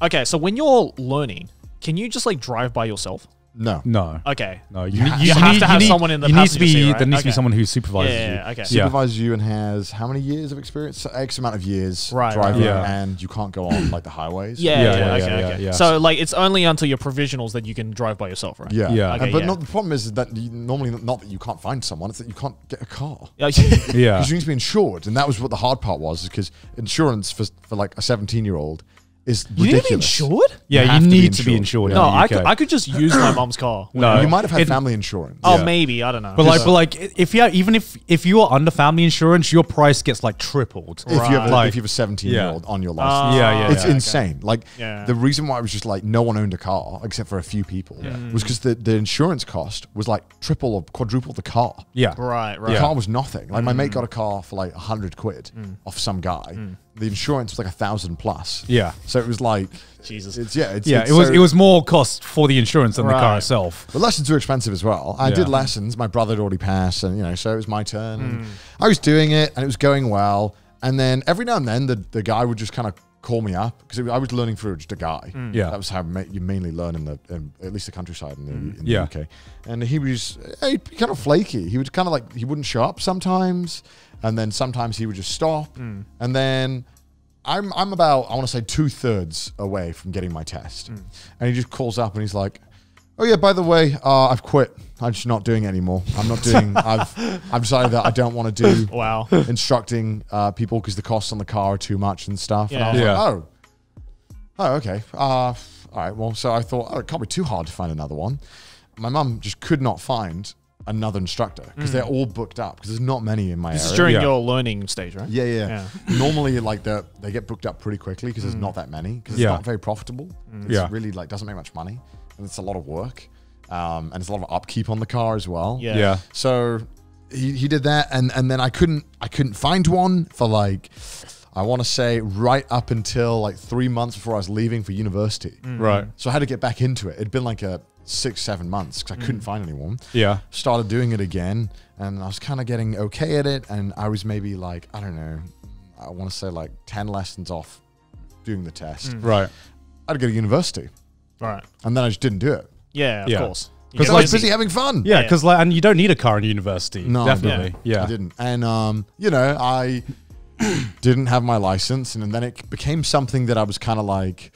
Okay, so when you're learning, can you just like drive by yourself? No, no. Okay, no. You, you, you, you have need, to have need, someone in the you passenger need to be, seat, right? There needs okay. to be someone who supervises yeah, yeah, yeah. you. Okay. Supervises yeah. you and has how many years of experience? So X amount of years right, driving, right. Yeah. and you can't go on like the highways. Yeah, yeah, yeah, yeah, okay, yeah, okay. yeah. So like, it's only until your provisionals that you can drive by yourself, right? Yeah, yeah. Okay, and, but yeah. Not, the problem is that you, normally not that you can't find someone, it's that you can't get a car. yeah, because you need to be insured, and that was what the hard part was, because insurance for for like a seventeen year old. Is you need to be insured? Yeah, you, you need to be insured. To be insured no, I could, I could just use my mom's car. No, you might have had if, family insurance. Oh, yeah. maybe I don't know. But like, but like, if you have, even if if you are under family insurance, your price gets like tripled. If right. you have like, if you have a seventeen year old yeah. on your license, uh, yeah, yeah, it's yeah, insane. Okay. Like yeah. the reason why it was just like no one owned a car except for a few people yeah. was because the the insurance cost was like triple or quadruple the car. Yeah, right, right. The yeah. car was nothing. Like mm. my mate got a car for like a hundred quid mm. off some guy. Mm. the insurance was like a thousand plus. Yeah. So it was like Jesus. It's, yeah. It's, yeah. It's it was so, it was more cost for the insurance than right. the car itself. But lessons were expensive as well. I yeah. did lessons. My brother had already passed, and you know, so it was my turn. Mm. And I was doing it, and it was going well. And then every now and then, the the guy would just kind of call me up because I was learning through just a guy. Mm. Yeah. That was how ma you mainly learn in the in, at least the countryside in the, mm. in the yeah. U K. And he was he'd be kind of flaky. He would kind of like he wouldn't show up sometimes. And then sometimes he would just stop. Mm. And then I'm, I'm about, I want to say two thirds away from getting my test. Mm. And he just calls up and he's like, oh yeah, by the way, uh, I've quit. I'm just not doing it anymore. I'm not doing, I've, I've decided that I don't want to do wow. instructing uh, people because the costs on the car are too much and stuff. Yeah. And I was yeah. like, oh, oh, okay. Uh, all right, well, so I thought, oh, it can't be too hard to find another one. My mum just could not find another instructor because mm. they're all booked up because there's not many in my this area. This is during yeah. your learning stage, right? Yeah, yeah. yeah. Normally, like the, they get booked up pretty quickly because mm. there's not that many because it's yeah. not very profitable. Mm. It's yeah. really like doesn't make much money and it's a lot of work um, and it's a lot of upkeep on the car as well. Yeah. yeah. So he, he did that and and then I couldn't I couldn't find one for like I want to say right up until like three months before I was leaving for university. Mm. Right. So I had to get back into it. It'd been like a six, seven months because I mm. couldn't find anyone. Yeah. Started doing it again and I was kind of getting okay at it. And I was maybe like, I don't know, I want to say like ten lessons off doing the test. Mm. Right. I had to go to university. Right. And then I just didn't do it. Yeah, of yeah. course. Because I was busy having fun. Yeah, because yeah. like, and you don't need a car in university. No, definitely. Yeah. yeah. I didn't. And, um, you know, I didn't have my license and then it became something that I was kind of like,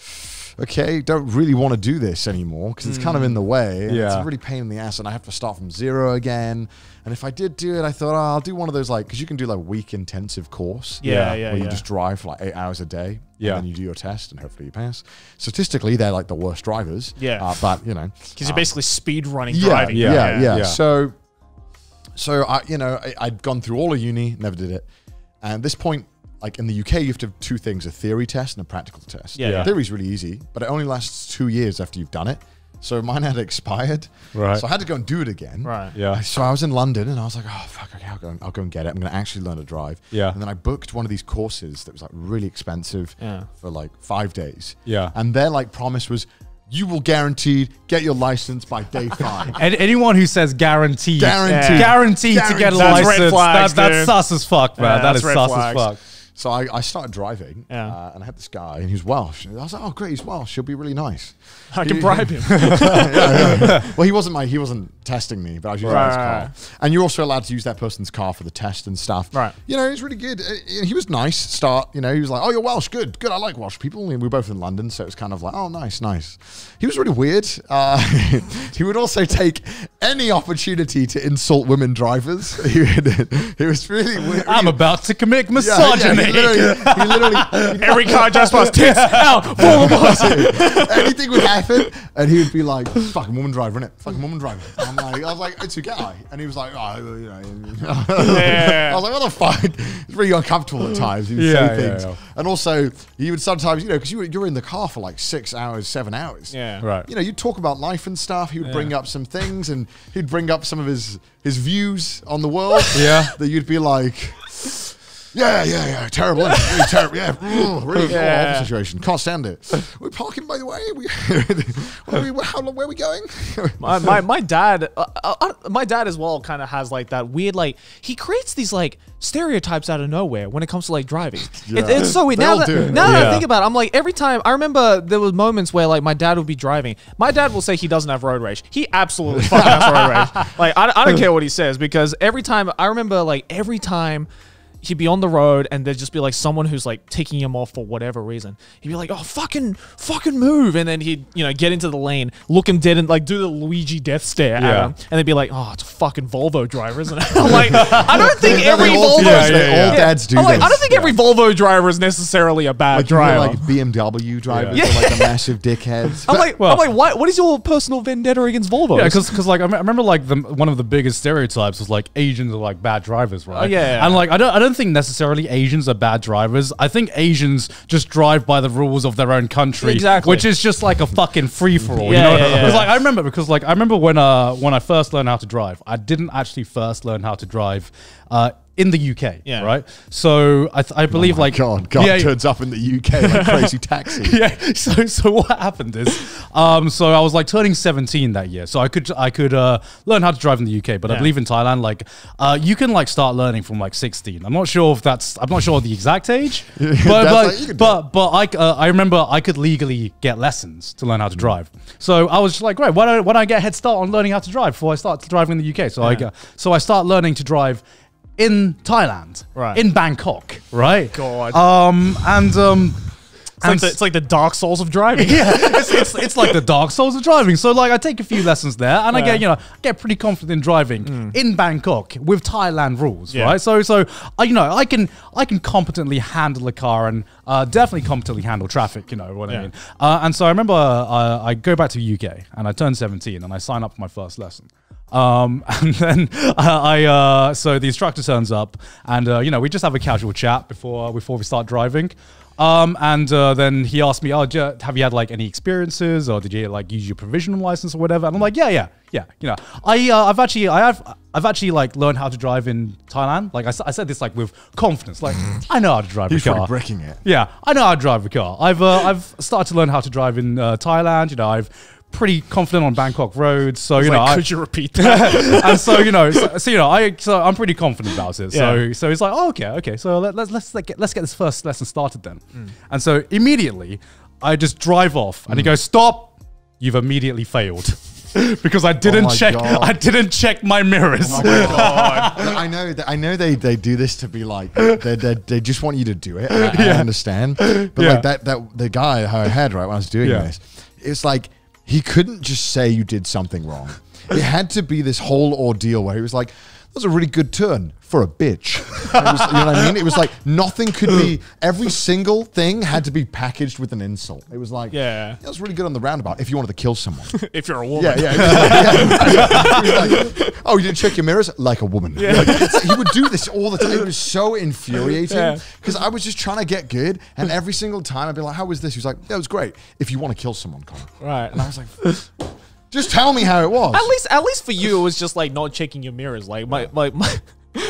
okay, don't really want to do this anymore because it's mm. kind of in the way. And yeah. it's a really pain in the ass and I have to start from zero again. And if I did do it, I thought, oh, I'll do one of those like, because you can do like week intensive course. Yeah, yeah, yeah. Where yeah. you just drive for like eight hours a day. Yeah. And then you do your test and hopefully you pass. Statistically, they're like the worst drivers. Yeah. Uh, but, you know. Because uh, you're basically speed running yeah, driving. Yeah yeah, yeah, yeah, yeah. So, so I, you know, I, I'd gone through all of uni, never did it. And at this point, like in the U K, you have to have two things, a theory test and a practical test. Yeah, yeah. Theory's really easy, but it only lasts two years after you've done it. So mine had expired. Right. So I had to go and do it again. Right. Yeah. So I was in London and I was like, oh, fuck, okay, I'll go and, I'll go and get it. I'm going to actually learn to drive. Yeah. And then I booked one of these courses that was like really expensive yeah. for like five days. Yeah. And their like promise was, you will guaranteed get your license by day five. And anyone who says guaranteed, guaranteed, yeah. guaranteed, guaranteed to get a license, flags, that, that's sus as fuck, man. Yeah, that is sus flags. as fuck. So I, I started driving, yeah. uh, and I had this guy, and he was Welsh. And I was like, "Oh, great, he's Welsh. He'll be really nice. I he, can bribe him." yeah, yeah, yeah. Well, he wasn't my, he wasn't testing me, but I was using right. his car. And you're also allowed to use that person's car for the test and stuff. Right. You know, he's really good. He was nice. Start. You know, he was like, "Oh, you're Welsh. Good, good. I like Welsh people." And we were both in London, so it was kind of like, "Oh, nice, nice." He was really weird. Uh, he would also take any opportunity to insult women drivers. He would, he was really weird. I'm about to commit misogyny. Yeah, yeah. He literally, he literally every car just passed tits out. Full of us. Anything would happen, and he would be like, "Fucking woman driver, innit? Fucking woman driver." And I'm like, I was like, "It's a guy," and he was like, "Oh, you know." Yeah. I was like, "What the fuck?" It's really uncomfortable at times. He would yeah, say things, yeah, yeah. and also he would sometimes, you know, because you you're in the car for like six hours, seven hours. Yeah, right. You know, you talk about life and stuff. He would yeah. bring up some things, and he'd bring up some of his his views on the world. Yeah, that you'd be like. Yeah, yeah, yeah, terrible, really terrible, yeah, really yeah. awful situation. Can't stand it. We're parking, by the way. We, where, are we, how long, where are we going? my, my my dad, uh, uh, my dad as well, kind of has like that weird, like he creates these like stereotypes out of nowhere when it comes to like driving. Yeah. It, it's so weird. They now that, now yeah. that I think about it, I'm like every time I remember there was moments where like my dad would be driving. My dad will say he doesn't have road rage. He absolutely fucking has road rage. Like I, I don't care what he says because every time I remember like every time. He'd be on the road and there'd just be like someone who's like ticking him off for whatever reason. He'd be like, "Oh, fucking, fucking move." And then he'd, you know, get into the lane, look him dead and like do the Luigi death stare yeah. at him. And they'd be like, "Oh, it's a fucking Volvo driver, isn't it?" I'm like, I don't think every Volvo yeah, yeah, yeah. all dads do I'm like, I don't think yeah. every Volvo driver is necessarily a bad like, driver. Like B M W drivers yeah. are like the massive dickheads. I'm like, well, I'm like, what, what is your personal vendetta against Volvos? Yeah, because like I remember like the, one of the biggest stereotypes was like Asians are like bad drivers, right? Oh, yeah. And like I don't I don't I don't think necessarily Asians are bad drivers. I think Asians just drive by the rules of their own country, exactly. which is just like a fucking free for all. Yeah, you know? yeah, yeah. Like I remember because like I remember when uh when I first learned how to drive, I didn't actually first learn how to drive uh in the U K, yeah. right? So I, th I believe oh like- God, God yeah, turns up in the U K like crazy taxi. Yeah, so so what happened is, um, so I was like turning seventeen that year. So I could I could uh, learn how to drive in the U K, but yeah. I believe in Thailand, like uh, you can like start learning from like sixteen. I'm not sure if that's, I'm not sure the exact age, but but, like, but, but I, uh, I remember I could legally get lessons to learn how to drive. So I was just like, great, why don't, why don't I get a head start on learning how to drive before I start driving in the U K? So, yeah. I, uh, so I start learning to drive in Thailand, right. in Bangkok, right? God. Um, and um, it's, and like the, it's like the Dark Souls of driving. Yeah, it's, it's, it's like the Dark Souls of driving. So like, I take a few lessons there, and yeah. I get you know get pretty confident in driving mm. in Bangkok with Thailand rules, yeah. right? So so I, you know I can I can competently handle a car and uh, definitely competently handle traffic. You know what yeah. I mean? Uh, and so I remember uh, I go back to the U K and I turn seventeen and I sign up for my first lesson. Um, and then uh, I, uh, so the instructor turns up and, uh, you know, we just have a casual chat before, before we start driving. Um, and uh, then he asked me, oh, have you had like any experiences or did you like use your provisional license or whatever? And I'm like, yeah, yeah, yeah. You know, I, uh, I've actually, I have, I've actually like learned how to drive in Thailand. Like I, I said this like with confidence, like I know how to drive a car. You're breaking it. Yeah. I know how to drive a car. I've, uh, I've started to learn how to drive in uh, Thailand. You know, I've pretty confident on Bangkok roads, so you know. Like, I, could you repeat that? And so you know, so, so you know, I so I'm pretty confident about it. So yeah. so it's like, oh, okay, okay. So let, let's let's let's get, let's get this first lesson started then. Mm. And so immediately, I just drive off, mm. and he goes, "Stop! You've immediately failed." Because I didn't oh check, God. I didn't check my mirrors. Oh my God. I know, that, I know they they do this to be like they they just want you to do it. I, yeah. I understand, but yeah. like that that the guy who I had right when I was doing yeah. this, it's like. He couldn't just say you did something wrong. It had to be this whole ordeal where he was like, that was a really good turn for a bitch. It was, you know what I mean? It was like nothing could be, every single thing had to be packaged with an insult. It was like, yeah, that was really good on the roundabout if you wanted to kill someone. If you're a woman. Yeah, yeah. Like, yeah. Like, oh, you didn't check your mirrors? Like a woman. Yeah. Like, it's, he would do this all the time. It was so infuriating because yeah. I was just trying to get good and every single time I'd be like, how was this? He was like, that was great. If you want to kill someone, Connor. Right. And I was like, just tell me how it was. At least, at least for you, it was just like not checking your mirrors. Like my, my, my,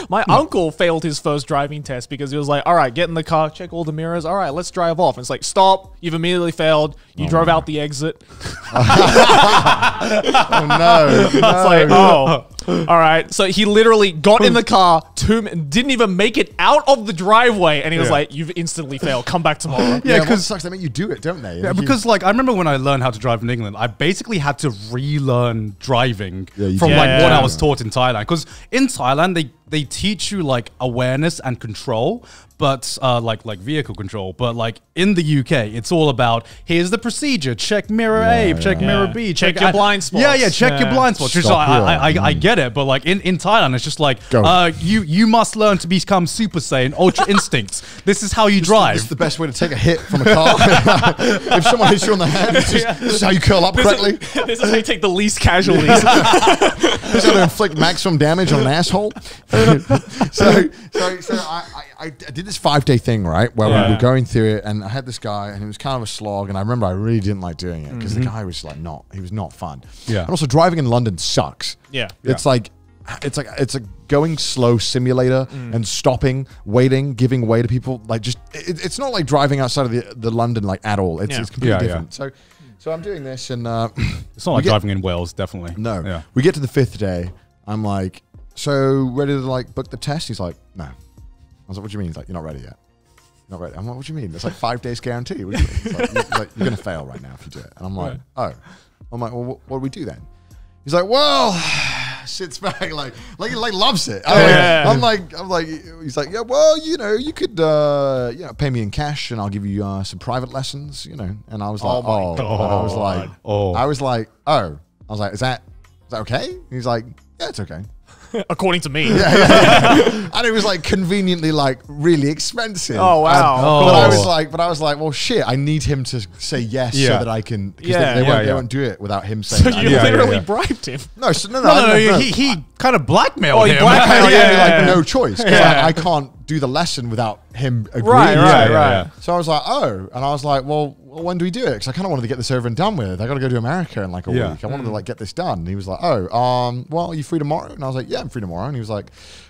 my uncle failed his first driving test because he was like, "All right, get in the car, check all the mirrors. All right, let's drive off." And it's like, "Stop! You've immediately failed. You oh, drove man. out the exit." Oh no! It's no. like, oh. All right, so he literally got in the car, to, didn't even make it out of the driveway, and he was yeah. like, "You've instantly failed. Come back tomorrow." Yeah, because yeah, sucks. They make you do it, don't they? Yeah, like because you, like I remember when I learned how to drive in England, I basically had to relearn driving yeah, from yeah, like yeah. what I was taught in Thailand. Because in Thailand, they they teach you like awareness and control, but uh, like like vehicle control. But like in the U K, it's all about here's the procedure: check mirror yeah, A, yeah. check yeah. mirror B, check, check your I, blind spots. Yeah, yeah, check yeah. your blind spots. So I, I, I, mm. I get. It, but like in, in Thailand, it's just like uh, you you must learn to become Super Saiyan, Ultra Instincts. This is how you just, drive. This is the best way to take a hit from a car. If someone hits you on the head, it's just, yeah. this is how you curl up this correctly. Is, this is how you take the least casualties. This is how to inflict maximum damage on an asshole. so so, so I, I, I did this five-day thing, right, where yeah. we were going through it, and I had this guy, and it was kind of a slog, and I remember I really didn't like doing it because mm-hmm. the guy was like not, he was not fun. Yeah. And also driving in London sucks. Yeah. It's yeah. like it's like it's a going slow simulator mm. and stopping, waiting, giving way to people. Like just it, it's not like driving outside of the, the London like at all. It's, yeah. it's completely yeah, different. Yeah. So so I'm doing this and uh, it's not like get, driving in Wales, definitely. No. Yeah. We get to the fifth day. I'm like, so ready to like book the test? He's like, no. I was like, what do you mean? He's like, you're not ready yet. Not ready. I'm like, what do you mean? It's like five days guarantee. What do you mean? It's like, you're, like, you're gonna fail right now if you do it. And I'm like, right. oh. I'm like, well, what, what do we do then? He's like, well, sits back like like like loves it. I'm, yeah. like, I'm like I'm like he's like, yeah, well, you know, you could uh you know pay me in cash and I'll give you uh some private lessons, you know. And I was like, oh, oh. I was like oh I was like oh I was like is that is that okay? And he's like, yeah, it's okay. According to me. Yeah, yeah, yeah. And it was like conveniently like really expensive. Oh wow. And, oh. But I was like but I was like, well shit, I need him to say yes yeah. so that I can because yeah, they, they, yeah, won't, yeah. they won't do it without him saying so that. You yeah, literally yeah. bribed him. No, so no no, no, no, no, no he he I, kind of blackmailed oh, him. He blackmailed yeah, him yeah, yeah. like no choice. Because yeah. I, I can't do the lesson without him agreeing. Right, right, yeah, right. Yeah. So I was like, oh. And I was like, well, when do we do it? Because I kind of wanted to get this over and done with. I got to go to America in like a yeah. week. I wanted mm. to like get this done. And he was like, oh, um, well, are you free tomorrow? And I was like, yeah, I'm free tomorrow. And he was like,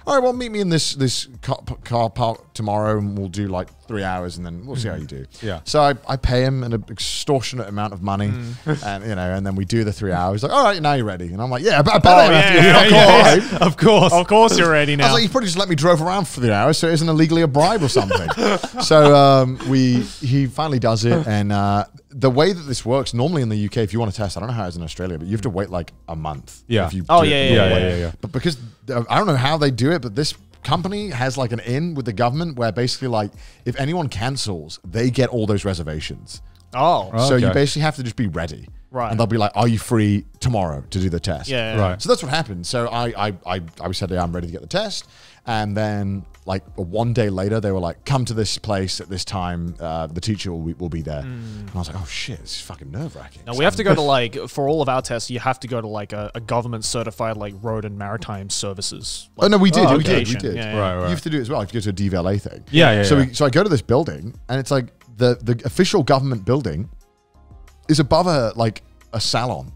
all right, well, meet me in this this car, car park tomorrow and we'll do like three hours and then we'll see how you do. Yeah. So I, I pay him an extortionate amount of money mm. and, you know, and then we do the three hours. He's like, all right, now you're ready. And I'm like, yeah, I bet I am. Of course. Of course you're ready now. I was like, you probably just let me drove around for three hours, so it isn't illegally a bribe or something. So um, we he finally does it, and uh, the way that this works, normally in the U K, if you want to test, I don't know how it is in Australia, but you have to wait like a month. Yeah. If you oh, yeah, it, yeah, yeah, yeah, yeah, yeah. But because uh, I don't know how they do it, but this company has like an in with the government where basically like if anyone cancels, they get all those reservations. Oh. So okay. you basically have to just be ready. Right. And they'll be like, are you free tomorrow to do the test? Yeah. yeah right. So that's what happened. So I, I, I, I said, yeah, I'm ready to get the test. And then like one day later, they were like, come to this place at this time. Uh, the teacher will, will be there. Mm. And I was like, oh shit, this is fucking nerve wracking. Now we have to go to like, for all of our tests, you have to go to like a, a government certified like road and maritime services. Like, oh no, we did, oh, we did, we did. Yeah, yeah. Right, right. You have to do it as well. You have to go to a D V L A thing. Yeah, yeah, so yeah. We, so I go to this building and it's like the, the official government building is above a like a salon.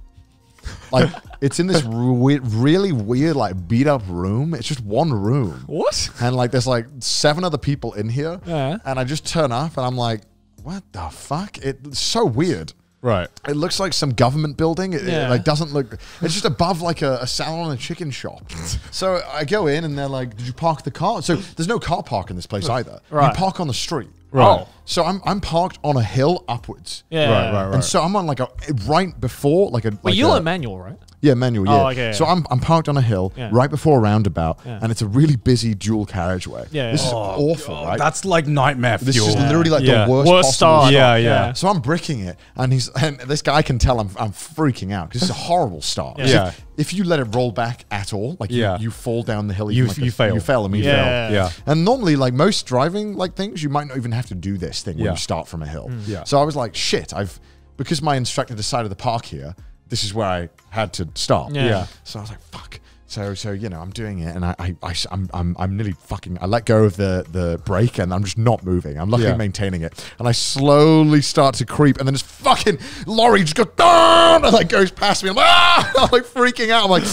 Like it's in this re really weird like beat up room. It's just one room. What? And like there's like seven other people in here. Yeah. And I just turn up and I'm like, what the fuck? It's so weird. Right. It looks like some government building. It, yeah. it like doesn't look, it's just above like a, a salon and a chicken shop. So I go in and they're like, did you park the car? So there's no car park in this place either. Right. You park on the street. Right. Oh. So I'm I'm parked on a hill upwards. Yeah. Right, right, right. And so I'm on like a right before like a. Well, like you're a manual, right? Yeah, manual. Yeah. Oh, okay. So yeah. I'm I'm parked on a hill yeah. right before a roundabout, yeah. and it's a really busy dual carriageway. Yeah. yeah. This is oh, awful, God. Right? That's like nightmare fuel. This is yeah. literally like yeah. the worst. Worst start. Yeah, yeah, yeah. So I'm bricking it, and he's and this guy can tell I'm I'm freaking out because it's a horrible start. Yeah. yeah. If you let it roll back at all, like yeah. you, you fall down the hill, you, you, like you a, fail. You fail immediately. Yeah. yeah. And normally, like most driving like things, you might not even have to do this thing yeah. when you start from a hill. Mm. Yeah. So I was like, shit, I've because my instructor decided to park here, this is where I had to start. Yeah. yeah. So I was like, fuck. So, so you know, I'm doing it, and I, I, I I'm, I'm, I'm nearly fucking. I let go of the the brake, and I'm just not moving. I'm luckily yeah. maintaining it, and I slowly start to creep, and then this fucking lorry just goes down, and like goes past me. I'm like, ah! I'm like freaking out. I'm like,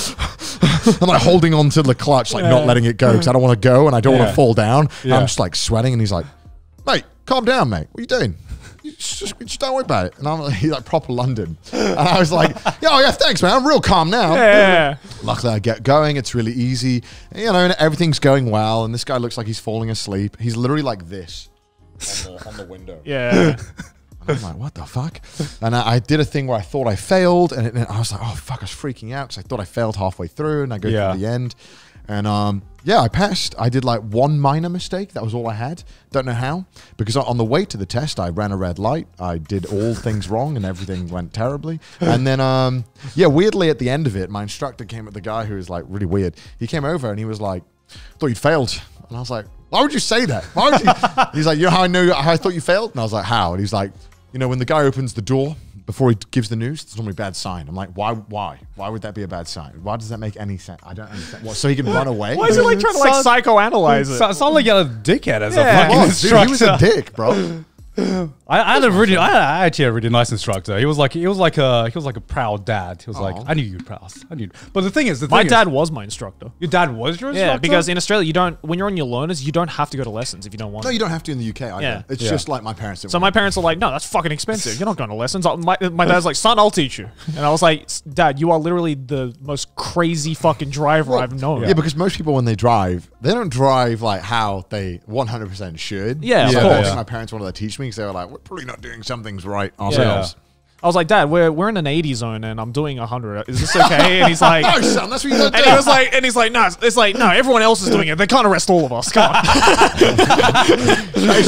I'm like holding on to the clutch, like yeah. not letting it go because I don't want to go, and I don't yeah. want to fall down. Yeah. I'm just like sweating, and he's like, mate, calm down, mate. What are you doing? You just, just don't worry about it. And I'm like, he's like proper London. And I was like, yeah, oh yeah, thanks, man. I'm real calm now. Yeah. Luckily, I get going. It's really easy. You know, and everything's going well. And this guy looks like he's falling asleep. He's literally like this on the, on the window. Yeah. And I'm like, what the fuck? And I, I did a thing where I thought I failed. And, it, and I was like, oh, fuck, I was freaking out because I thought I failed halfway through. And I go yeah. to the end. And um, yeah, I passed. I did like one minor mistake. That was all I had. Don't know how, because on the way to the test, I ran a red light. I did all things wrong and everything went terribly. And then, um, yeah, weirdly at the end of it, my instructor came at the guy who was like really weird. He came over and he was like, thought you'd failed. And I was like, why would you say that? Why would you? He's like, you know how I know how I thought you failed? And I was like, how? And he's like, you know, when the guy opens the door, before he gives the news, it's normally a bad sign. I'm like, why? Why? Why would that be a bad sign? Why does that make any sense? I don't understand. What, so he can run away? Why is he like trying to like psychoanalyze it? Sounds like you're a dickhead as yeah, a fucking was, instructor. Dude, he was a dick, bro. I, I had a really, I actually had a really nice instructor. He was like, he was like a, he was like a proud dad. He was Aww. Like, I knew you'd pass. I knew. But the thing is, the my thing dad is, was my instructor. Your dad was your instructor. Yeah, because in Australia, you don't, when you're on your learners, you don't have to go to lessons if you don't want. No, to. You don't have to in the U K. Either. Yeah, it's yeah. just like my parents. So my parents are like, no, that's fucking expensive. You're not going to lessons. My, my dad's like, son, I'll teach you. And I was like, Dad, you are literally the most crazy fucking driver well, I've known. Yeah. yeah, because most people when they drive, they don't drive like how they one hundred percent should. Yeah, yeah, of course. Yeah. My parents wanted to teach me. They were like, we're probably not doing some things right ourselves. Yeah. I was like, Dad, we're we're in an eighty zone, and I'm doing a hundred. Is this okay? And he's like, no, son, that's what you're doing. And he was like, and he's like, no, it's like, no, everyone else is doing it. They can't arrest all of us. Come on. That's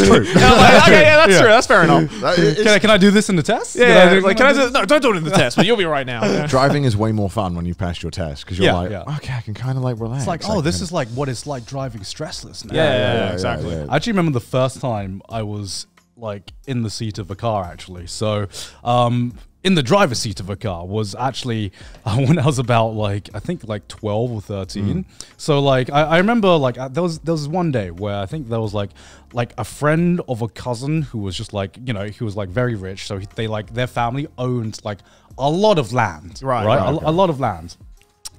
true. Like, okay, yeah, that's yeah. true. That's fair enough. That can, I, can I do this in the test? Yeah. Can yeah, I do, like, can I do? No, don't do it in the test. But you'll be right now. Yeah. Driving is way more fun when you pass your test because you're yeah, like, yeah. okay, I can kind of like relax. It's like, oh, this is like what it's like driving stressless now. Yeah, yeah, yeah, yeah exactly. Yeah, yeah. I actually remember the first time I was. Like in the seat of a car actually. So um, in the driver's seat of a car was actually uh, when I was about like, I think like twelve or thirteen. Mm. So like, I, I remember like uh, there was, there was one day where I think there was like, like a friend of a cousin who was just like, you know, he was like very rich. So he, they like, their family owned like a lot of land, right? right? right okay. a, a lot of land.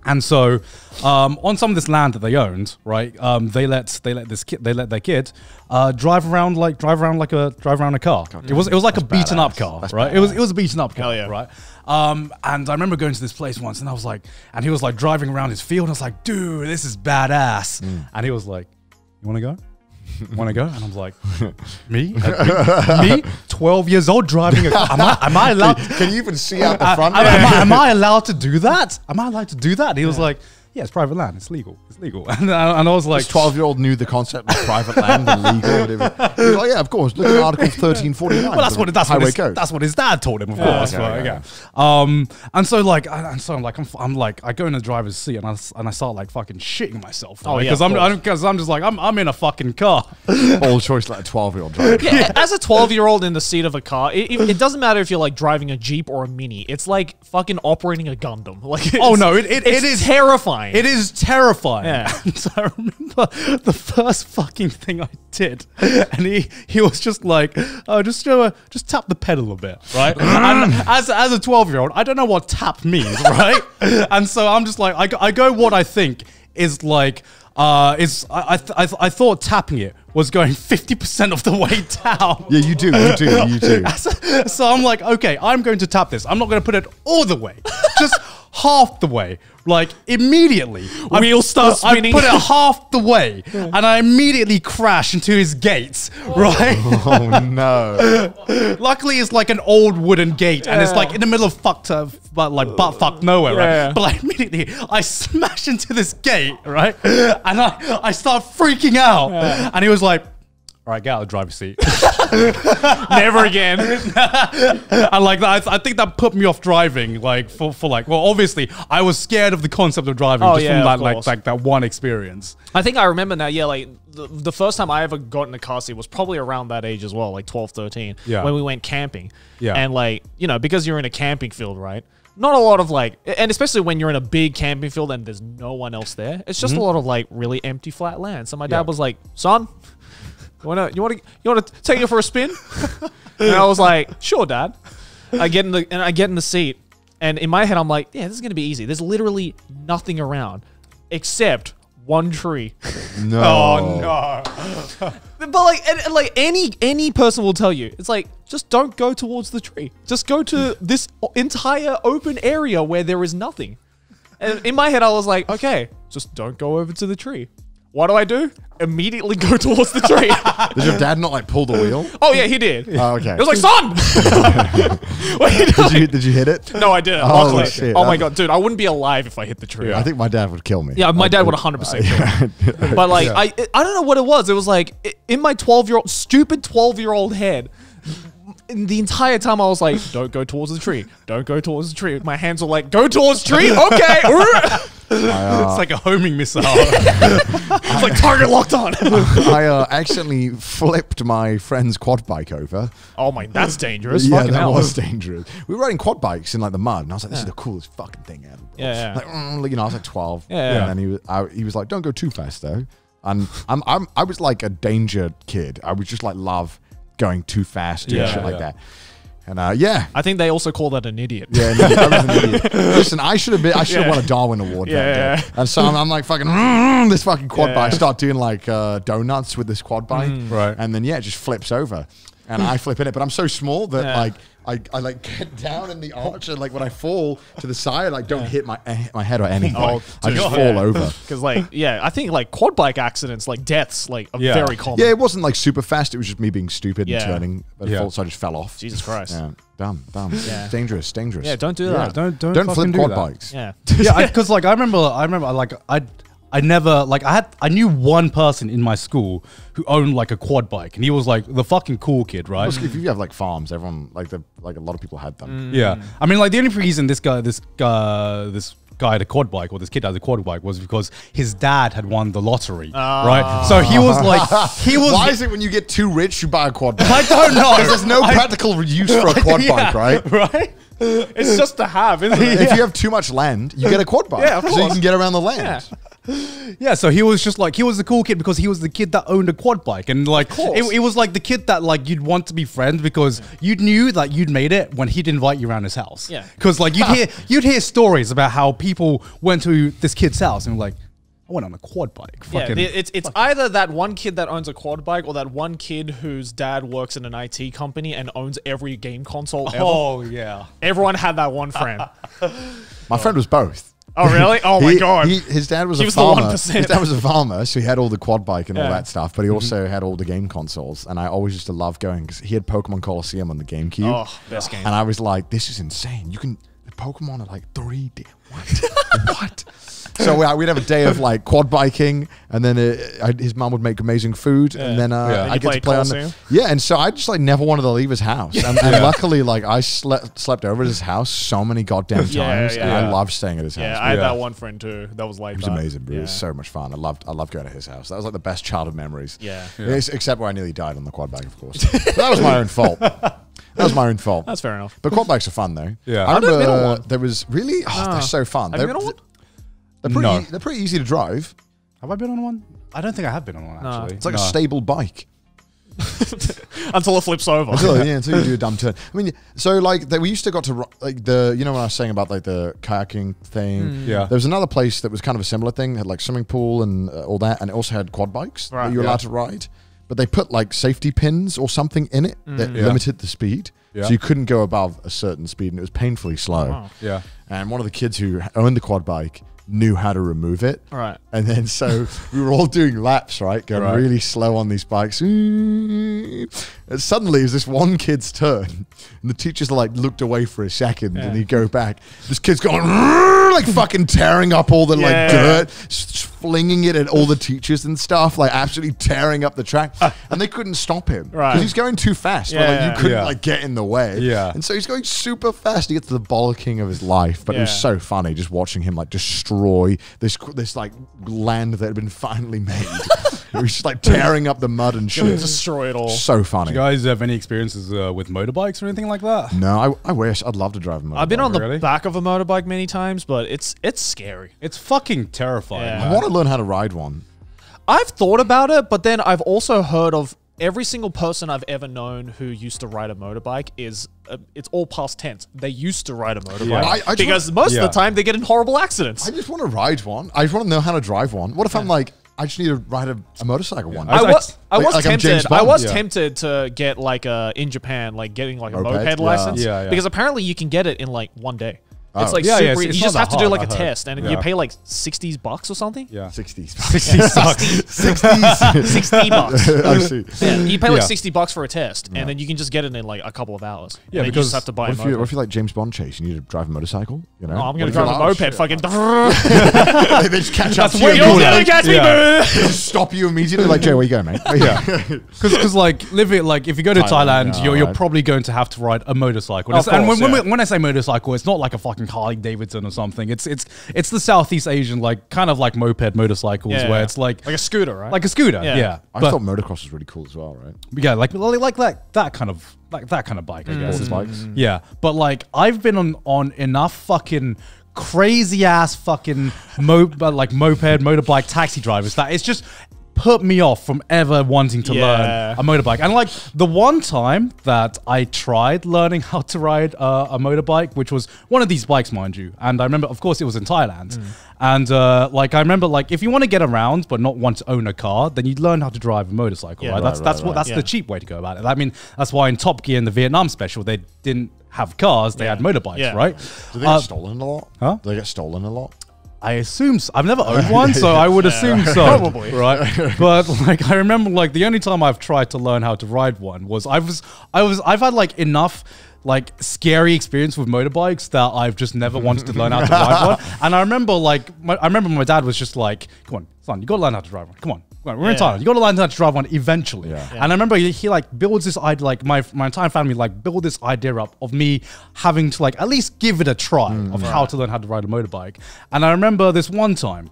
And so um, on some of this land that they owned, right, um, they let they let this kid they let their kid uh, drive around like drive around like a drive around a car. God, it was it was like a beaten badass. up car, that's right? Badass. It was it was a beaten up car, yeah. right? Um, and I remember going to this place once, and I was like, and he was like driving around his field. And I was like, dude, this is badass. Mm. And he was like, you want to go? Want to go? And I'm like, me? Me? twelve years old driving a car. Am I, am I allowed? Can you even see out the front? I, am, I, am I allowed to do that? Am I allowed to do that? And he yeah. was like, yeah, it's private land. It's legal. It's legal. And, and I was like, this twelve-year-old knew the concept of private land and legal. Whatever. He was like, yeah, of course. Look at Article thirteen forty-nine. Well, that's what that's what, his, that's what his dad told him, of yeah, course. Okay, right, okay. Okay. Um, and so like, and so I'm like, I'm, I'm like, I go in the driver's seat and I and I start like fucking shitting myself. Right? Oh yeah, because I'm because I'm just like I'm I'm in a fucking car. Old choice, like a twelve-year-old driving. Yeah, car. As a twelve-year-old in the seat of a car, it, it, it doesn't matter if you're like driving a Jeep or a Mini. It's like fucking operating a Gundam. Like, oh no, it it, it's it is terrifying. It is terrifying. Yeah. And so I remember the first fucking thing I did, and he he was just like, "Oh, just uh, just tap the pedal a bit, right?" And as as a twelve-year-old, I don't know what tap means, right? And so I'm just like, I I go what I think is like. Uh, is I I, th I, th I thought tapping it was going fifty percent of the way down. Yeah, you do, you do, you do. so, so I'm like, okay, I'm going to tap this. I'm not going to put it all the way, just half the way. Like immediately, wheels start spinning. I put it half the way, yeah. and I immediately crash into his gates. Oh. Right? Oh no! Luckily, it's like an old wooden gate, yeah. and it's like in the middle of fucked up, but like butt fuck nowhere, yeah. right? But like immediately, I smash into this gate, right? And I, I start freaking out, yeah. and he was like, "All right, get out of the driver's seat." Never again. And like that, I, I think that put me off driving. Like for, for like, well, obviously, I was scared of the concept of driving oh, just yeah, from that like, like that one experience. I think I remember now. Yeah, like the, the first time I ever got in a car seat was probably around that age as well, like twelve, thirteen, yeah. when we went camping. Yeah, and like you know, because you're in a camping field, right? Not a lot of like, and especially when you're in a big camping field and there's no one else there, it's just mm-hmm. a lot of like really empty flat land. So my dad yeah. was like, "Son, you wanna, you wanna, you wanna take it for a spin?" And I was like, "Sure, Dad." I get in the and I get in the seat, and in my head, I'm like, "Yeah, this is gonna be easy." There's literally nothing around, except one tree. No, oh, no. But like, and, and like any any person will tell you, it's like just don't go towards the tree. Just go to this entire open area where there is nothing. And in my head, I was like, "Okay, just don't go over to the tree." What do I do? Immediately go towards the tree. Did your dad not like pull the wheel? Oh yeah, he did. Oh, okay. It was like, "Son!" What are you doing? Did you, did you hit it? No, I didn't. Oh, like, shit. Oh my God, dude, I wouldn't be alive if I hit the tree. Yeah, I think my dad would kill me. Yeah, my like, dad would one hundred percent uh, kill me. Yeah. But like, yeah. I, I don't know what it was. It was like, in my twelve-year-old, stupid twelve-year-old head, the entire time I was like, "Don't go towards the tree. Don't go towards the tree." My hands were like, "Go towards tree. Okay." I, uh, it's like a homing missile. It's like target locked on. I uh, accidentally flipped my friend's quad bike over. Oh my, that's dangerous. Yeah, fucking that hell. was dangerous. We were riding quad bikes in like the mud, and I was like, "This yeah. is the coolest fucking thing ever." Yeah, yeah. Like, mm, you know, I was like twelve. Yeah, yeah. And then he was, I, he was like, "Don't go too fast, though." And I'm, I'm, I was like a danger kid. I was just like love. Going too fast and yeah, shit yeah. like that, and uh, yeah, I think they also call that an idiot. Yeah, no, that was an idiot. Listen, I should have been. I should have yeah. won a Darwin Award. Yeah, that day. Yeah. And so I'm, I'm like fucking mm, this fucking quad yeah. bike. I start doing like uh, donuts with this quad bike, mm. right? And then yeah, it just flips over, and I flip in it. But I'm so small that yeah. like I, I like get down in the arch, and like when I fall to the side, I like, don't yeah. hit my my head or anything. Oh, I just God. fall yeah. over. Because like yeah, I think like quad bike accidents, like deaths, like are yeah. very common. Yeah, it wasn't like super fast. It was just me being stupid yeah. and turning, but yeah. so I just fell off. Jesus Christ. Yeah. Dumb, dumb, yeah. dangerous, dangerous. Yeah, don't do that. Yeah. Don't don't don't flip quad do bikes. Yeah, yeah. Because like I remember, I remember, like I. I never, like, I had, I knew one person in my school who owned, like, a quad bike, and he was, like, the fucking cool kid, right? If you have, like, farms, everyone, like, the, like a lot of people had them. Mm. Yeah. I mean, like, the only reason this guy, this guy, this guy had a quad bike, or this kid had a quad bike, was because his dad had won the lottery, uh. right? So he was, like, he was... Why is it when you get too rich, you buy a quad bike? I don't know. Because there's no I, practical I, use for a quad yeah, bike, right? Right? It's just to have, isn't it? If yeah. you have too much land, you get a quad bike. Yeah, of course. So you can get around the land. Yeah. yeah, so he was just like, he was the cool kid because he was the kid that owned a quad bike. And like, it, it was like the kid that like you'd want to be friends because you knew that you'd made it when he'd invite you around his house. Yeah. Because like you'd hear, you'd hear stories about how people went to this kid's house and were like, I went on a quad bike. Fucking yeah, it's it's fucking. either that one kid that owns a quad bike or that one kid whose dad works in an I T company and owns every game console ever. Oh, yeah. Everyone had that one friend. My oh. friend was both. Oh, really? Oh, he, my God. He, his dad was he a was farmer. The his dad was a farmer, so he had all the quad bike and yeah. all that stuff, but he also mm-hmm. had all the game consoles, and I always used to love going because he had Pokemon Coliseum on the GameCube. Oh, best game. And I was like, this is insane. You can... Pokemon are like three D. What? what? So we, we'd have a day of like quad biking, and then it, I, his mom would make amazing food, yeah. and then uh, yeah. I get to play on the, yeah. And so I just like never wanted to leave his house, and, yeah. and luckily like I slept slept over at his house so many goddamn times. Yeah, yeah, and yeah. I loved staying at his yeah, house. Yeah, I had yeah. that one friend too. That was like it was that. amazing. Bro. Yeah. It was so much fun. I loved I loved going to his house. That was like the best childhood memories. Yeah, yeah. It's, except where I nearly died on the quad bike, of course. But that was my own fault. That was my own fault. That's fair enough. But quad bikes are fun though. Yeah, I remember I uh, there was really. Oh, no. They're so fun. Have they're, you been on one? They're pretty. No. E they're pretty easy to drive. Have I been on one? I don't think I have been on one actually. No. It's like no. a stable bike. Until it flips over. Until, yeah, until you do a dumb turn. I mean, so like they, we used to got to like the you know what I was saying about like the kayaking thing. Mm. Yeah. There was another place that was kind of a similar thing. It had like swimming pool and uh, all that, and it also had quad bikes right. that you were yeah. allowed to ride. But they put like safety pins or something in it mm. that yeah. limited the speed. Yeah. So you couldn't go above a certain speed and it was painfully slow. Oh. Yeah. And one of the kids who owned the quad bike knew how to remove it. Right. And then so we were all doing laps, right? Going right. really slow on these bikes. And suddenly it was this one kid's turn. And the teachers like looked away for a second yeah. and he'd go back. This kid's going like fucking tearing up all the yeah. like dirt. Flinging it at all the teachers and stuff, like absolutely tearing up the track, uh, and they couldn't stop him because right. he's going too fast. Yeah, but, like, you couldn't yeah. like get in the way. Yeah, and so he's going super fast. He gets the bollocking of his life, but yeah. it was so funny just watching him like destroy this this like land that had been finally made. He was just like tearing up the mud and shit. Destroy it all. So funny. Do you guys have any experiences uh, with motorbikes or anything like that? No, I, I wish. I'd love to drive a motorbike. I've been on the really? back of a motorbike many times, but it's it's scary. It's fucking terrifying. Yeah. I want to learn how to ride one. I've thought about it, but then I've also heard of every single person I've ever known who used to ride a motorbike is uh, it's all past tense. They used to ride a motorbike yeah. I, I because wanna, most yeah. of the time they get in horrible accidents. I just want to ride one. I just want to know how to drive one. What if yeah. I'm like, I just need to ride a, a motorcycle one. I was, I was like, tempted. Like I was yeah. tempted to get like a in Japan, like getting like a moped, moped license yeah. Yeah, yeah. because apparently you can get it in like one day. Oh. It's like yeah, super yeah, it's, it's you just have hard, to do like I a heard. test and yeah. you pay like sixty bucks or something. Yeah, sixty bucks. sixty bucks. sixty bucks. I see. Yeah, you pay like yeah. sixty bucks for a test, yeah. and then you can just get it in like a couple of hours. Yeah, because you just have to buy. What if, you, what if you like James Bond chase? You need to drive a motorcycle. You know, oh, I'm gonna drive a moped. Shit. Fucking. They just catch up. You're gonna catch me, boo! Stop you immediately. Like Joey, where you go, mate? Yeah, because because like living like if you go to Thailand, you're you're probably going to have to ride a motorcycle. And when when I say motorcycle, it's not like a fucking Harley Davidson or something. It's it's it's the Southeast Asian like kind of like moped motorcycles yeah, where yeah. it's like like a scooter, right? Like a scooter. Yeah. yeah. I but, thought motocross was really cool as well, right? Yeah, like like like that that kind of like that kind of bike, I mm. guess. Bikes. Yeah, but like I've been on on enough fucking crazy ass fucking mo like moped motorbike taxi drivers that it's just put me off from ever wanting to yeah. learn a motorbike. And like the one time that I tried learning how to ride uh, a motorbike, which was one of these bikes, mind you. And I remember, of course, it was in Thailand. Mm. And uh, like, I remember like, if you want to get around, but not want to own a car, then you'd learn how to drive a motorcycle. Yeah, right? Right, that's right, that's right. what that's yeah. the cheap way to go about it. I mean, that's why in Top Gear in the Vietnam special, they didn't have cars. They yeah. had motorbikes, yeah. right? Do they get uh, stolen a lot? Huh? Do they get stolen a lot? I assume so. I've never owned one, so I would yeah, assume right. so. Probably. Right. But like I remember like the only time I've tried to learn how to ride one was I was I was I've had like enough like scary experience with motorbikes that I've just never wanted to learn how to ride one. And I remember like my, I remember my dad was just like, "Come on, son, you got to learn how to drive one. Come on, come on we're yeah. in Thailand. You got to learn how to drive one eventually." Yeah. Yeah. And I remember he, he like builds this idea, like my my entire family like build this idea up of me having to like at least give it a try mm, of right. how to learn how to ride a motorbike. And I remember this one time.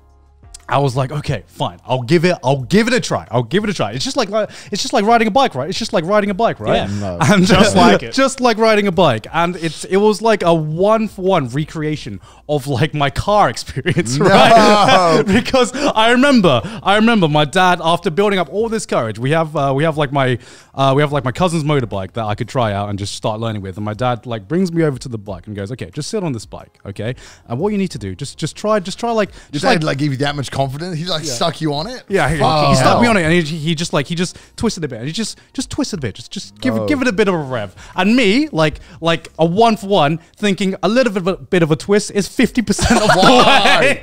I was like, okay, fine. I'll give it. I'll give it a try. I'll give it a try. It's just like it's just like riding a bike, right? It's just like riding a bike, right? Yeah, no, and just like it, just like riding a bike. And it's it was like a one for one recreation of like my car experience, no. right? Because I remember, I remember my dad after building up all this courage. We have uh, we have like my uh, we have like my cousin's motorbike that I could try out and just start learning with. And my dad like brings me over to the bike and goes, okay, just sit on this bike, okay? And what you need to do, just just try, just try like just Your dad, like, like give you that much confidence. He's like yeah. stuck you on it. Yeah, he, he stuck me on it, and he, he just like he just twisted a bit, and he just just twisted a bit, just just give oh. give it a bit of a rev. And me, like like a one for one, thinking a little bit of a, bit of a twist is fifty percent of the way.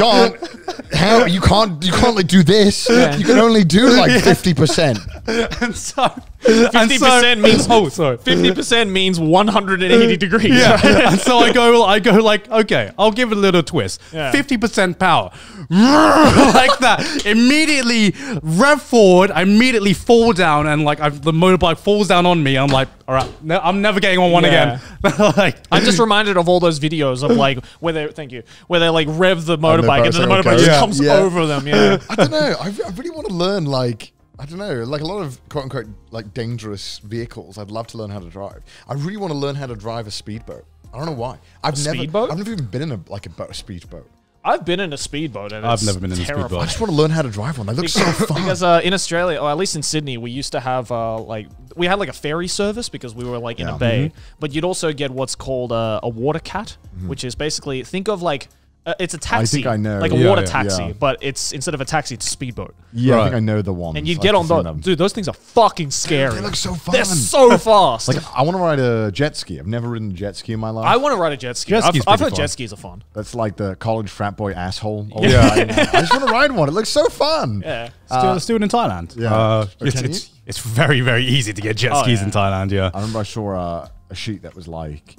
Garnt, how you can't you can't like do this. Yeah. You can only do like fifty yeah. percent. And so fifty percent means oh sorry, fifty percent means one hundred and eighty degrees. Yeah. yeah. And so I go I go like okay, I'll give it a little twist. Fifty yeah. percent power. Like that. Immediately rev forward. I immediately fall down and like I've, the motorbike falls down on me. I'm like, all right, no, I'm never getting on one yeah. again. Like, I'm just reminded of all those videos of like where they thank you where they like rev the motorbike and then the motorbike goes. just yeah. comes yeah. over them. Yeah, I don't know. I, I really want to learn like. I don't know, like a lot of quote unquote like dangerous vehicles. I'd love to learn how to drive. I really want to learn how to drive a speedboat. I don't know why. I've a never, speedboat? I've never even been in a like a, boat, a speedboat. I've been in a speedboat and I've it's never been in terrifying. a speedboat. I just want to learn how to drive one. They look because, so fun. Because uh, in Australia, or at least in Sydney, we used to have uh, like we had like a ferry service because we were like in yeah. a bay. Mm-hmm. But you'd also get what's called a, a water cat, mm-hmm. which is basically think of like. Uh, it's a taxi, I think I know. like a yeah, water taxi, yeah. but it's instead of a taxi, it's a speedboat. Yeah, right. I think I know the one. And you get on those, dude. Those things are fucking scary. They look so fun. They're so fast. Like I want to ride a jet ski. I've never ridden a jet ski in my life. I want to ride a jet ski. Jet I've, I've heard fun. jet skis are fun. That's like the college frat boy asshole. Yeah, yeah. I just want to ride one. It looks so fun. Yeah, let's, do, let's do it in Thailand. Yeah, uh, it's, it's, it's very very easy to get jet oh, skis yeah. in Thailand. Yeah, I remember I saw uh, a sheet that was like.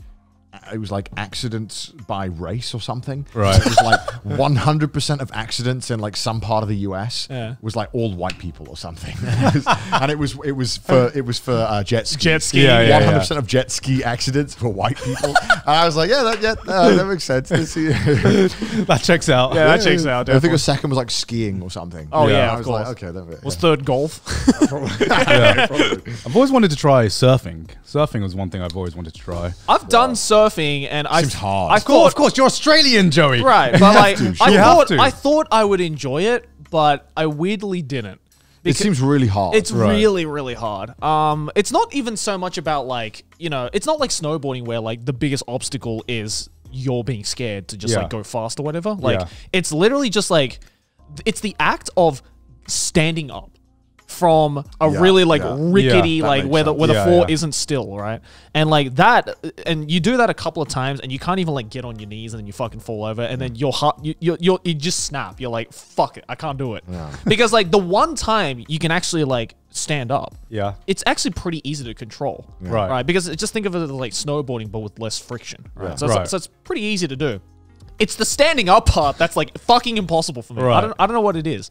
It was like accidents by race or something. Right. So it was like one hundred percent of accidents in like some part of the U S yeah. was like all white people or something. And it was it was for it was for uh, jet ski. Jet ski. Yeah, yeah, one hundred percent yeah. of jet ski accidents for white people. And I was like, yeah, that yeah, uh, that makes sense. That checks out. Yeah, yeah, that checks out. Definitely. I think the second was like skiing or something. Oh yeah, yeah I was course. like, okay, that was yeah. third golf. Yeah, probably. Yeah, probably. I've always wanted to try surfing. Surfing was one thing I've always wanted to try. I've wow. done surfing. Surfing and I Seems hard. I of, thought, course, of course, you're Australian, Joey. Right. But like, to, sure. I, thought, I thought I would enjoy it, but I weirdly didn't. It seems really hard. It's right. really, really hard. Um, it's not even so much about like, you know, it's not like snowboarding where like the biggest obstacle is you're being scared to just yeah. like go fast or whatever. Like, yeah. it's literally just like, it's the act of standing up. From a yeah, really like yeah. rickety yeah, like where the where yeah, the floor yeah. isn't still right, and like that, and you do that a couple of times, and you can't even like get on your knees, and then you fucking fall over, and mm. then your heart you you you you just snap. You're like fuck it, I can't do it yeah. because like the one time you can actually like stand up, yeah, it's actually pretty easy to control, yeah. right? Right, because just think of it as like snowboarding but with less friction, right? Yeah. So, right. It's, so it's pretty easy to do. It's the standing up part that's like fucking impossible for me. Right. I don't I don't know what it is.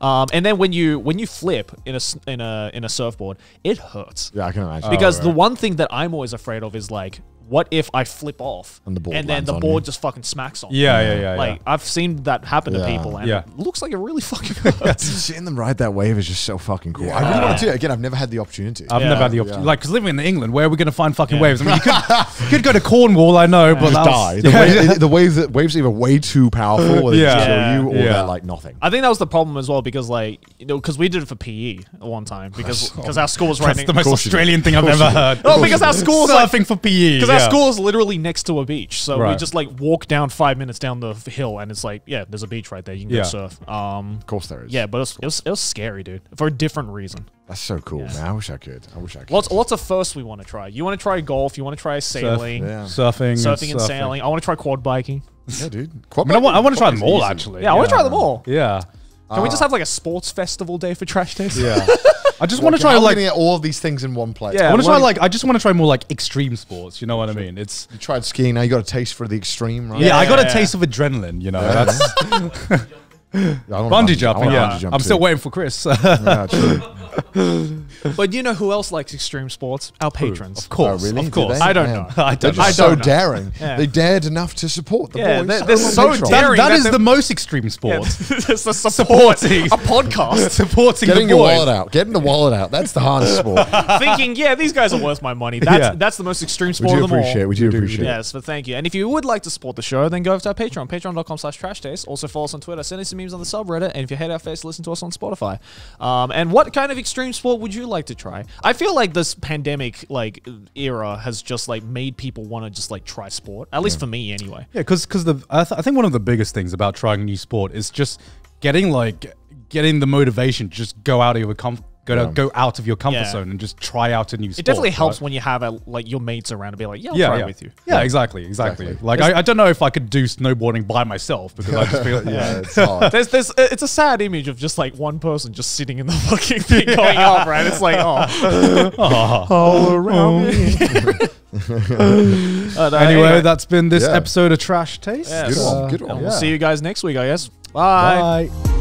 Um, and then when you when you flip in a in a in a surfboard, it hurts. Yeah, I can imagine. Because oh, right. the one thing that I'm always afraid of is like, what if I flip off and the board and then the board you. just fucking smacks on? Yeah, me. yeah, yeah. Like yeah. I've seen that happen yeah. to people, and yeah. it looks like it really fucking hurts. Seeing them ride that wave is just so fucking cool. Yeah. I really want to do it again. I've never had the opportunity. I've yeah. never had the opportunity. Yeah. Like, because living in England, where are we going to find fucking yeah. waves? I mean, you could, you could go to Cornwall, I know, yeah. but just was, die. Yeah. The, wave, the waves, that waves are either way too powerful, or they yeah. kill you, or yeah. they're like nothing. I think that was the problem as well, because like you know, because we did it for P E one time because because our school was running. That's the most Australian thing I've ever heard. Oh, because our school was surfing for P E. Our school is literally next to a beach, so right. we just like walk down five minutes down the hill, and it's like, yeah, there's a beach right there. You can yeah. go surf. Um, of course there is. Yeah, but it was, it was it was scary, dude, for a different reason. That's so cool, yeah. man. I wish I could. I wish I could. Lots, lots of firsts we want to try. You want to try golf. You want to try sailing, surf, yeah. surfing, surfing and, and surfing. sailing. I want to try quad biking. Yeah, dude. Quad I, mean, I want, I want to try them all, easy. actually. Yeah, I yeah. want to try them all. Yeah. Can uh, we just have like a sports festival day for Trash Taste? Yeah. I just want to try like all of these things in one place. Yeah, I want to try like I just want to try more like extreme sports. You know what I mean? It's you tried skiing, now you got a taste for the extreme, right? Yeah, yeah I got yeah, a taste yeah. of adrenaline. You know, yeah. that's Bungee jumping, yeah. Bungee jump I'm too. Still waiting for Chris. Yeah, true. But you know who else likes extreme sports? Our patrons. Ooh, of course. Oh, really? Of course. Do I don't Man. know. I don't, they're just I don't so know. daring. Yeah. They dared enough to support the yeah, boys. They're, they're so, so daring. That, that is the most extreme sport. Yeah, that's the support, supporting. A podcast. Supporting Getting the boys. your wallet out. Getting the wallet out. That's the hardest sport. Thinking, yeah, these guys are worth my money. That's, yeah. that's the most extreme sport of them all. We do appreciate. We do appreciate. Yes, but thank you. And if you would like to support the show, then go over to our Patreon. Patreon.com slash Trash Taste. Also follow us on Twitter. Send us some memes on the subreddit. And if you hate our face, listen to us on Spotify. Um, and what kind of extreme sport would you like to try? I feel like this pandemic like era has just like made people want to just like try sport, at least yeah. for me anyway. Yeah, because because the I, th I think one of the biggest things about trying a new sport is just getting like getting the motivation to just go out of your comfort go to, yeah. go out of your comfort yeah. zone and just try out a new sport. It definitely helps right? when you have a, like your mates around and be like, yeah, I'll yeah, try yeah. it with you. Yeah, yeah. Exactly, exactly, exactly. Like I, I don't know if I could do snowboarding by myself because I just feel like, yeah, yeah, it's hard. There's, there's, it's a sad image of just like one person just sitting in the fucking thing yeah. going up, right? It's like, oh, oh. all around me. uh, no, anyway, anyway, that's been this yeah. episode of Trash Taste. Yes. Good one, good one. And we'll yeah. see you guys next week, I guess. Bye. Bye.